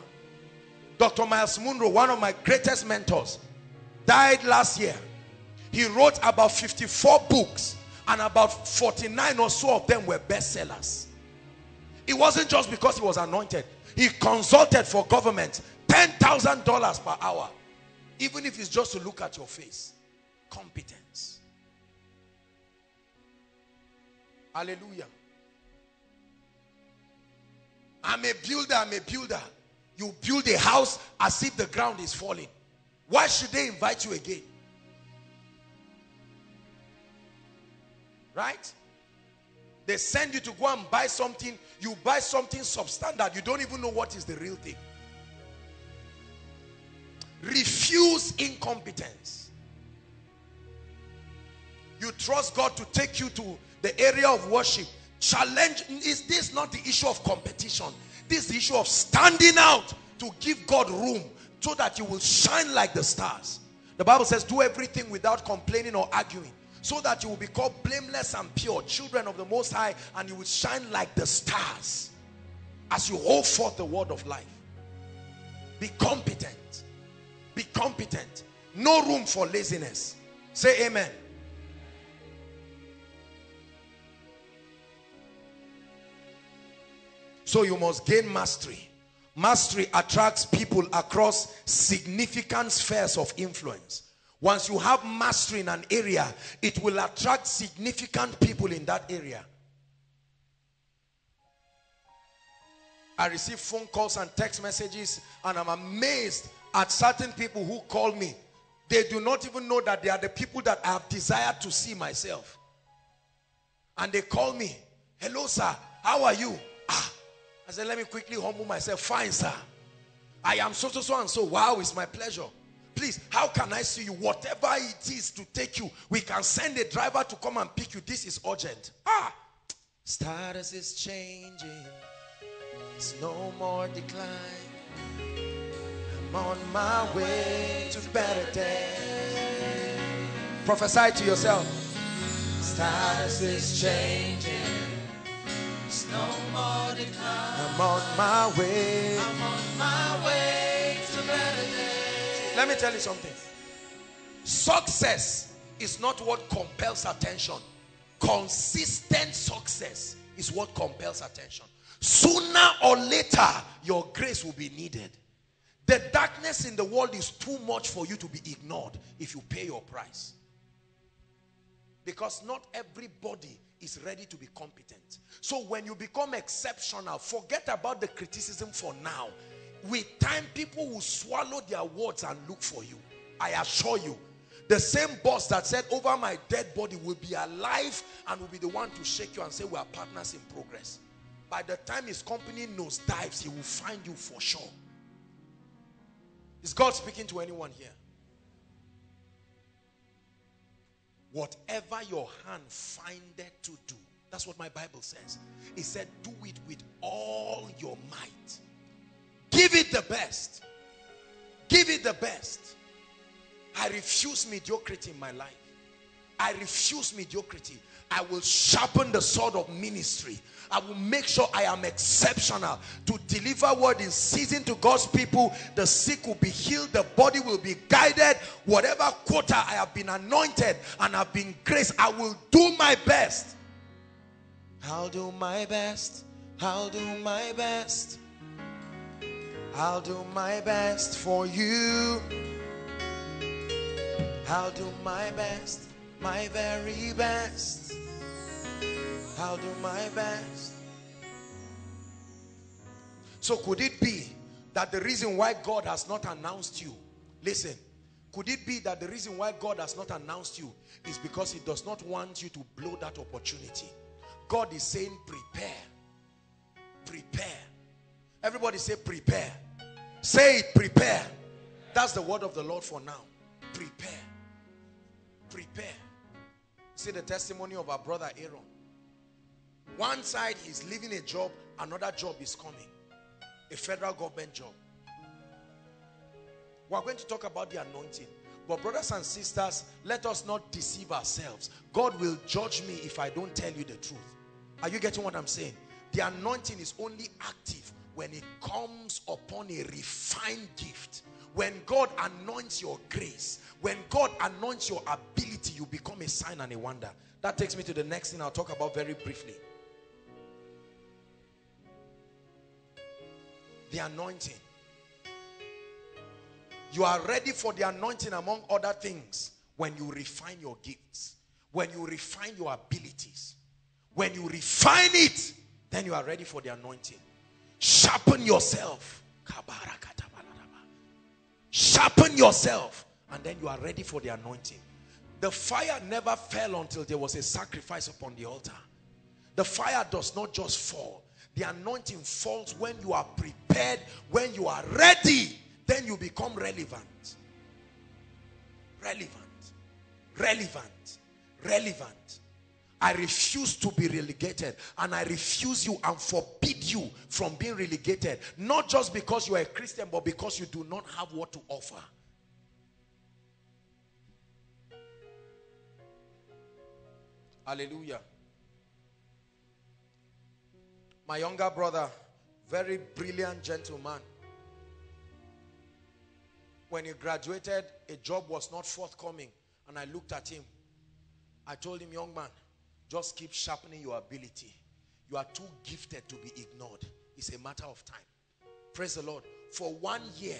Dr. Miles Munro, one of my greatest mentors, died last year. He wrote about 54 books, and about 49 or so of them were bestsellers. It wasn't just because he was anointed. He consulted for government. $10,000 per hour. Even if it's just to look at your face. Competence. Hallelujah. I'm a builder. I'm a builder. You build a house as if the ground is falling. Why should they invite you again? Right? They send you to go and buy something. You buy something substandard. You don't even know what is the real thing. Refuse incompetence. You trust God to take you to the area of worship. Challenge. Is this not the issue of competition? This is the issue of standing out to give God room so that you will shine like the stars. The Bible says, do everything without complaining or arguing. so that you will be called blameless and pure, children of the Most High, and you will shine like the stars as you hold forth the word of life. Be competent. Be competent. No room for laziness. Say amen. So you must gain mastery. Mastery attracts people across significant spheres of influence. Once you have mastery in an area, it will attract significant people in that area. I receive phone calls and text messages, and I'm amazed at certain people who call me. They do not even know that they are the people that I have desired to see myself. And they call me, "Hello, sir, how are you?" Ah, I said, "Let me quickly humble myself." "Fine, sir. I am so, so, so, and so." "Wow, it's my pleasure. Please, how can I see you?" "Whatever it is to take you, we can send a driver to come and pick you. This is urgent." Ah, status is changing. It's no more decline. I'm on my way to better days. Prophesy to yourself. Status is changing. It's no more decline. I'm on my way. I'm on my way to better days. Let me tell you something. Success is not what compels attention. Consistent success is what compels attention. Sooner or later, your grace will be needed. The darkness in the world is too much for you to be ignored if you pay your price. Because not everybody is ready to be competent. So when you become exceptional, forget about the criticism for now. With time, people will swallow their words and look for you. I assure you, the same boss that said, "Over my dead body," will be alive and will be the one to shake you and say, "We are partners in progress." By the time his company nosedives, he will find you for sure. Is God speaking to anyone here? Whatever your hand findeth to do, that's what my Bible says. It said, do it with all your might. Give it the best. Give it the best. I refuse mediocrity in my life. I refuse mediocrity. I will sharpen the sword of ministry. I will make sure I am exceptional to deliver word in season to God's people. The sick will be healed. The body will be guided. Whatever quota I have been anointed and have been graced, I will do my best. I'll do my best. I'll do my best. I'll do my best for you. I'll do my best. My very best. I'll do my best. So could it be that the reason why God has not announced you, listen, could it be that the reason why God has not announced you is because he does not want you to blow that opportunity? God is saying prepare. Prepare. Everybody say prepare. Say it, prepare. That's the word of the Lord for now. Prepare. Prepare. See the testimony of our brother Aaron. One side he's leaving a job, another job is coming. A federal government job. We're going to talk about the anointing. But brothers and sisters, let us not deceive ourselves. God will judge me if I don't tell you the truth. Are you getting what I'm saying? The anointing is only active when it comes upon a refined gift. When God anoints your grace, when God anoints your ability, you become a sign and a wonder. That takes me to the next thing I'll talk about very briefly. The anointing. You are ready for the anointing among other things when you refine your gifts, when you refine your abilities. When you refine it, then you are ready for the anointing. Sharpen yourself. Sharpen yourself, and then you are ready for the anointing. The fire never fell until there was a sacrifice upon the altar. The fire does not just fall. The anointing falls when you are prepared, when you are ready, then you become relevant. Relevant. Relevant. Relevant. I refuse to be relegated, and I refuse you and forbid you from being relegated. Not just because you are a Christian, but because you do not have what to offer. Hallelujah. My younger brother, very brilliant gentleman. When he graduated, a job was not forthcoming. And I looked at him. I told him, young man, just keep sharpening your ability. You are too gifted to be ignored. It's a matter of time. Praise the Lord. For 1 year,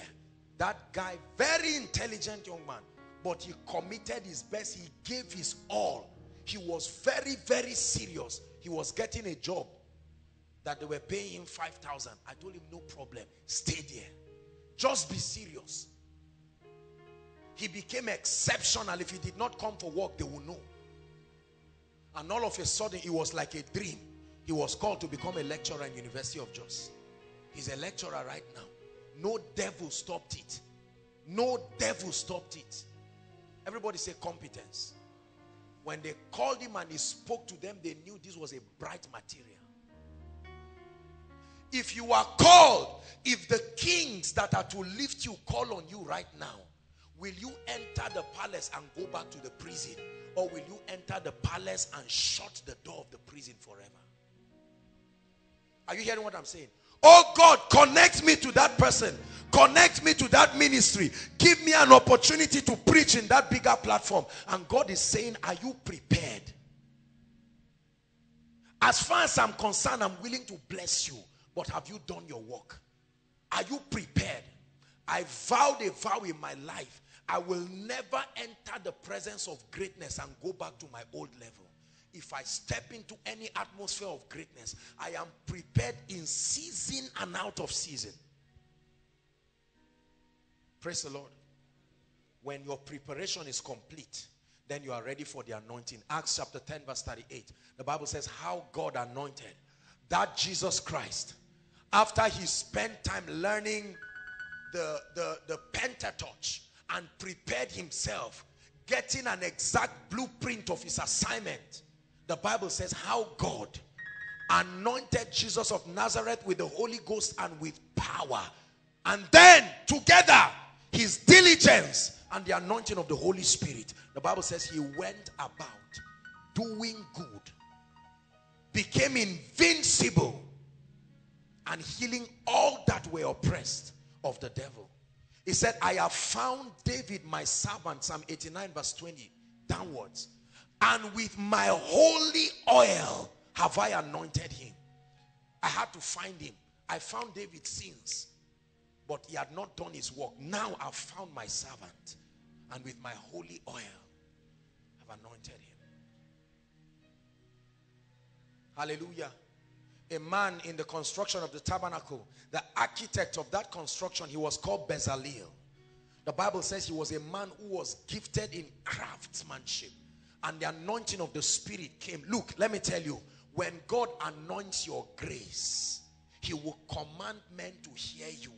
that guy, very intelligent young man, but he committed his best. He gave his all. He was very, very serious. He was getting a job that they were paying him 5,000. I told him, no problem. Stay there. Just be serious. He became exceptional. If he did not come for work, they will know. And all of a sudden, it was like a dream. He was called to become a lecturer in University of Jos. He's a lecturer right now. No devil stopped it. No devil stopped it. Everybody say competence. When they called him and he spoke to them, they knew this was a bright material. If you are called, if the kings that are to lift you call on you right now, will you enter the palace and go back to the prison? Or will you enter the palace and shut the door of the prison forever? Are you hearing what I'm saying? Oh God, connect me to that person. Connect me to that ministry. Give me an opportunity to preach in that bigger platform. And God is saying, are you prepared? As far as I'm concerned, I'm willing to bless you. But have you done your work? Are you prepared? I vowed a vow in my life. I will never enter the presence of greatness and go back to my old level. If I step into any atmosphere of greatness, I am prepared in season and out of season. Praise the Lord. When your preparation is complete, then you are ready for the anointing. Acts chapter 10 verse 38. The Bible says how God anointed that Jesus Christ, after he spent time learning the Pentateuch and prepared himself, getting an exact blueprint of his assignment. The Bible says how God anointed Jesus of Nazareth with the Holy Ghost and with power. And then together, his diligence and the anointing of the Holy Spirit. The Bible says he went about doing good, became invincible, and healing all that were oppressed of the devil. He said, I have found David my servant, Psalm 89 verse 20 downwards, and with my holy oil have I anointed him. I had to find him. I found David since, but he had not done his work. Now I've found my servant, and with my holy oil I've anointed him. Hallelujah. A man in the construction of the tabernacle, the architect of that construction, he was called Bezalel. The Bible says he was a man who was gifted in craftsmanship, and the anointing of the Spirit came. Look, let me tell you, when God anoints your grace, he will command men to hear you.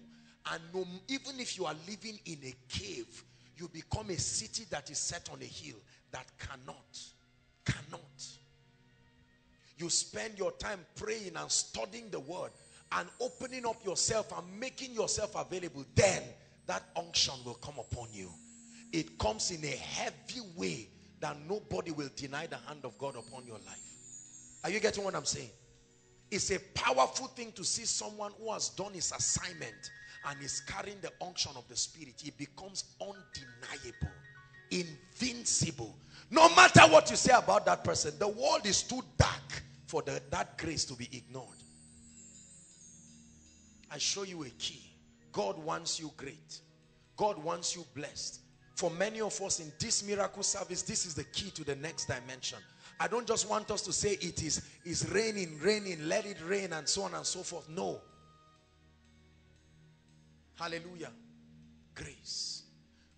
And even if you are living in a cave, you become a city that is set on a hill that cannot. You spend your time praying and studying the word and opening up yourself and making yourself available. Then that unction will come upon you. It comes in a heavy way that nobody will deny the hand of God upon your life. Are you getting what I'm saying? It's a powerful thing to see someone who has done his assignment and is carrying the unction of the Spirit. He becomes undeniable, invincible. No matter what you say about that person, the world is too dark for that grace to be ignored. I show you a key. God wants you great. God wants you blessed. For many of us in this miracle service, this is the key to the next dimension. I don't just want us to say it is raining, let it rain, and so on and so forth. No. Hallelujah. Grace.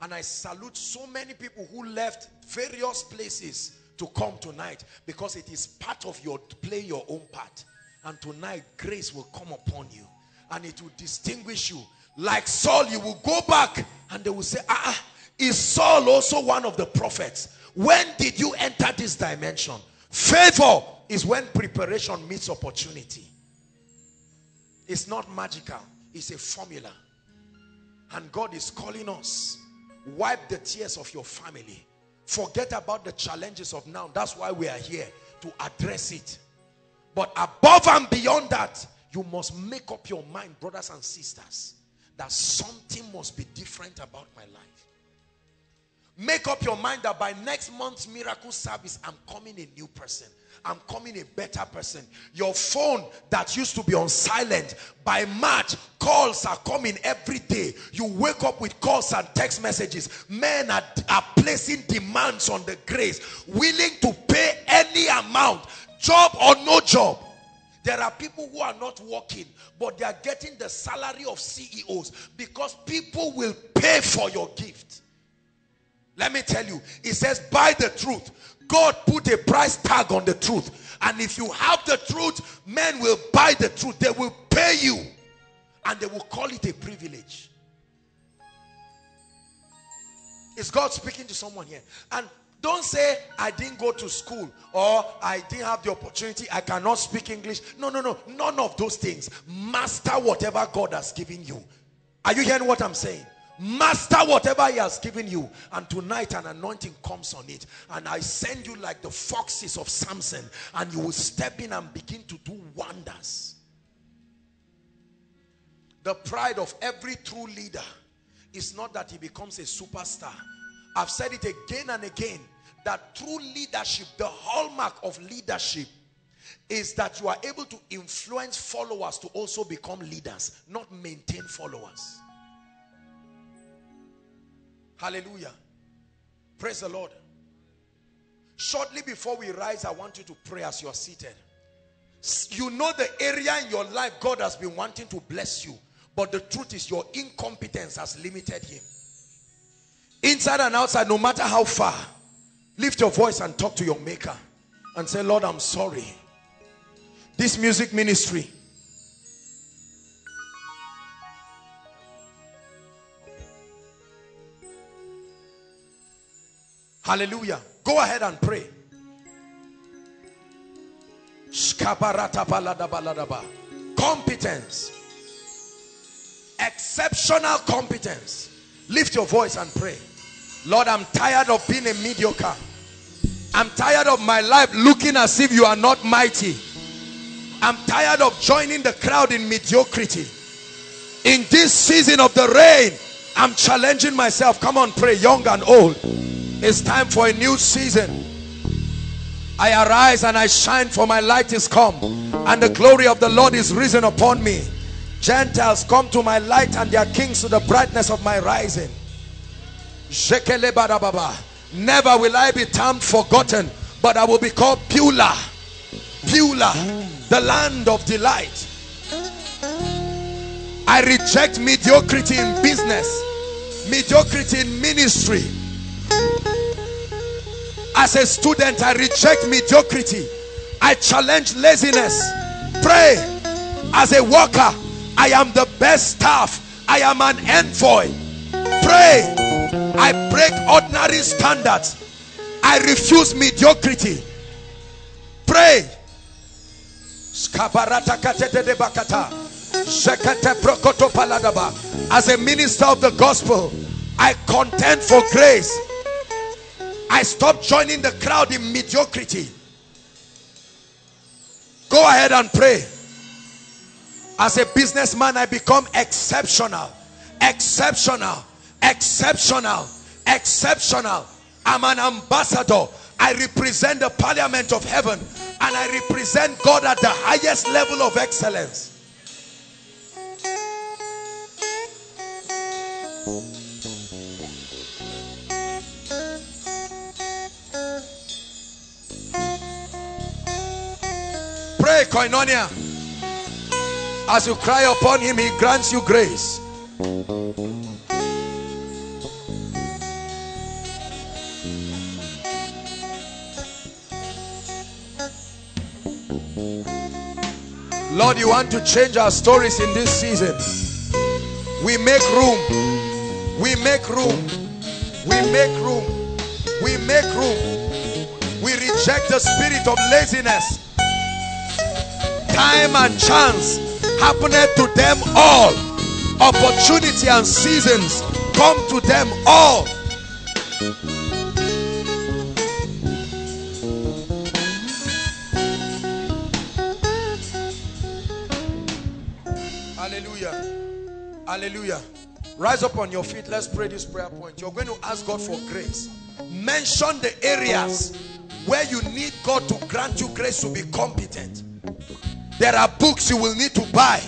And I salute so many people who left various places to come tonight, because it is part of your play your own part. And tonight grace will come upon you and it will distinguish you. Like Saul, you will go back and they will say, is Saul also one of the prophets? When did you enter this dimension? Favor is when preparation meets opportunity. It's not magical. It's a formula. And God is calling us. Wipe the tears of your family. Forget about the challenges of now. That's why we are here, to address it. But above and beyond that, you must make up your mind, brothers and sisters, that something must be different about my life. Make up your mind that by next month's miracle service, I'm coming a new person. I'm coming a better person. Your phone that used to be on silent, by March, calls are coming every day. You wake up with calls and text messages. Men are placing demands on the grace, willing to pay any amount, job or no job. There are people who are not working, but they are getting the salary of CEOs because people will pay for your gift. Let me tell you, it says, buy the truth. God put a price tag on the truth. And if you have the truth, men will buy the truth. They will pay you. And they will call it a privilege. Is God speaking to someone here? And don't say, I didn't go to school, or I didn't have the opportunity, I cannot speak English. No, no, no. None of those things. Master whatever God has given you. Are you hearing what I'm saying? Master whatever he has given you, and tonight an anointing comes on it, and I send you like the foxes of Samson, and you will step in and begin to do wonders. The pride of every true leader is not that he becomes a superstar. I've said it again and again, that true leadership, the hallmark of leadership, is that you are able to influence followers to also become leaders, not maintain followers. Hallelujah. Praise the Lord. Shortly before we rise, I want you to pray as you are seated. You know the area in your life God has been wanting to bless you, but the truth is your incompetence has limited him. Inside and outside, no matter how far, lift your voice and talk to your maker and say, Lord, I'm sorry. This music ministry, hallelujah. Go ahead and pray. Competence. Exceptional competence. Lift your voice and pray. Lord, I'm tired of being a mediocre. I'm tired of my life looking as if you are not mighty. I'm tired of joining the crowd in mediocrity. In this season of the rain, I'm challenging myself. Come on, pray, young and old. It's time for a new season. I arise and I shine, for my light is come, and the glory of the Lord is risen upon me. Gentiles come to my light, and their kings to the brightness of my rising. Never will I be termed forgotten, but I will be called Beulah. Beulah, the land of delight. I reject mediocrity in business, mediocrity in ministry. As a student, I reject mediocrity. I challenge laziness. Pray. As a worker, I am the best staff. I am an envoy. Pray. I break ordinary standards. I refuse mediocrity. Pray. As a minister of the gospel, I contend for grace. I stop joining the crowd in mediocrity. Go ahead and pray. As a businessman, I become exceptional. Exceptional. Exceptional. Exceptional. I'm an ambassador. I represent the parliament of heaven, and I represent God at the highest level of excellence. Pray, Koinonia. As you cry upon him, he grants you grace. Lord, you want to change our stories in this season. We make room. We make room. We make room. We make room. We reject the spirit of laziness. Time and chance happeneth to them all. Opportunity and seasons come to them all. Hallelujah. Hallelujah. Rise up on your feet. Let's pray this prayer point. You're going to ask God for grace. Mention the areas where you need God to grant you grace to be competent. There are books you will need to buy.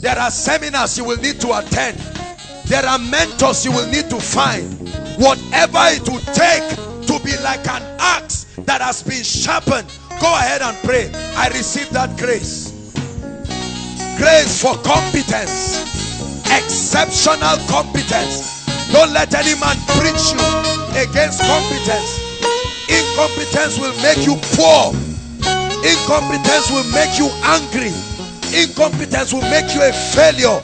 There are seminars you will need to attend. There are mentors you will need to find. Whatever it will take to be like an axe that has been sharpened, go ahead and pray. I receive that grace. Grace for competence. Exceptional competence. Don't let any man preach you against competence. Incompetence will make you poor. Incompetence will make you angry. Incompetence will make you a failure.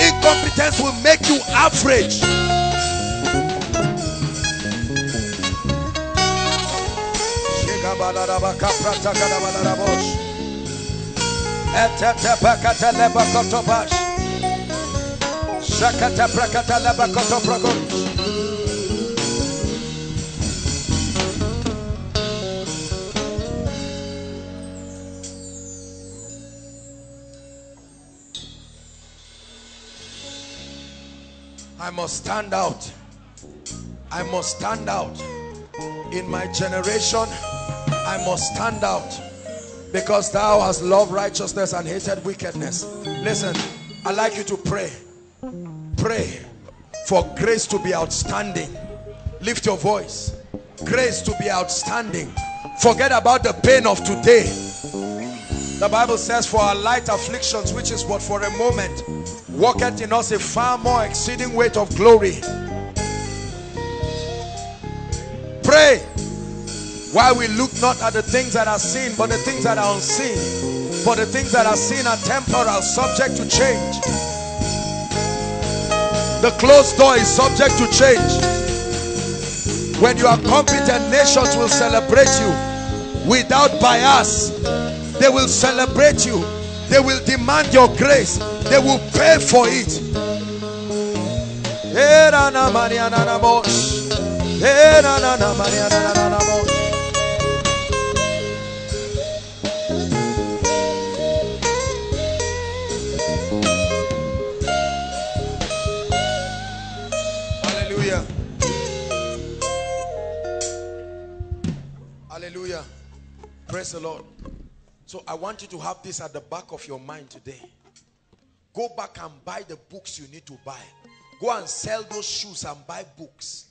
Incompetence will make you average. I must stand out. I must stand out. In my generation, I must stand out, because thou hast loved righteousness and hated wickedness. Listen, I'd like you to pray. Pray for grace to be outstanding. Lift your voice. Grace to be outstanding. Forget about the pain of today. The Bible says, for our light afflictions, which is but for a moment, worketh in us a far more exceeding weight of glory. Pray. Why we look not at the things that are seen, but the things that are unseen. For the things that are seen are temporal, subject to change. The closed door is subject to change. When you are competent, nations will celebrate you without bias. They will celebrate you. They will demand your grace. They will pay for it. Hallelujah. Praise the Lord. So I want you to have this at the back of your mind today. Go back and buy the books you need to buy. Go and sell those shoes and buy books.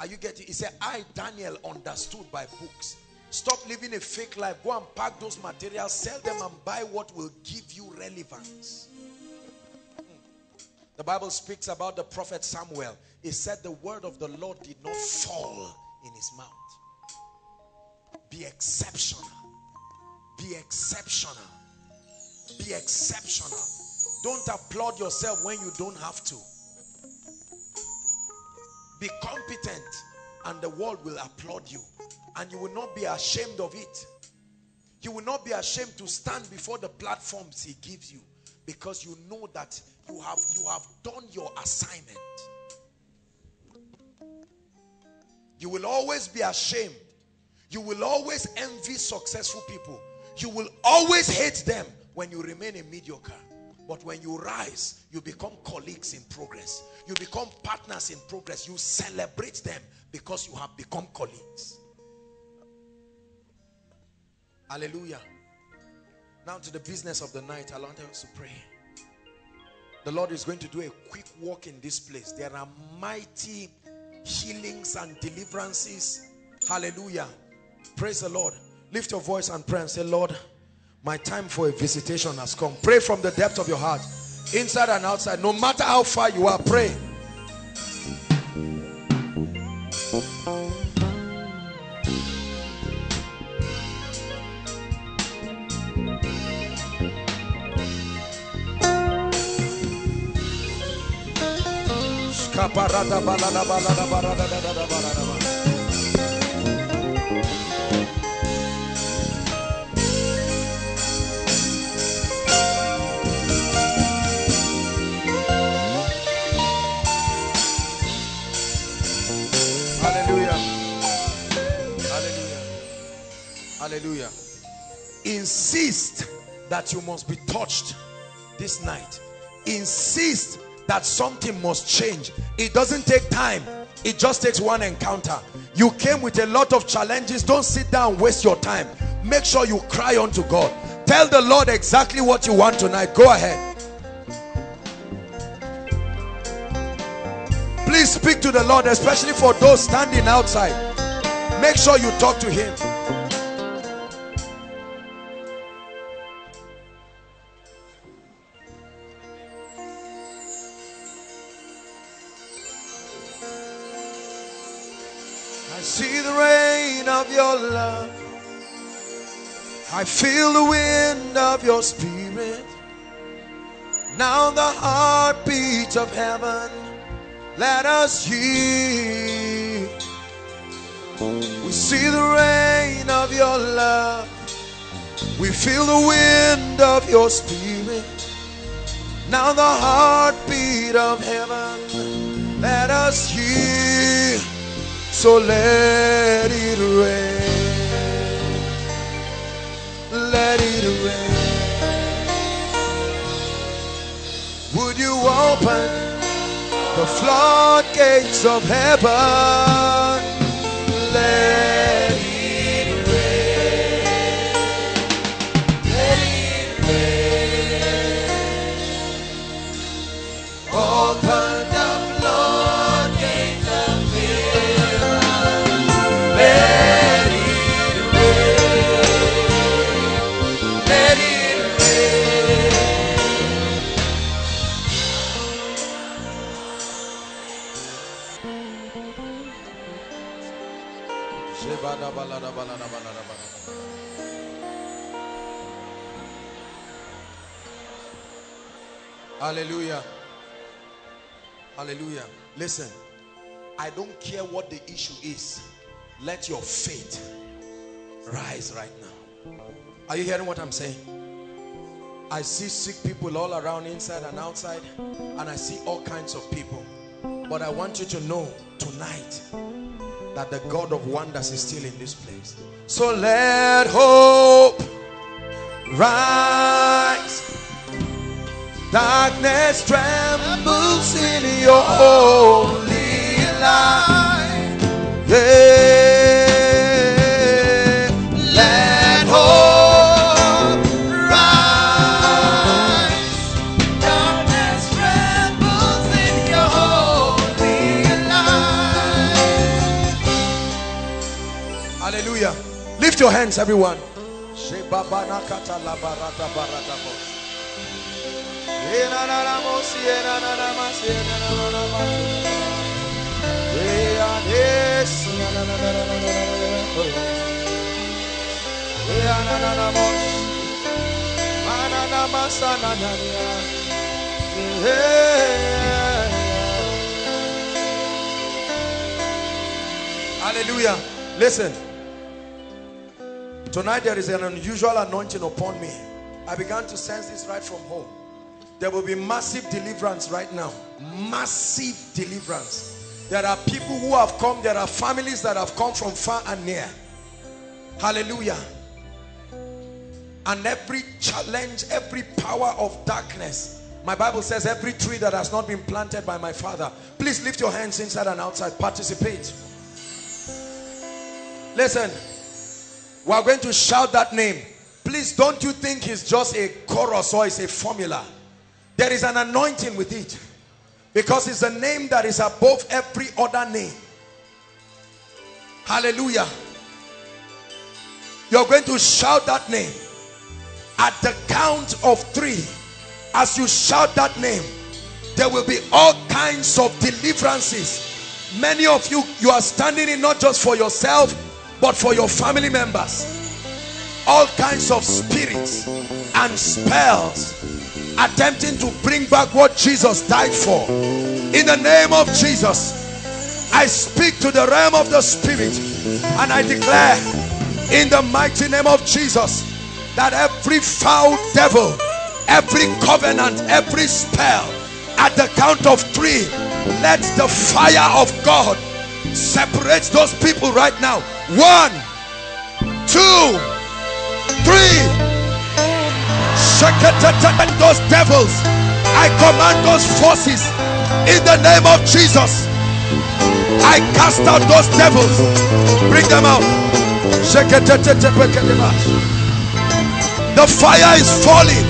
Are you getting it? He said, I, Daniel, understood by books. Stop living a fake life. Go and pack those materials, sell them, and buy what will give you relevance. The Bible speaks about the prophet Samuel. It said the word of the Lord did not fall in his mouth. Be exceptional. Be exceptional. Be exceptional. Don't applaud yourself when you don't have to. Be competent and the world will applaud you. And you will not be ashamed of it. You will not be ashamed to stand before the platforms he gives you, because you know that you have done your assignment. You will always be ashamed. You will always envy successful people. You will always hate them when you remain a mediocre. But when you rise, you become colleagues in progress. You become partners in progress. You celebrate them because you have become colleagues. Hallelujah. Now to the business of the night. I want us to pray. The Lord is going to do a quick walk in this place. There are mighty healings and deliverances. Hallelujah. Praise the Lord. Lift your voice and pray and say, Lord, my time for a visitation has come. Pray from the depth of your heart, inside and outside. No matter how far you are, pray. Hallelujah. Insist that you must be touched this night. insist that something must change. It doesn't take time. It just takes one encounter. You came with a lot of challenges. Don't sit down, waste your time. Make sure you cry unto God. Tell the Lord exactly what you want tonight. Go ahead. Please speak to the Lord, especially for those standing outside. Make sure you talk to him. I see the rain of your love. I feel the wind of your spirit. Now the heartbeat of heaven, let us hear. We see the rain of your love. We feel the wind of your spirit. Now the heartbeat of heaven, let us hear. So let it rain, let it rain. Would you open the floodgates of heaven? Let it rain, let it rain. Open the floodgates of heaven, let it rain, let it rain. Hallelujah. Hallelujah. Listen, I don't care what the issue is. Let your faith rise right now. Are you hearing what I'm saying? I see sick people all around, inside and outside, and I see all kinds of people. But I want you to know tonight that the God of wonders is still in this place. So let hope rise. Darkness trembles in your holy light. Yeah. Let hope rise. Darkness trembles in your holy light. Hallelujah. Lift your hands, everyone. Hallelujah. Listen, tonight there is an unusual anointing upon me. I began to sense this right from home. There will be massive deliverance right now. Massive deliverance. There are people who have come. There are families that have come from far and near. Hallelujah. And every challenge, every power of darkness. My Bible says every tree that has not been planted by my Father. Please lift your hands inside and outside. Participate. Listen. We are going to shout that name. Please don't you think it's just a chorus or it's a formula. There is an anointing with it, because it's a name that is above every other name. Hallelujah. You're going to shout that name. At the count of three, as you shout that name, there will be all kinds of deliverances. Many of you are standing in not just for yourself, but for your family members. All kinds of spirits and spells attempting to bring back what Jesus died for. In the name of Jesus, I speak to the realm of the spirit, and I declare in the mighty name of Jesus that every foul devil, every covenant, every spell, at the count of three, let the fire of God separate those people right now. 1, 2, 3. Those devils, I command those forces in the name of Jesus. I cast out those devils. Bring them out. The fire is falling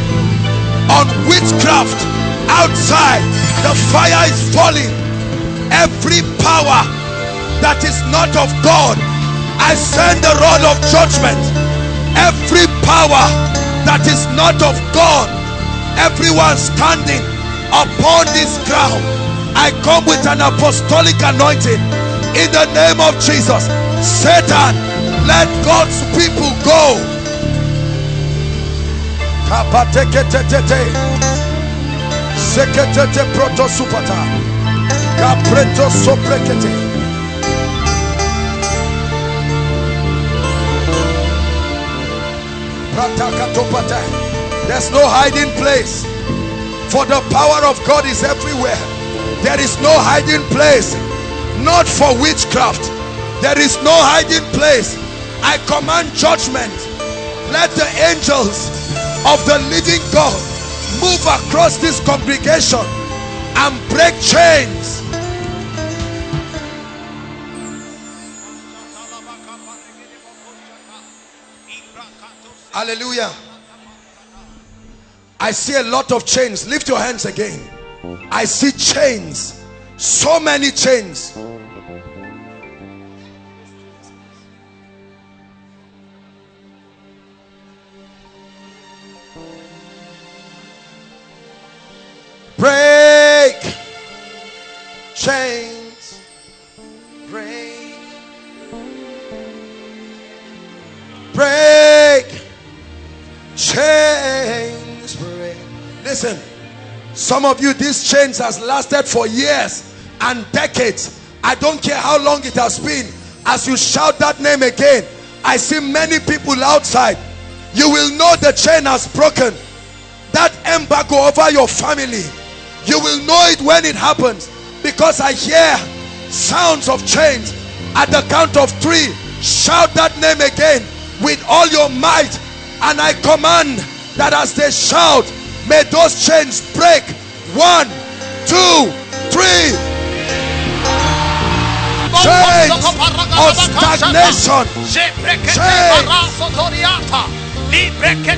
on witchcraft outside. The fire is falling. Every power that is not of God, I send the rod of judgment. Every power that is not of God, everyone standing upon this ground, I come with an apostolic anointing in the name of Jesus. Satan, let God's people go. There's no hiding place, for the power of God is everywhere. There is no hiding place, not for witchcraft. There is no hiding place. I command judgment. Let the angels of the living God move across this congregation and break chains. Hallelujah. I see a lot of chains. Lift your hands again. I see chains. So many chains. Break chains. Break. Break chains. Break. Listen. Some of you, this change has lasted for years and decades. I don't care how long it has been. As you shout that name again, I see many people outside. You will know the chain has broken. That embargo over your family, you will know it when it happens, because I hear sounds of change. At the count of three, shout that name again with all your might, and I command that as they shout, may those chains break. 1, 2, 3. Chains of stagnation. Chains. I break free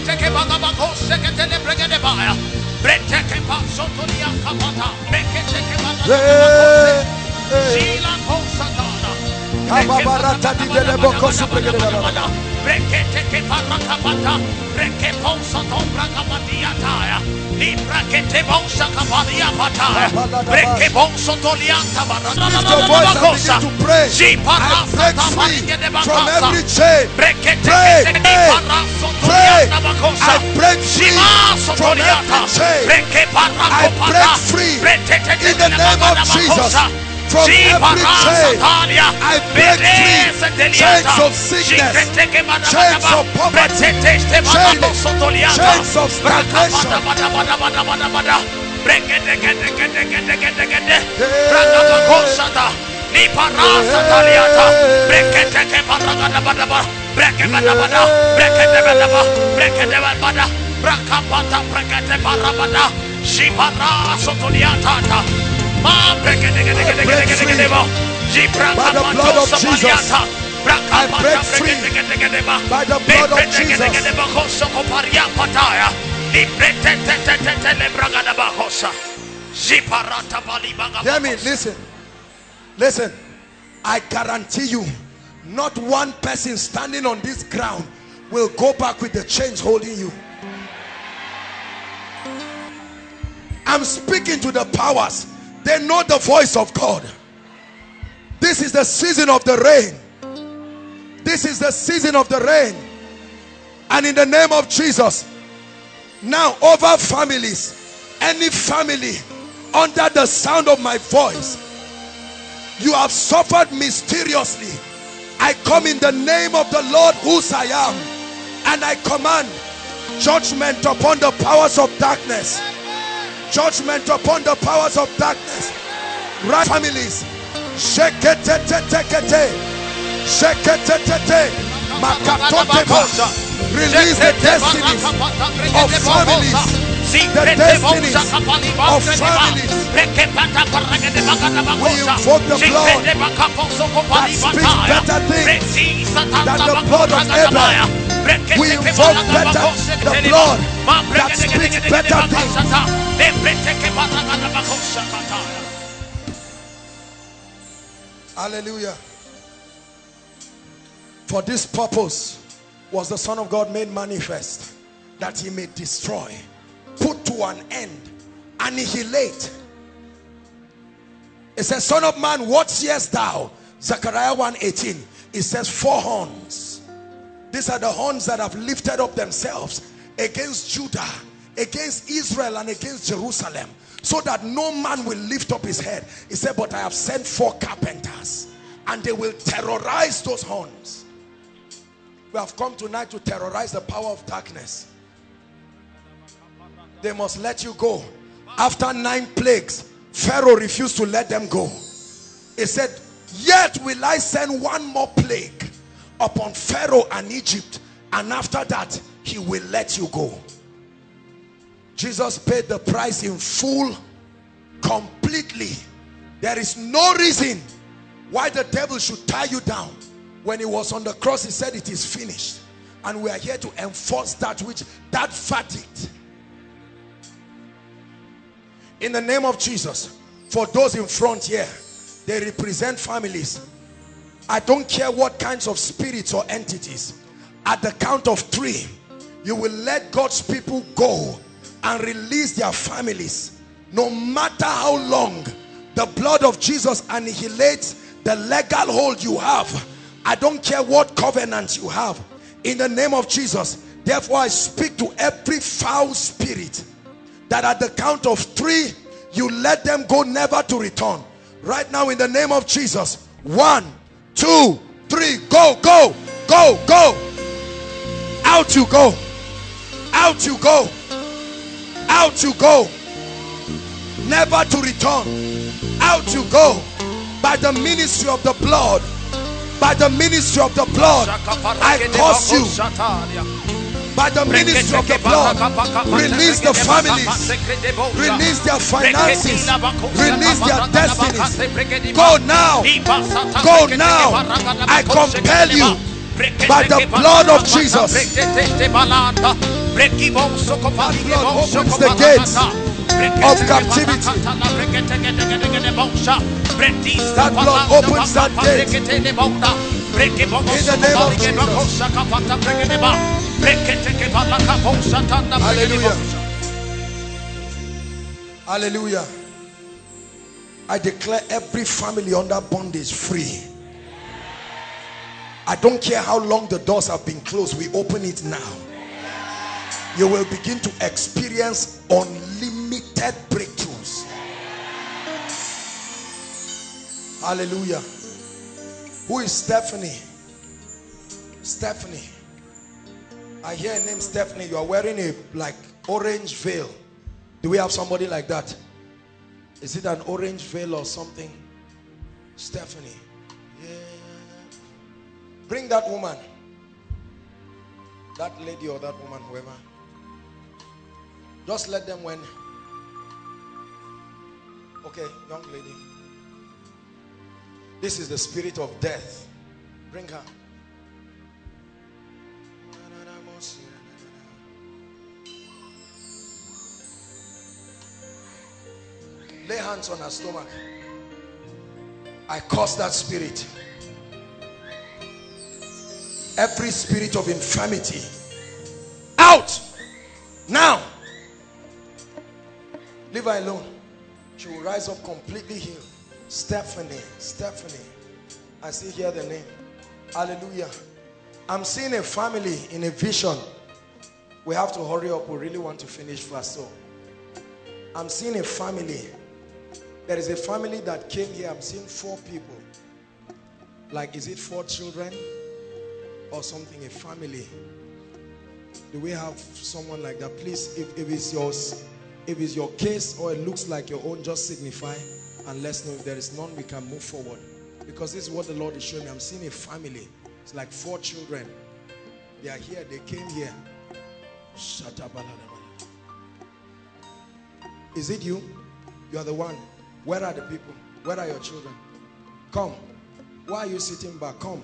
in the name of Jesus. From every chain, I break free. Chains of sickness, chains of poverty, chains of stagnation. By the blood of Jesus, I break free. By the blood of Jesus. Hear me, listen. Listen, I guarantee you, not one person standing on this ground will go back with the chains holding you. I'm speaking to the powers. They know the voice of God. This is the season of the rain. This is the season of the rain. And in the name of Jesus, now over families, any family under the sound of my voice, you have suffered mysteriously. I come in the name of the Lord whose I am, and I command judgment upon the powers of darkness. Judgment upon the powers of darkness. Right families. Release the destinies of families. the destinies of families. We invoke the blood that speaks better things than the blood of Abel. We invoke the blood that speaks better things. Hallelujah. For this purpose was the Son of God made manifest, that he may destroy, put to an end, annihilate. It says, Son of man, what seest thou? Zechariah 1:18. It says, 4 horns. These are the horns that have lifted up themselves against Judah, against Israel, and against Jerusalem, so that no man will lift up his head. He said, but I have sent 4 carpenters, and they will terrorize those horns. We have come tonight to terrorize the power of darkness. They must let you go. After 9 plagues, Pharaoh refused to let them go. He said, yet will I send 1 more plague upon Pharaoh and Egypt, and after that he will let you go. Jesus paid the price in full, completely. There is no reason why the devil should tie you down. When he was on the cross, he said, it is finished. And we are here to enforce that which, that verdict. In the name of Jesus, for those in front here, they represent families. I don't care what kinds of spirits or entities. At the count of 3, you will let God's people go and release their families. No matter how long, the blood of Jesus annihilates the legal hold you have. I don't care what covenants you have. In the name of Jesus, therefore I speak to every foul spirit, that at the count of 3, you let them go, never to return. Right now, in the name of Jesus. 1, 2, 3, go, go, go, go. Out you go. Out you go. Out you go. Never to return. Out you go. By the ministry of the blood. By the ministry of the blood, I curse you. By the ministry of the blood, release the families, release their finances, release their destinies. Go now. Go now. I compel you by the blood of Jesus. That blood opens the gates of captivity. That blood opens that gate. In the name of Jesus. Hallelujah. Hallelujah. I declare every family under bondage free. I don't care how long the doors have been closed, we open it now. You will begin to experience unlimited breakthroughs. Hallelujah. Who is Stephanie? Stephanie. I hear a name, Stephanie. You are wearing a like orange veil. Do we have somebody like that? Is it an orange veil or something? Stephanie. Yeah. Bring that woman. That lady or that woman, whoever. Just let them win. Okay, young lady. This is the spirit of death. Bring her. Lay hands on her stomach. I curse that spirit. Every spirit of infirmity, out now. Leave her alone. She will rise up completely healed. Stephanie, Stephanie. I still hear the name. Hallelujah. I'm seeing a family in a vision. We have to hurry up. We really want to finish fast. So I'm seeing a family. There is a family that came here. I'm seeing 4 people. Like, is it 4 children? Or something, a family. Do we have someone like that? Please, if it's your case or it looks like your own, just signify and let's know. If there is none, we can move forward. Because this is what the Lord is showing me. I'm seeing a family. It's like 4 children. They are here. They came here. Is it you? You are the one. Where are the people? Where are your children? Come. Why are you sitting back? Come.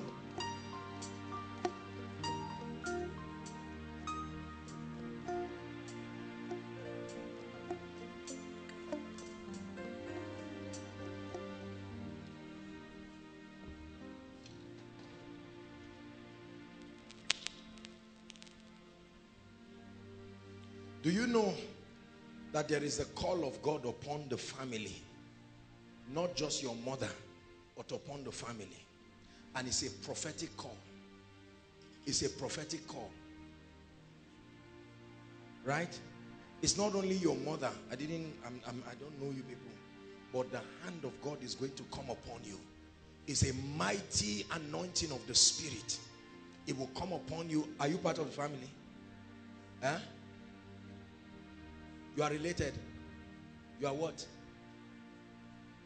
Do you know that there is a call of God upon the family, not just your mother, but upon the family? And it's a prophetic call. It's a prophetic call, right? It's not only your mother. I don't know you people, but the hand of God is going to come upon you. It's a mighty anointing of the Spirit. It will come upon you. Are you part of the family? Huh? You are related. You are what?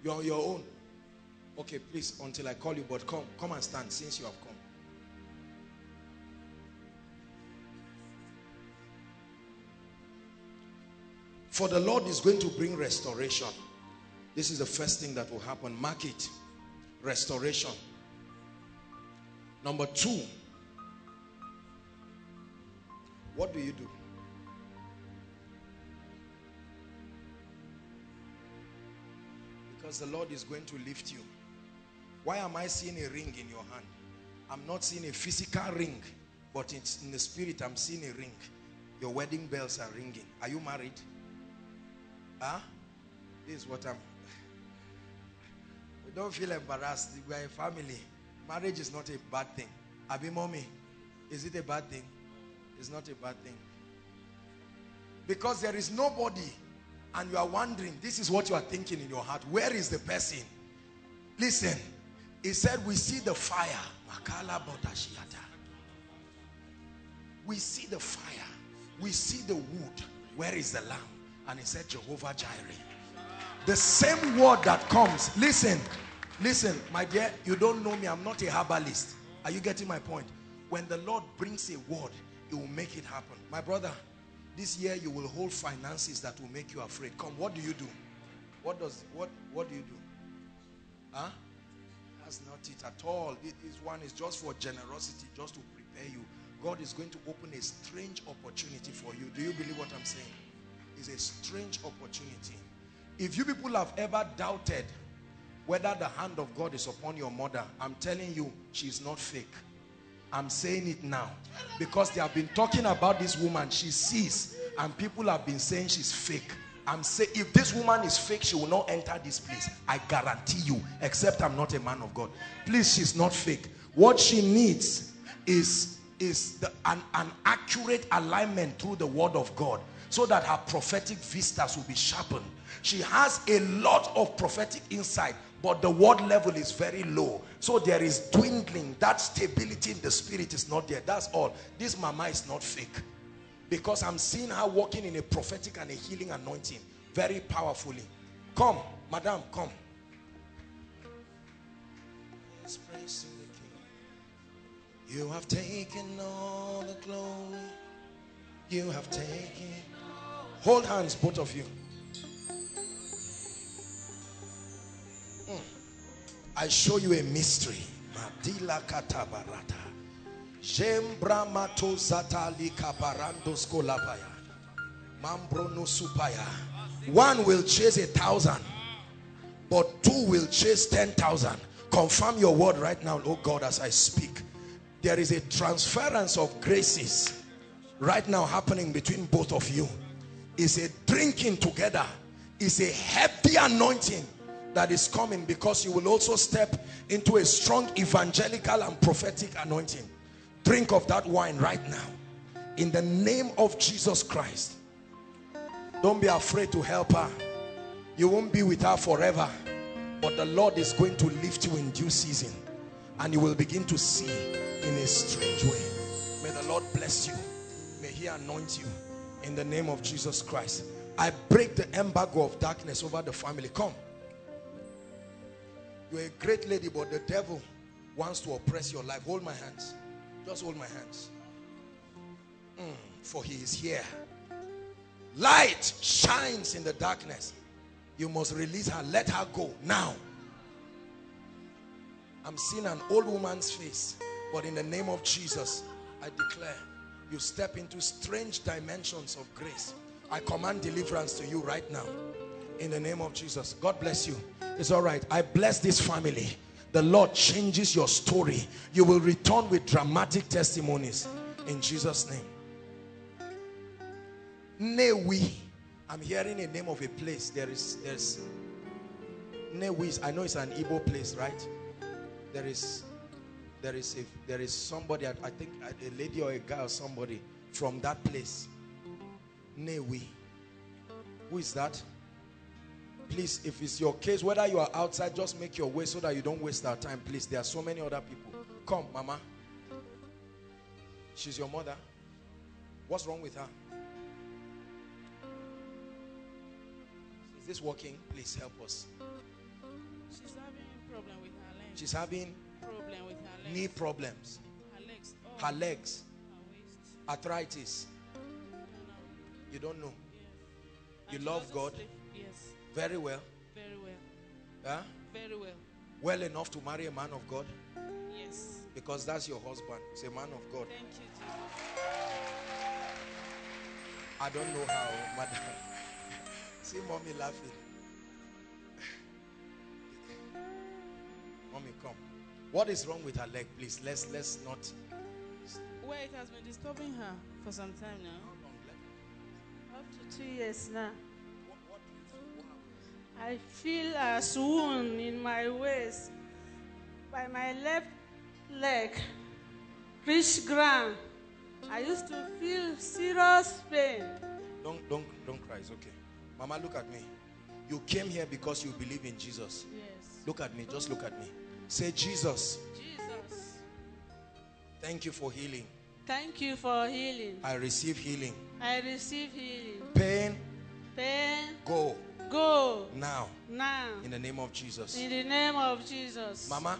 You are on your own. Okay, please, until I call you, but come. Come and stand since you have come. For the Lord is going to bring restoration. This is the first thing that will happen. Mark it. Restoration. Number two. What do you do? The Lord is going to lift you. Why am I seeing a ring in your hand? I'm not seeing a physical ring, but it's in the spirit. I'm seeing a ring. Your wedding bells are ringing. Are you married? Huh? This is what I'm... Don't feel embarrassed. We are a family. Marriage is not a bad thing. Abi mommy, is it a bad thing? It's not a bad thing. Because there is nobody. And you are wondering, this is what you are thinking in your heart. Where is the person? Listen, he said, we see the fire. We see the fire. We see the wood. Where is the lamb? And he said, Jehovah Jireh. The same word that comes. Listen, listen, my dear, you don't know me. I'm not a herbalist. Are you getting my point? When the Lord brings a word, it will make it happen. My brother, this year you will hold finances that will make you afraid. Come, what do you do? What do you do? Huh? That's not it at all. This one is just for generosity, just to prepare you. God is going to open a strange opportunity for you. Do you believe what I'm saying? It's a strange opportunity. If you people have ever doubted whether the hand of God is upon your mother, I'm telling you, she's not fake. I'm saying it now, because they have been talking about this woman. She sees, and people have been saying she's fake. I'm saying, if this woman is fake, she will not enter this place. I guarantee you, except I'm not a man of God. Please, she's not fake. What she needs is an accurate alignment through the word of God, so that her prophetic vistas will be sharpened. She has a lot of prophetic insight, but the word level is very low. So there is dwindling. That stability in the spirit is not there. That's all. This mama is not fake, because I'm seeing her walking in a prophetic and a healing anointing very powerfully. Come, madam, come. Yes, praise to the King. You have taken all the glory. You have taken. Hold hands, both of you. I show you a mystery. One will chase 1,000, but two will chase 10,000. Confirm your word right now, oh God, as I speak. There is a transference of graces right now happening between both of you. It's a drinking together. It's a heavy anointing that is coming, because you will also step into a strong evangelical and prophetic anointing. Drink of that wine right now in the name of Jesus Christ. Don't be afraid to help her. You won't be with her forever, but the Lord is going to lift you in due season, and you will begin to see in a strange way. May the Lord bless you. May he anoint you in the name of Jesus Christ. I break the embargo of darkness over the family. Come. You're a great lady, but the devil wants to oppress your life. Hold my hands. Just hold my hands. For he is here. Light shines in the darkness. You must release her. Let her go now. I'm seeing an old woman's face, but in the name of Jesus, I declare you step into strange dimensions of grace. I command deliverance to you right now. In the name of Jesus. God bless you. It's all right. I bless this family. The Lord changes your story. You will return with dramatic testimonies. In Jesus' name. Newi. I'm hearing a name of a place. There's Newi. I know it's an Igbo place, right? There is somebody, I think a lady or a guy or somebody from that place. Newi. Who is that? Please, if it's your case, whether you are outside, just make your way so that you don't waste our time, please. There are so many other people. Come, Mama. She's your mother. What's wrong with her? Is this working? Please help us. She's having a problem with her legs. She's having problem with her legs. Knee problems. Her legs. Oh. Her legs. Her waist. Arthritis. You don't know. Yes. You love God. Sleep. Yes. Very well. Very well. Huh? Very well. Well enough to marry a man of God? Yes. Because that's your husband. He's a man of God. Thank you, Jesus. I don't know how, madam. See mommy laughing. Mommy, come. What is wrong with her leg, please? Let's not. Well, it has been disturbing her for some time now. How long? Up to 2 years now. I feel a swoon in my waist by my left leg, reach ground. I used to feel serious pain. Don't cry, it's okay. Mama, look at me. You came here because you believe in Jesus. Yes. Look at me, just look at me. Say, Jesus. Jesus. Thank you for healing. Thank you for healing. I receive healing. I receive healing. Pain. Pain. Go. Go now. Now. In the name of Jesus. In the name of Jesus. Mama,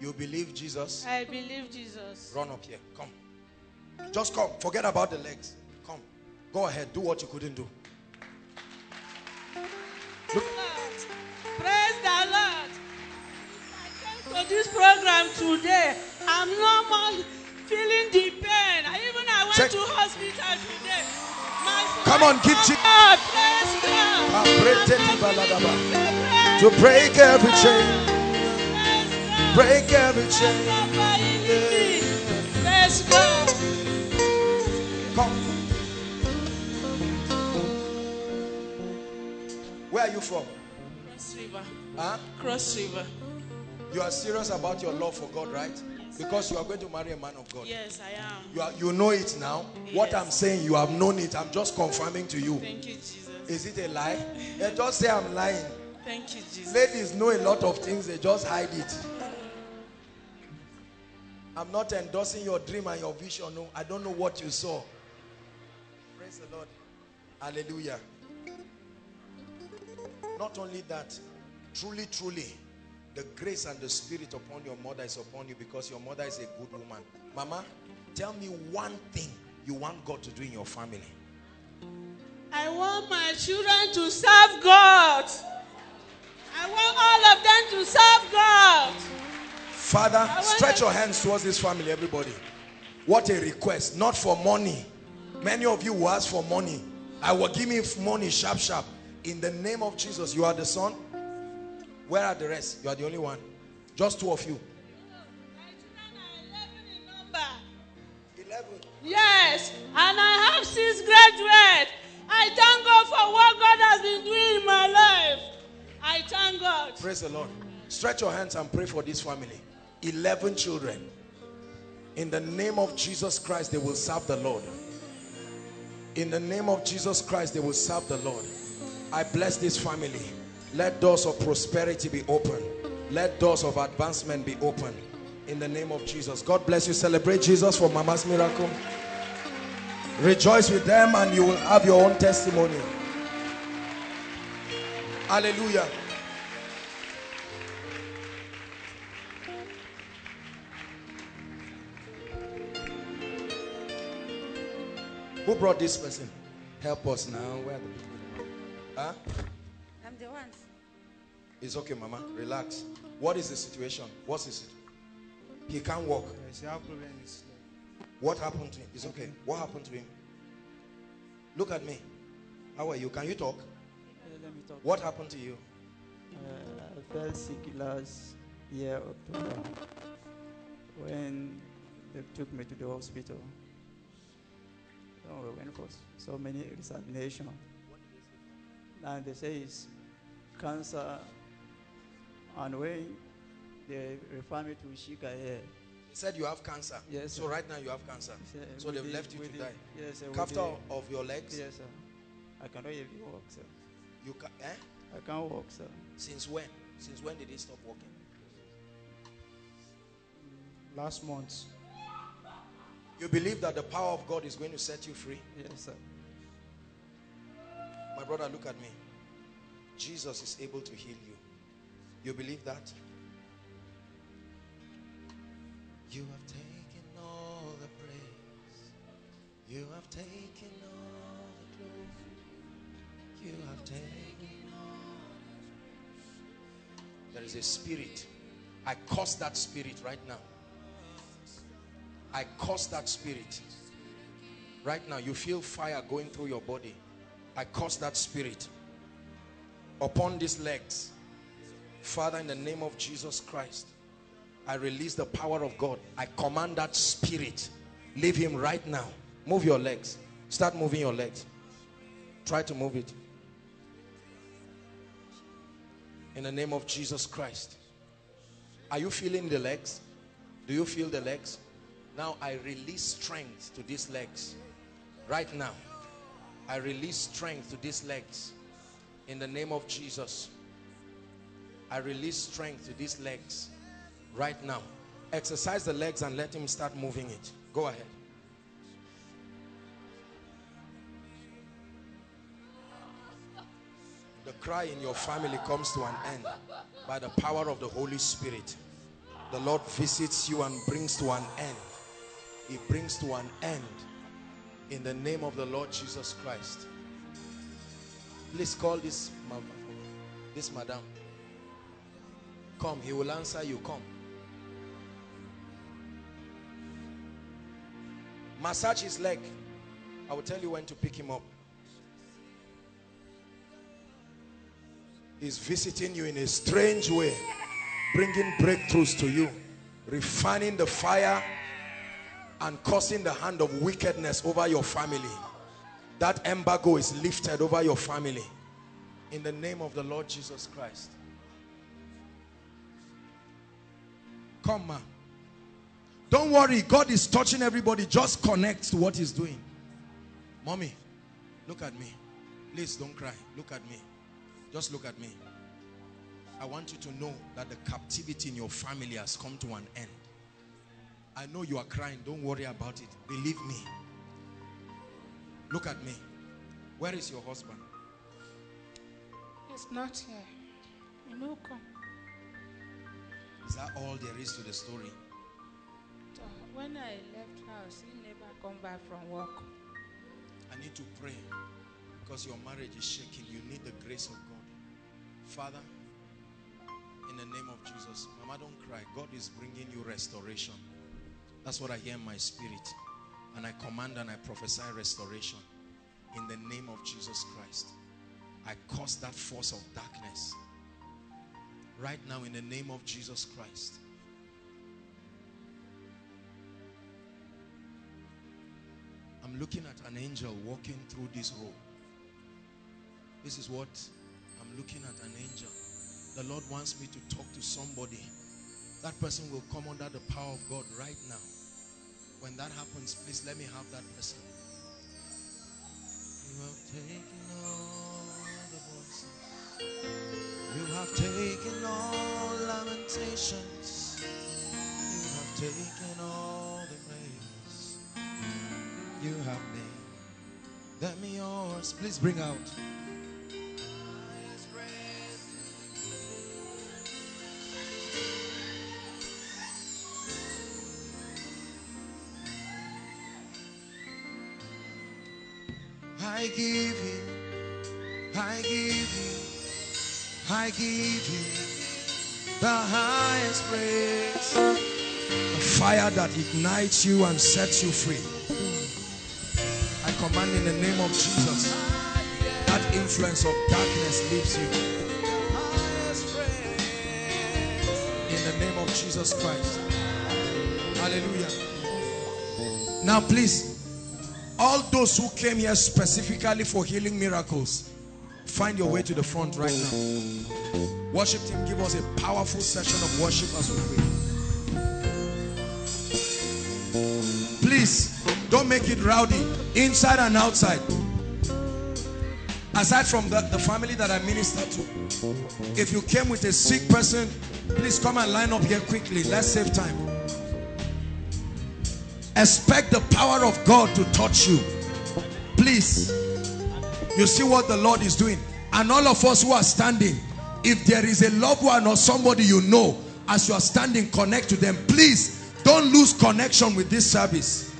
you believe Jesus? I believe Jesus. Run up here. Come. Just come. Forget about the legs. Come. Go ahead. Do what you couldn't do. Look. Praise the Lord. I came to this program today. I'm no more feeling the pain. I went to hospital today. Come on, give Jesus to break every chain. Break every chain. Come. Where are you from? Cross River. Huh? Cross River. You are serious about your love for God, right? Because you are going to marry a man of God. Yes, I am. You know it now. Yes. What I'm saying, you have known it. I'm just confirming to you. Thank you, Jesus. Is it a lie? They just say I'm lying. Thank you, Jesus. Ladies know a lot of things. They just hide it. I'm not endorsing your dream and your vision. No, I don't know what you saw. Praise the Lord. Hallelujah. Not only that, truly, truly, the grace and the spirit upon your mother is upon you because your mother is a good woman. Mama, tell me one thing you want God to do in your family. I want my children to serve God. I want all of them to serve God. Father, stretch your hands towards this family, everybody. What a request. Not for money. Many of you will ask for money. I will give me money sharp, sharp. In the name of Jesus, you are the son. Where are the rest? You are the only one. Just two of you. My children are 11 in number. 11? Yes. And I have 6 graduates. I thank God for what God has been doing in my life. I thank God. Praise the Lord. Stretch your hands and pray for this family. 11 children. In the name of Jesus Christ, they will serve the Lord. In the name of Jesus Christ, they will serve the Lord. I bless this family. Let doors of prosperity be open. Let doors of advancement be open. In the name of Jesus. God bless you. Celebrate Jesus for Mama's miracle. Rejoice with them and you will have your own testimony. Hallelujah. Who brought this person? Help us now. Where are the people? Huh? I'm the ones. It's okay, Mama. Relax. What is the situation? What's the situation? He can't walk. What happened to him? It's okay. What happened to him? Look at me. How are you? Can you talk? Let me talk. What happened to you? I fell sick last year, October, when they took me to the hospital. We went for so many examinations. And they say it's cancer. And when they refer me to Shika here. They said you have cancer. Yes. Sir. So right now you have cancer. Yes, so they've left you to die. Yes. Sir, after of your legs. Yes, sir. I cannot even walk, sir. You can? Eh? I can't walk, sir. Since when? Since when did he stop walking? Last month. You believe that the power of God is going to set you free? Yes, sir. My brother, look at me. Jesus is able to heal you. You believe that? You have taken all the praise. You have taken all the glory. You have taken all. There is a spirit. I curse that spirit right now. I curse that spirit. Right now, you feel fire going through your body. I curse that spirit upon these legs. Father, in the name of Jesus Christ, I release the power of God. I command that spirit. Leave him right now. Move your legs. Start moving your legs. Try to move it. In the name of Jesus Christ. Are you feeling the legs? Do you feel the legs? Now I release strength to these legs. Right now, I release strength to these legs. In the name of Jesus. I release strength to these legs right now. Exercise the legs and let him start moving it. Go ahead. The cry in your family comes to an end by the power of the Holy Spirit. The Lord visits you and brings to an end. He brings to an end in the name of the Lord Jesus Christ. Please call this mama, this madam. Come, he will answer you. Come. Massage his leg. I will tell you when to pick him up. He's visiting you in a strange way, bringing breakthroughs to you, refining the fire and causing the hand of wickedness over your family. That embargo is lifted over your family in the name of the Lord Jesus Christ. Come, ma. Don't worry. God is touching everybody. Just connect to what he's doing. Mommy, look at me. Please don't cry. Look at me. Just look at me. I want you to know that the captivity in your family has come to an end. I know you are crying. Don't worry about it. Believe me. Look at me. Where is your husband? He's not here. He will come. Is that all there is to the story? When I left house, he never come back from work. I need to pray because your marriage is shaking. You need the grace of God. Father, in the name of Jesus, Mama, don't cry. God is bringing you restoration. That's what I hear in my spirit. And I command and I prophesy restoration in the name of Jesus Christ. I curse that force of darkness. Right now, in the name of Jesus Christ. I'm looking at an angel walking through this room. This is what I'm looking at, an angel. The Lord wants me to talk to somebody. That person will come under the power of God right now. When that happens, please let me have that person. You have taken all the voices. You have taken all lamentations. You have taken all the praise. You have made them yours. Please bring out. I give you the highest praise. A fire that ignites you and sets you free. I command in the name of Jesus, that influence of darkness leaves you. In the name of Jesus Christ. Hallelujah. Now please, all those who came here specifically for healing miracles, find your way to the front right now. Worship team, give us a powerful session of worship as we pray. Please, don't make it rowdy, inside and outside. Aside from that, the family that I minister to, if you came with a sick person, please come and line up here quickly. Let's save time. Expect the power of God to touch you. Please. You see what the Lord is doing. And all of us who are standing, if there is a loved one or somebody you know, as you are standing, connect to them. Please, don't lose connection with this service.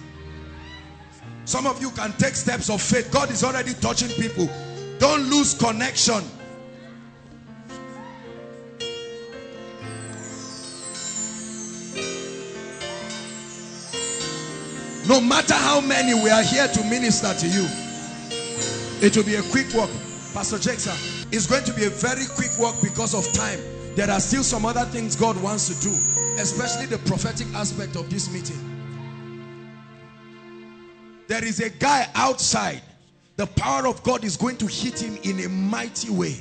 Some of you can take steps of faith. God is already touching people. Don't lose connection. No matter how many, we are here to minister to you. It will be a quick walk. Pastor Jackson, it's going to be a very quick walk because of time. There are still some other things God wants to do, especially the prophetic aspect of this meeting. There is a guy outside. The power of God is going to hit him in a mighty way.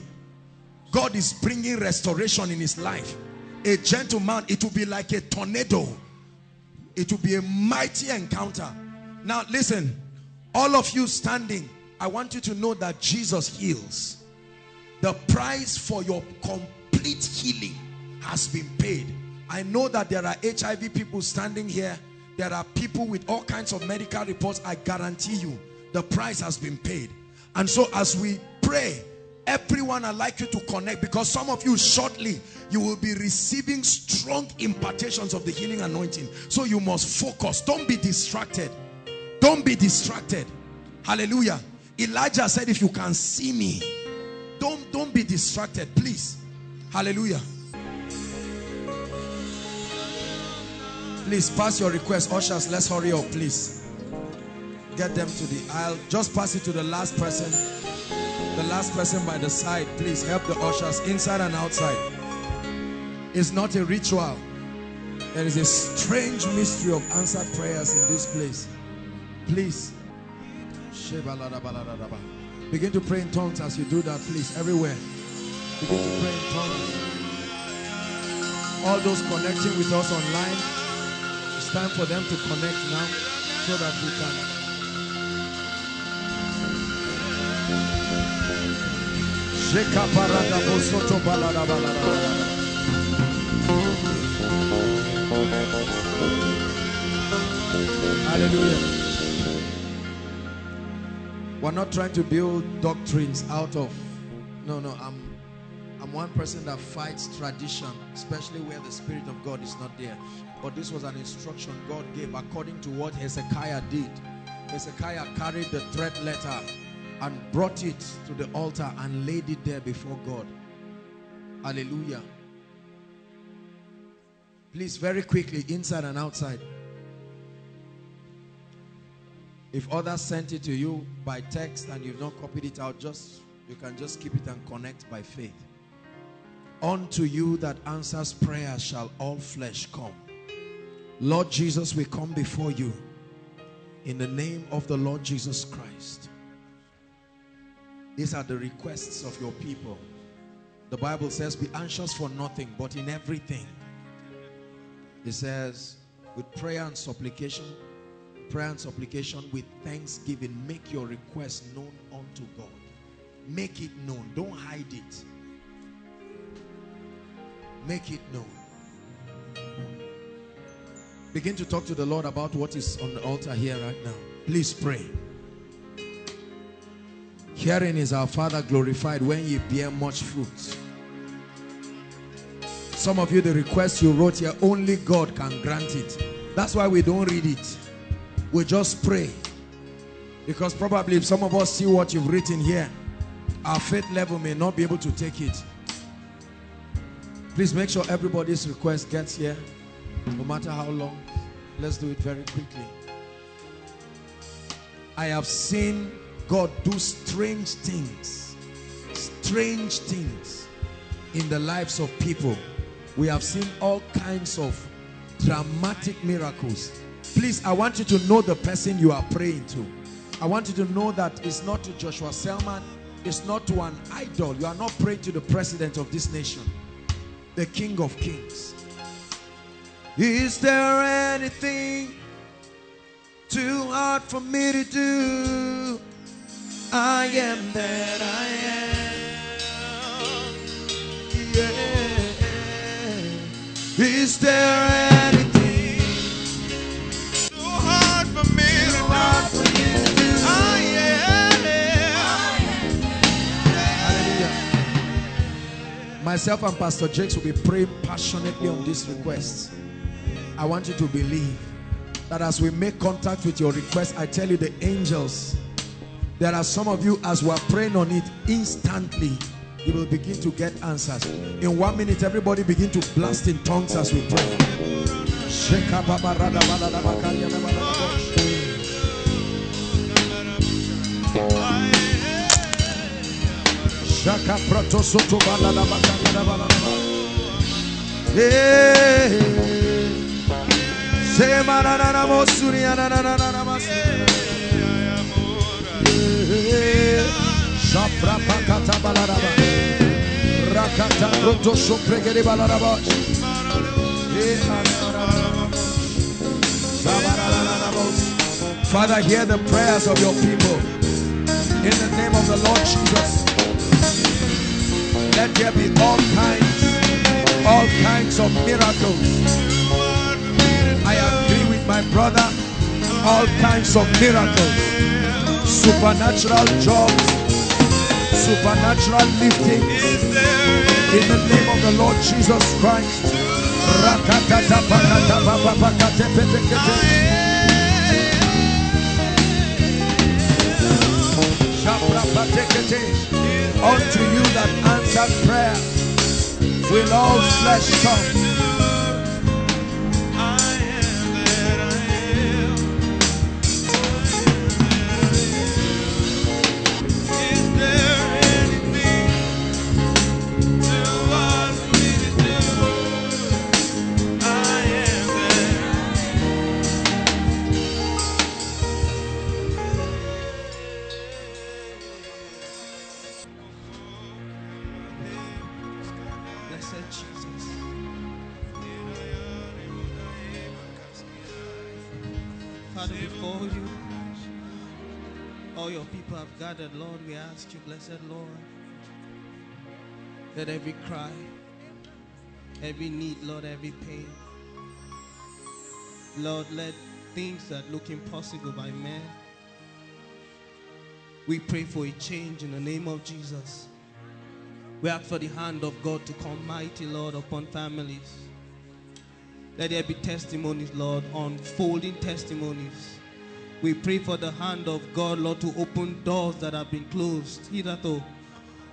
God is bringing restoration in his life. A gentleman, it will be like a tornado. It will be a mighty encounter. Now listen, all of you standing, I want you to know that Jesus heals. The price for your complete healing has been paid. I know that there are HIV people standing here. There are people with all kinds of medical reports. I guarantee you, the price has been paid. And so as we pray, everyone, I'd like you to connect, because some of you shortly, you will be receiving strong impartations of the healing anointing. So you must focus. Don't be distracted. Don't be distracted. Hallelujah. Elijah said, if you can see me, don't be distracted, please. Hallelujah. Please pass your request. Ushers, let's hurry up, please. Get them to the aisle. Just pass it to the last person. The last person by the side, please help the ushers inside and outside. It's not a ritual. There is a strange mystery of answered prayers in this place. Please. Begin to pray in tongues as you do that, please. Everywhere. Begin to pray in tongues. All those connecting with us online, it's time for them to connect now so that we can... Hallelujah. We're not trying to build doctrines out of... No, I'm one person that fights tradition, especially where the Spirit of God is not there. But this was an instruction God gave according to what Hezekiah did. Hezekiah carried the threat letter and brought it to the altar and laid it there before God. Hallelujah. Please, very quickly, inside and outside. If others sent it to you by text and you've not copied it out, you can just keep it and connect by faith. Unto you that answers prayer shall all flesh come. Lord Jesus, we come before you in the name of the Lord Jesus Christ. These are the requests of your people. The Bible says, be anxious for nothing, but in everything. It says, with prayer and supplication with thanksgiving, make your request known unto God. Make it known. Don't hide it. Make it known. Begin to talk to the Lord about what is on the altar here right now. Please pray. Herein is our Father glorified, when ye bear much fruit. Some of you, the request you wrote here, only God can grant it. That's why we don't read it. We just pray. Because probably if some of us see what you've written here, our faith level may not be able to take it. Please make sure everybody's request gets here, no matter how long. Let's do it very quickly. I have seen God do strange things in the lives of people. We have seen all kinds of dramatic miracles. Please, I want you to know the person you are praying to. I want you to know that it's not to Joshua Selman. It's not to an idol. You are not praying to the president of this nation, the King of Kings. Is there anything too hard for me to do? I am that I am. Yeah. Is there anything too hard for me to do? Myself and Pastor Jakes will be praying passionately on this request. I want you to believe that as we make contact with your request, I tell you the angels, there are some of you as we are praying on it, instantly you will begin to get answers. In 1 minute, everybody begin to blast in tongues as we pray. Father, hear the prayers of your people in the name of the Lord Jesus. Let there be all kinds of miracles. I agree with my brother, all kinds of miracles. Supernatural jobs, supernatural liftings. In the name of the Lord Jesus Christ. Unto you that answered prayer will all flesh come. I am that I am. Is there anything too hard for me to do? I am that Father, before you, all your people have gathered, Lord, we ask you, blessed Lord, that every cry, every need, Lord, every pain, Lord, let things that look impossible by man, we pray for a change in the name of Jesus. We ask for the hand of God to come mighty, Lord, upon families. Let there be testimonies, Lord, unfolding testimonies. We pray for the hand of God, Lord, to open doors that have been closed hitherto.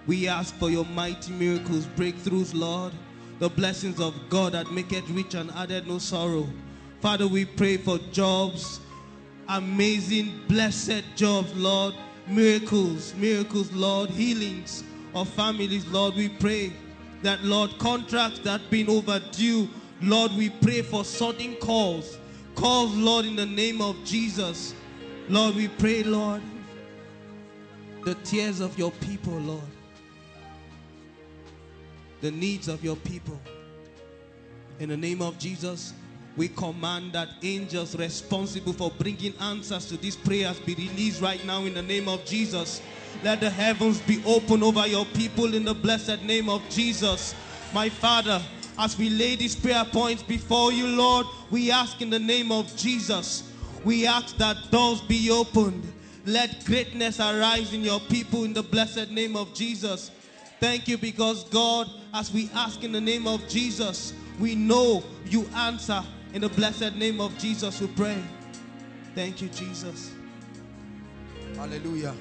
We ask for your mighty miracles, breakthroughs, Lord, the blessings of God that make it rich and added no sorrow. Father, we pray for jobs, amazing, blessed jobs, Lord, miracles, miracles, Lord, healings of families, Lord. We pray that, Lord, contracts that have been overdue, Lord, we pray for sudden calls. Calls, Lord, in the name of Jesus. Lord, we pray, Lord, the tears of your people, Lord. The needs of your people. In the name of Jesus, we command that angels responsible for bringing answers to these prayers be released right now in the name of Jesus. Let the heavens be open over your people in the blessed name of Jesus. My Father, as we lay these prayer points before you, Lord, we ask in the name of Jesus, we ask that doors be opened. Let greatness arise in your people in the blessed name of Jesus. Thank you because, God, as we ask in the name of Jesus, we know you answer. In the blessed name of Jesus, we pray. Thank you, Jesus. Hallelujah.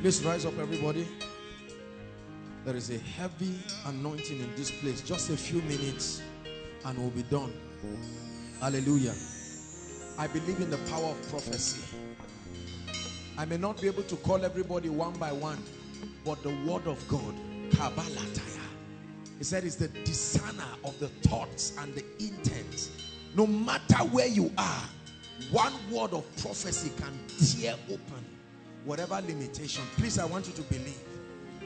Please rise up, everybody. There is a heavy anointing in this place. Just a few minutes and we'll be done. Hallelujah. I believe in the power of prophecy. I may not be able to call everybody one by one, but the word of God, Kabbalataya, he said it's the discerner of the thoughts and the intents. No matter where you are, one word of prophecy can tear open whatever limitation. Please, I want you to believe.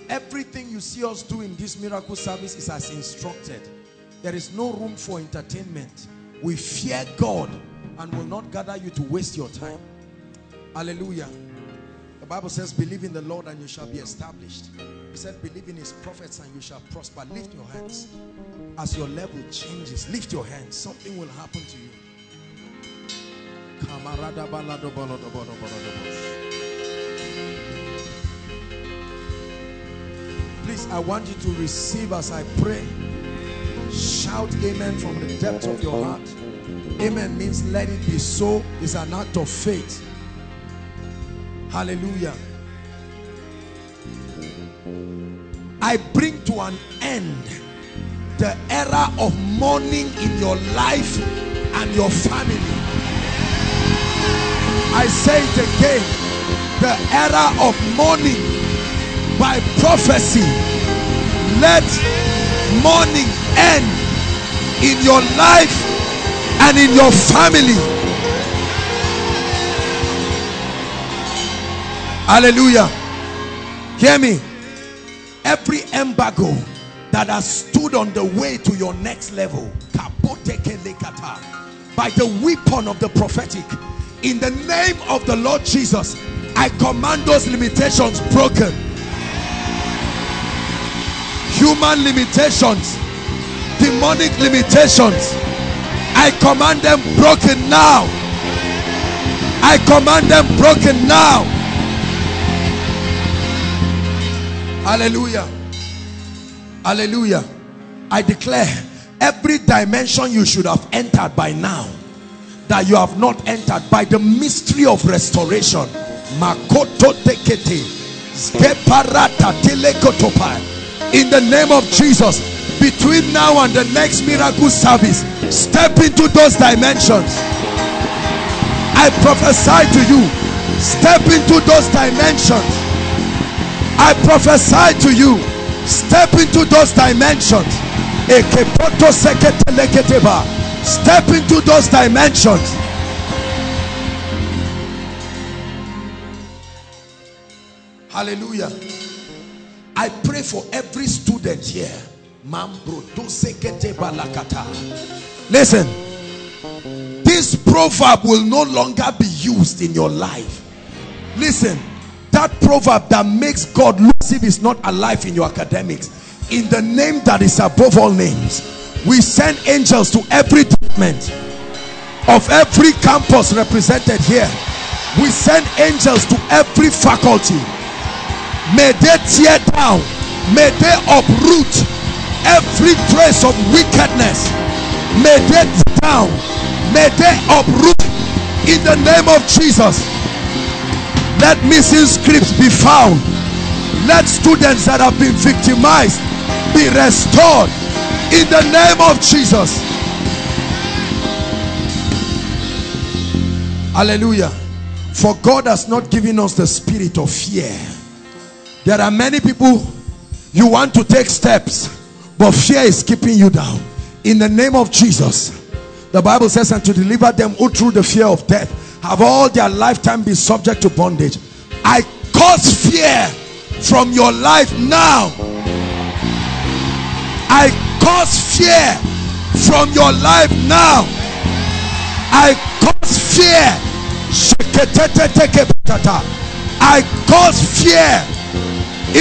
Everything you see us do in this miracle service is as instructed. There is no room for entertainment. We fear God and will not gather you to waste your time. Hallelujah. The Bible says, believe in the Lord and you shall be established. He said, believe in his prophets and you shall prosper. Lift your hands. As your level changes, lift your hands. Something will happen to you. Please, I want you to receive as I pray. Shout amen from the depth of your heart. Amen means let it be so. It's an act of faith. Hallelujah. I bring to an end the era of mourning in your life and your family. I say it again, the era of mourning by prophecy. Let mourning end in your life and in your family. Hallelujah. Hear me. Every embargo that has stood on the way to your next level, by the weapon of the prophetic, in the name of the Lord Jesus, I command those limitations broken. Human limitations, demonic limitations, I command them broken now. I command them broken now. Hallelujah. Hallelujah. I declare every dimension you should have entered by now that you have not entered by the mystery of restoration. Makoto tekete skeparata telekotopai. In the name of Jesus, between now and the next miracle service, step into those dimensions. I prophesy to you, step into those dimensions. I prophesy to you, step into those dimensions. Step into those dimensions. Hallelujah. I pray for every student here. Listen, this proverb will no longer be used in your life. Listen. That proverb that makes God look as if it's not alive in your academics. In the name that is above all names, we send angels to every department of every campus represented here. We send angels to every faculty. May they tear down, may they uproot every trace of wickedness. May they tear down, may they uproot in the name of Jesus. Let missing scripts be found. Let students that have been victimized be restored in the name of Jesus. Hallelujah. For God has not given us the spirit of fear. There are many people, you want to take steps, but fear is keeping you down. In the name of Jesus, the Bible says, and to deliver them who through the fear of death have all their lifetime been subject to bondage. I cause fear from your life now. I cause fear from your life now. I cause fear. I cause fear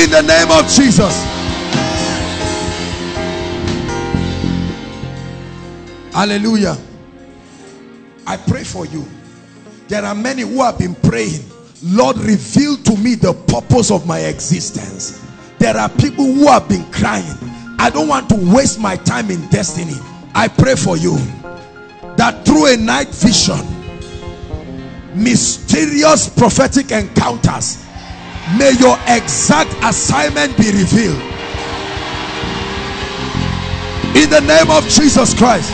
in the name of Jesus. Hallelujah. I pray for you. There are many who have been praying, Lord, reveal to me the purpose of my existence. There are people who have been crying, I don't want to waste my time in destiny. I pray for you that through a night vision, mysterious prophetic encounters. May your exact assignment be revealed in the name of Jesus Christ.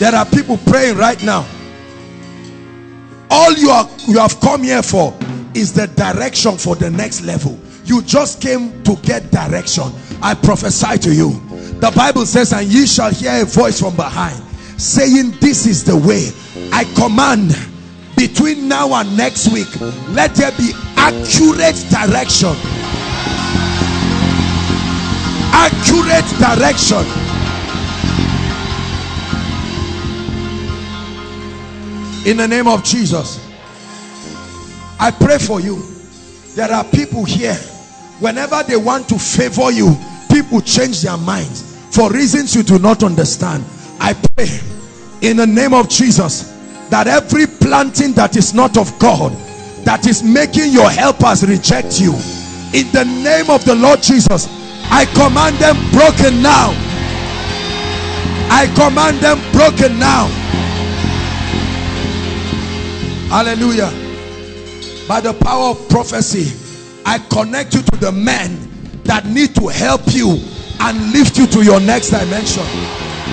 There are people praying right now. All you have come here for is the direction for the next level. You just came to get direction. I prophesy to you. The Bible says, and ye shall hear a voice from behind saying, this is the way. I command, between now and next week, let there be accurate direction. Accurate direction. In the name of Jesus, I pray for you. There are people here, whenever they want to favor you, people change their minds for reasons you do not understand. I pray in the name of Jesus that every planting that is not of God, that is making your helpers reject you, in the name of the Lord Jesus, I command them broken now. I command them broken now. Hallelujah. By the power of prophecy, I connect you to the men that need to help you and lift you to your next dimension.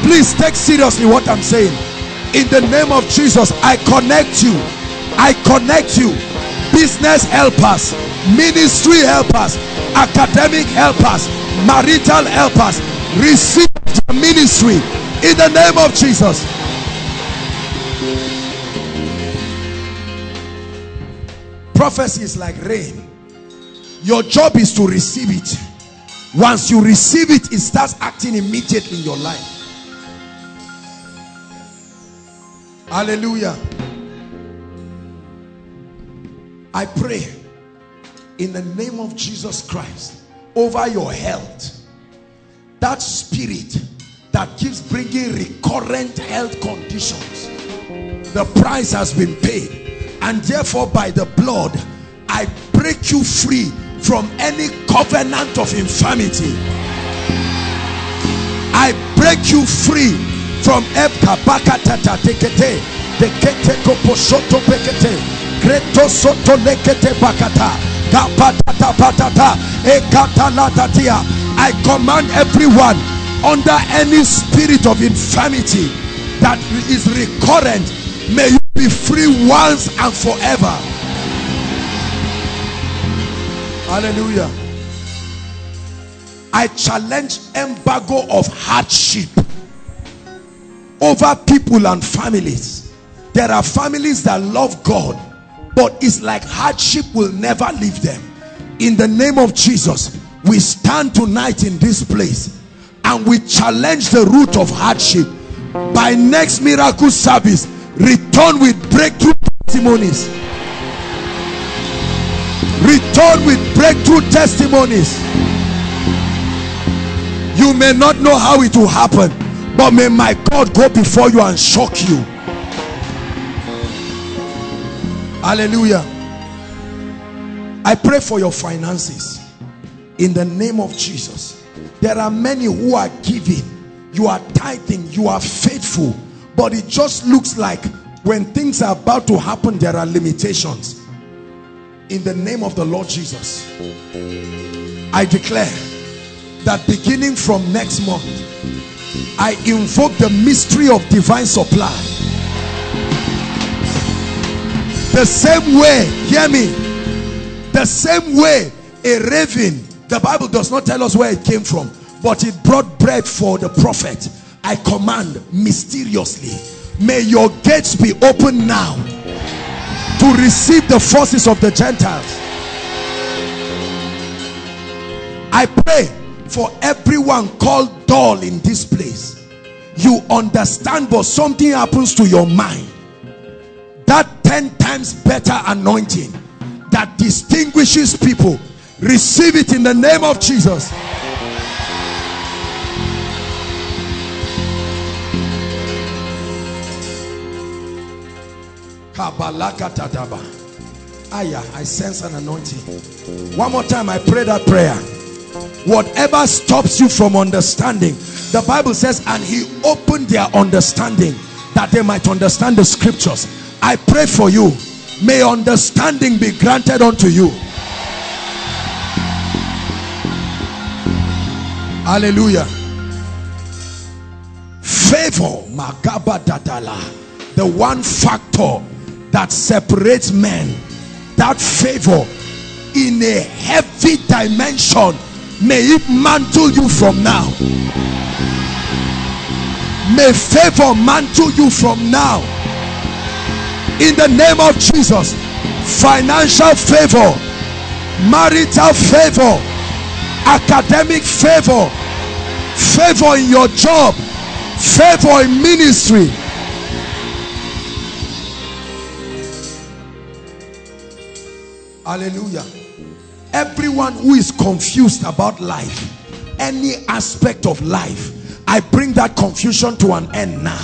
Please take seriously what I'm saying. In the name of Jesus, I connect you. I connect you. Business helpers, ministry helpers, academic helpers, marital helpers, receive the ministry in the name of Jesus. Prophecy is like rain. Your job is to receive it. Once you receive it, it starts acting immediately in your life. Hallelujah. I pray in the name of Jesus Christ over your health. That spirit that keeps bringing recurrent health conditions, the price has been paid. And therefore, by the blood, I break you free from any covenant of infirmity. I break you free from I command everyone under any spirit of infirmity that is recurrent, may you be free once and forever. Hallelujah. I challenge embargo of hardship over people and families. There are families that love God, but it's like hardship will never leave them. In the name of Jesus, we stand tonight in this place and we challenge the root of hardship. By next miracle service, return with breakthrough testimonies. Return with breakthrough testimonies. You may not know how it will happen, but may my God go before you and shock you. Hallelujah. I pray for your finances in the name of Jesus. There are many who are giving, you are tithing, you are faithful, but it just looks like when things are about to happen, there are limitations. In the name of the Lord Jesus, I declare that beginning from next month, I invoke the mystery of divine supply. The same way, hear me, the same way a raven, the Bible does not tell us where it came from, but it brought bread for the prophet. I command mysteriously, may your gates be open now to receive the forces of the Gentiles. I pray for everyone called dull in this place. You understand, but something happens to your mind. That 10 times better anointing that distinguishes people, receive it in the name of Jesus. I sense an anointing. One more time, I pray that prayer. Whatever stops you from understanding, the Bible says, and he opened their understanding that they might understand the scriptures. I pray for you. May understanding be granted unto you. Hallelujah. Favor, Magaba Dadala, the one factor that separates men, that favor in a heavy dimension, may it mantle you from now. May favor mantle you from now. In the name of Jesus, financial favor, marital favor, academic favor, favor in your job, favor in ministry. Hallelujah. Everyone who is confused about life, any aspect of life, I bring that confusion to an end now.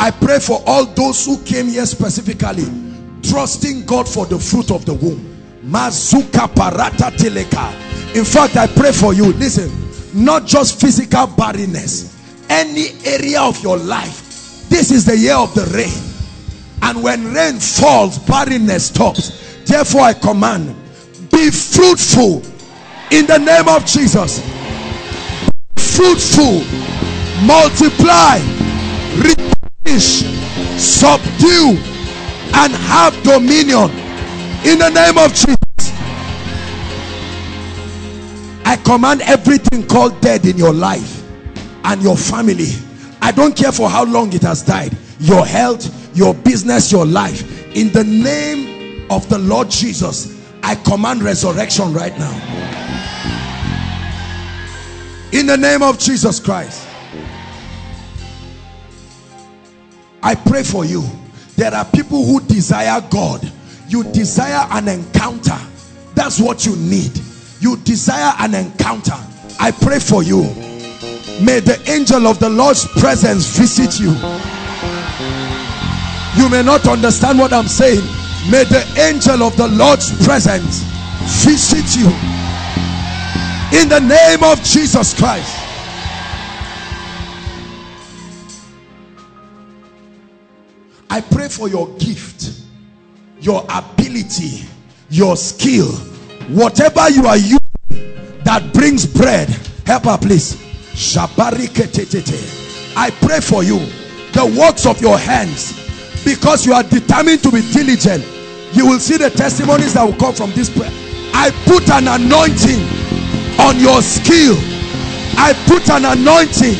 I pray for all those who came here specifically, trusting God for the fruit of the womb. Mazuka parata teleka. In fact, I pray for you. Listen, not just physical barrenness. Any area of your life. This is the year of the rain. And when rain falls, barrenness stops. Therefore, I command, be fruitful. In the name of Jesus, fruitful, multiply, replenish, subdue, and have dominion. In the name of Jesus, I command everything called dead in your life and your family. I don't care for how long it has died. Your health, your business, your life. In the name of the Lord Jesus, I command resurrection right now. In the name of Jesus Christ, I pray for you. There are people who desire God. You desire an encounter. That's what you need. You desire an encounter. I pray for you. May the angel of the Lord's presence visit you. You may not understand what I'm saying. May the angel of the Lord's presence visit you. In the name of Jesus Christ. I pray for your gift, your ability, your skill, whatever you are using that brings bread. Help her, please. I pray for you, the works of your hands, because you are determined to be diligent. You will see the testimonies that will come from this prayer. I put an anointing on your skill. I put an anointing.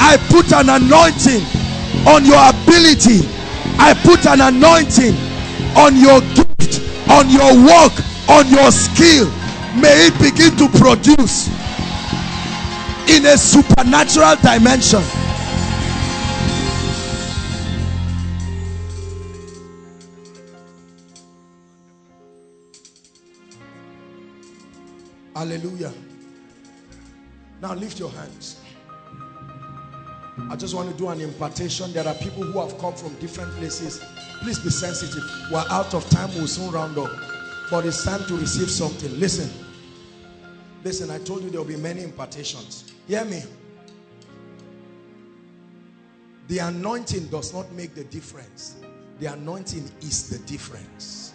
I put an anointing on your ability. I put an anointing on your gift, on your work, on your skill. May it begin to produce in a supernatural dimension. Hallelujah. Now lift your hands. I just want to do an impartation. There are people who have come from different places. Please be sensitive. We're out of time. We'll soon round up. But it's time to receive something. Listen. Listen, I told you there will be many impartations. Hear me. The anointing does not make the difference. The anointing is the difference.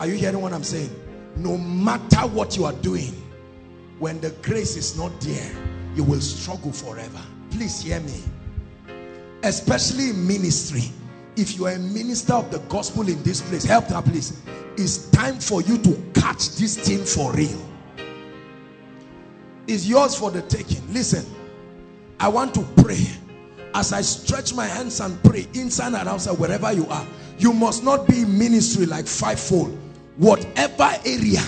Are you hearing what I'm saying? No matter what you are doing, when the grace is not there, you will struggle forever. Please hear me. Especially in ministry. If you are a minister of the gospel in this place, help her please. It's time for you to catch this thing for real. It's yours for the taking. Listen, I want to pray. As I stretch my hands and pray, inside and outside, wherever you are, you must not be in ministry like fivefold. Whatever area,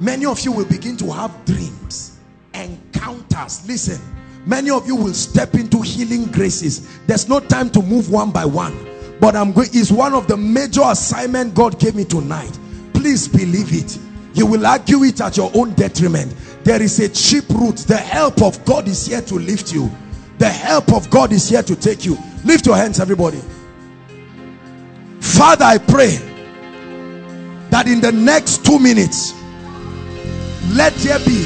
many of you will begin to have dreams, encounters. Listen, many of you will step into healing graces. There's no time to move one by one, but I'm going, it's one of the major assignments God gave me tonight. Please believe it. You will argue it at your own detriment. There is a cheap route. The help of God is here to lift you. The help of God is here to take you. Lift your hands, everybody. Father, I pray that in the next 2 minutes, let there be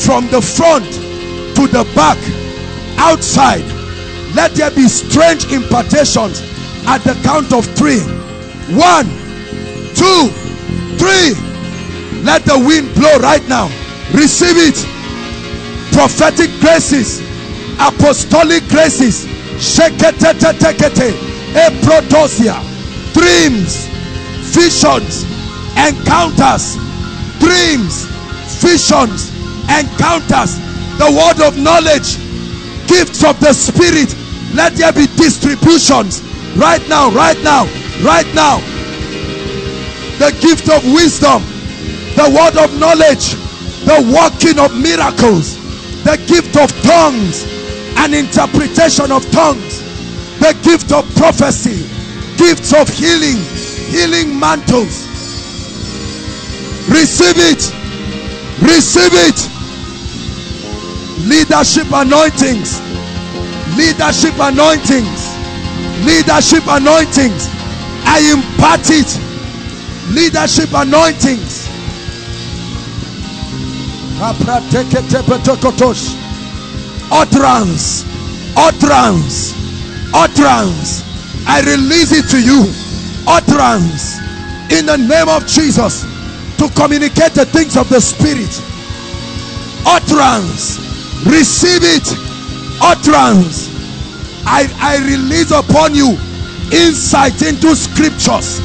from the front to the back, outside. Let there be strange impartations at the count of 3. 1, 2, 3. Let the wind blow right now. Receive it. Prophetic graces, apostolic graces, eprodosia, dreams, visions, encounters, dreams, visions, encounters, the word of knowledge, gifts of the Spirit. Let there be distributions right now, right now, right now. The gift of wisdom, the word of knowledge, the working of miracles, the gift of tongues and interpretation of tongues, the gift of prophecy, gifts of healing, healing mantles. Receive it. Receive it. Leadership anointings, leadership anointings, leadership anointings. I impart it. Leadership anointings. Utterance, utterance, utterance. I release it to you. Utterance in the name of Jesus to communicate the things of the Spirit. Utterance, receive it. Utterance. I release upon you insight into scriptures,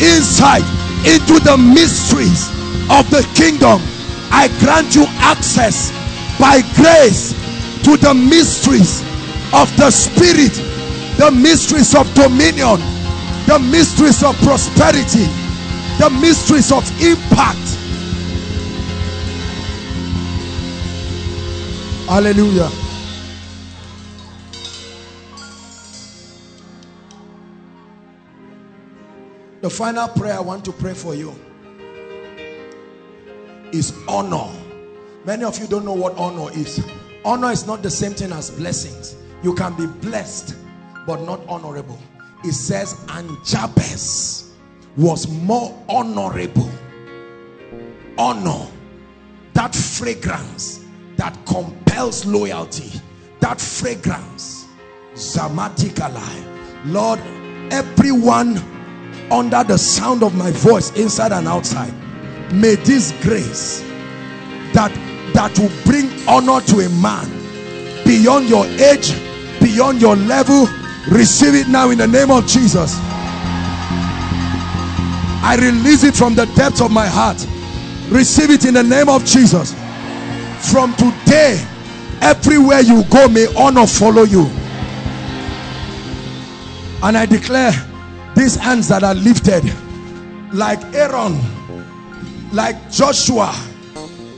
insight into the mysteries of the kingdom. I grant you access by grace to the mysteries of the Spirit, the mysteries of dominion, the mysteries of prosperity, the mysteries of impact. Hallelujah. The final prayer I want to pray for you is honor. Many of you don't know what honor is. Honor is not the same thing as blessings. You can be blessed but not honorable. It says, and Jabez was more honorable. Honor, that fragrance that compels loyalty, that fragrance. Zamatikala. Lord, everyone under the sound of my voice, inside and outside, may this grace that will bring honor to a man beyond your age, beyond your level, receive it now in the name of Jesus. I release it from the depths of my heart. Receive it in the name of Jesus. From today, everywhere you go, may honor follow you. And I declare, these hands that are lifted, like Aaron, like Joshua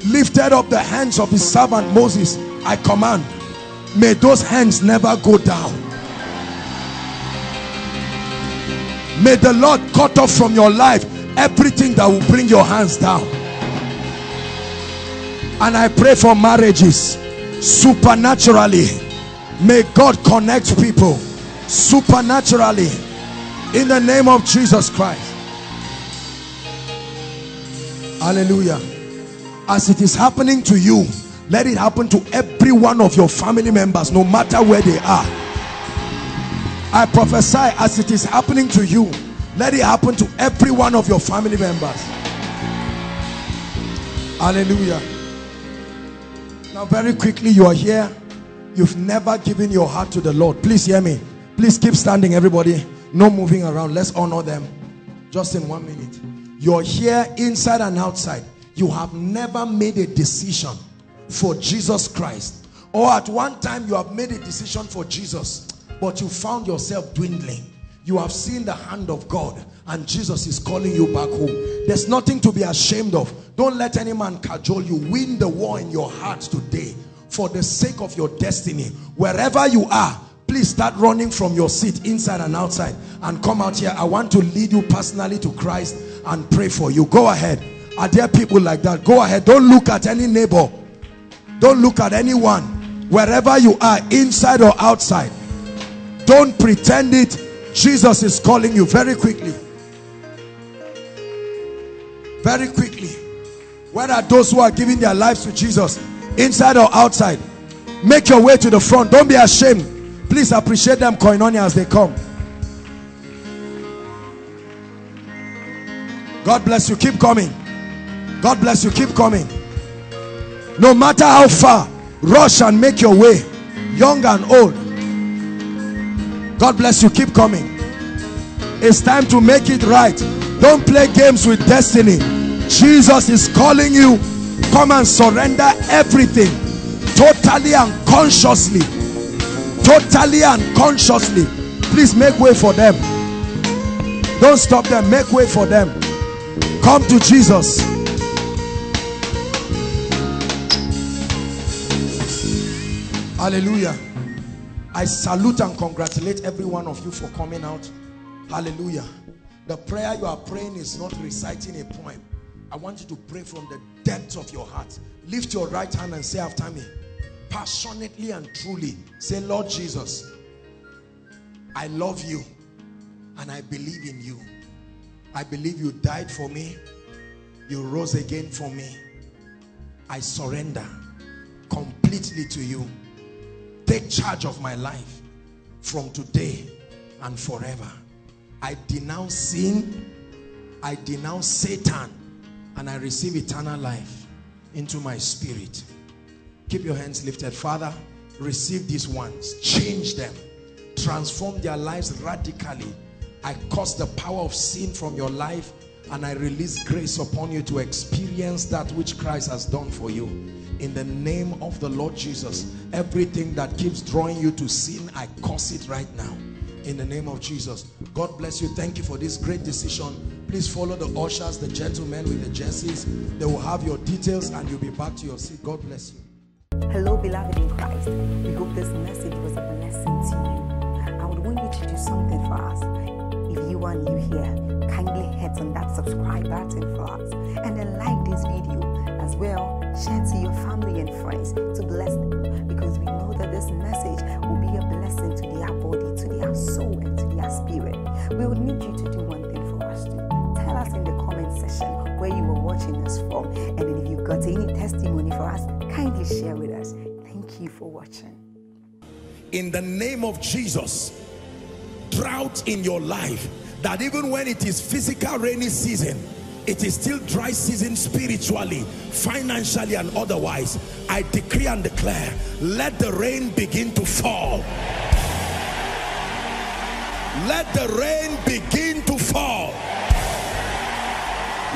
lifted up the hands of his servant Moses, I command, may those hands never go down. May the Lord cut off from your life everything that will bring your hands down. And I pray for marriages supernaturally. May God connect people supernaturally in the name of Jesus Christ. Hallelujah. As it is happening to you, let it happen to every one of your family members, no matter where they are. I prophesy, as it is happening to you, let it happen to every one of your family members. Hallelujah. Now, very quickly, you are here. You've never given your heart to the Lord. Please hear me. Please keep standing, everybody. No moving around. Let's honor them. Just in 1 minute. You're here, inside and outside. You have never made a decision for Jesus Christ. Or at one time you have made a decision for Jesus, but you found yourself dwindling. You have seen the hand of God, and Jesus is calling you back home. There's nothing to be ashamed of. Don't let any man cajole you. Win the war in your heart today for the sake of your destiny. Wherever you are, please start running from your seat, inside and outside, and come out here. I want to lead you personally to Christ and pray for you. Go ahead. Are there people like that? Go ahead. Don't look at any neighbor. Don't look at anyone. Wherever you are, inside or outside, don't pretend it. Jesus is calling you. Very quickly. Very quickly. Where are those who are giving their lives to Jesus? inside or outside. Make your way to the front. Don't be ashamed. Please appreciate them, Koinonia, as they come. God bless you. Keep coming. God bless you. Keep coming. No matter how far, rush and make your way. Young and old. God bless you. Keep coming. It's time to make it right. Don't play games with destiny. Jesus is calling you. Come and surrender everything. Totally and consciously. Totally and consciously. Please make way for them. Don't stop them. Make way for them. Come to Jesus. Hallelujah. I salute and congratulate every one of you for coming out. Hallelujah. The prayer you are praying is not reciting a poem. I want you to pray from the depths of your heart. Lift your right hand and say after me. Passionately and truly say, Lord Jesus, I love you and I believe in you. I believe you died for me. You rose again for me. I surrender completely to you. Take charge of my life from today and forever. I denounce sin. I denounce Satan and I receive eternal life into my spirit. Keep your hands lifted. Father, receive these ones. Change them. Transform their lives radically. I cause the power of sin from your life and I release grace upon you to experience that which Christ has done for you. In the name of the Lord Jesus, everything that keeps drawing you to sin, I curse it right now. In the name of Jesus. God bless you. Thank you for this great decision. Please follow the ushers, the gentlemen with the jerseys. They will have your details and you'll be back to your seat. God bless you. Hello, beloved in Christ. We hope this message was a blessing to you. I would want you to do something for us. If you are new here, kindly hit on that subscribe button for us. And then like this video as well. Share to your family and friends to bless them. Because we know that this message will be a blessing to their body, to their soul, and to their spirit. We would need you to do one thing for us too. Tell us in the comment section where you were watching us from. And then if you've got any testimony for us, kindly share with us. Thank you for watching. In the name of Jesus, drought in your life, that even when it is physical rainy season, it is still dry season spiritually, financially and otherwise. I decree and declare, let the rain begin to fall. Let the rain begin to fall.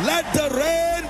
Let the rain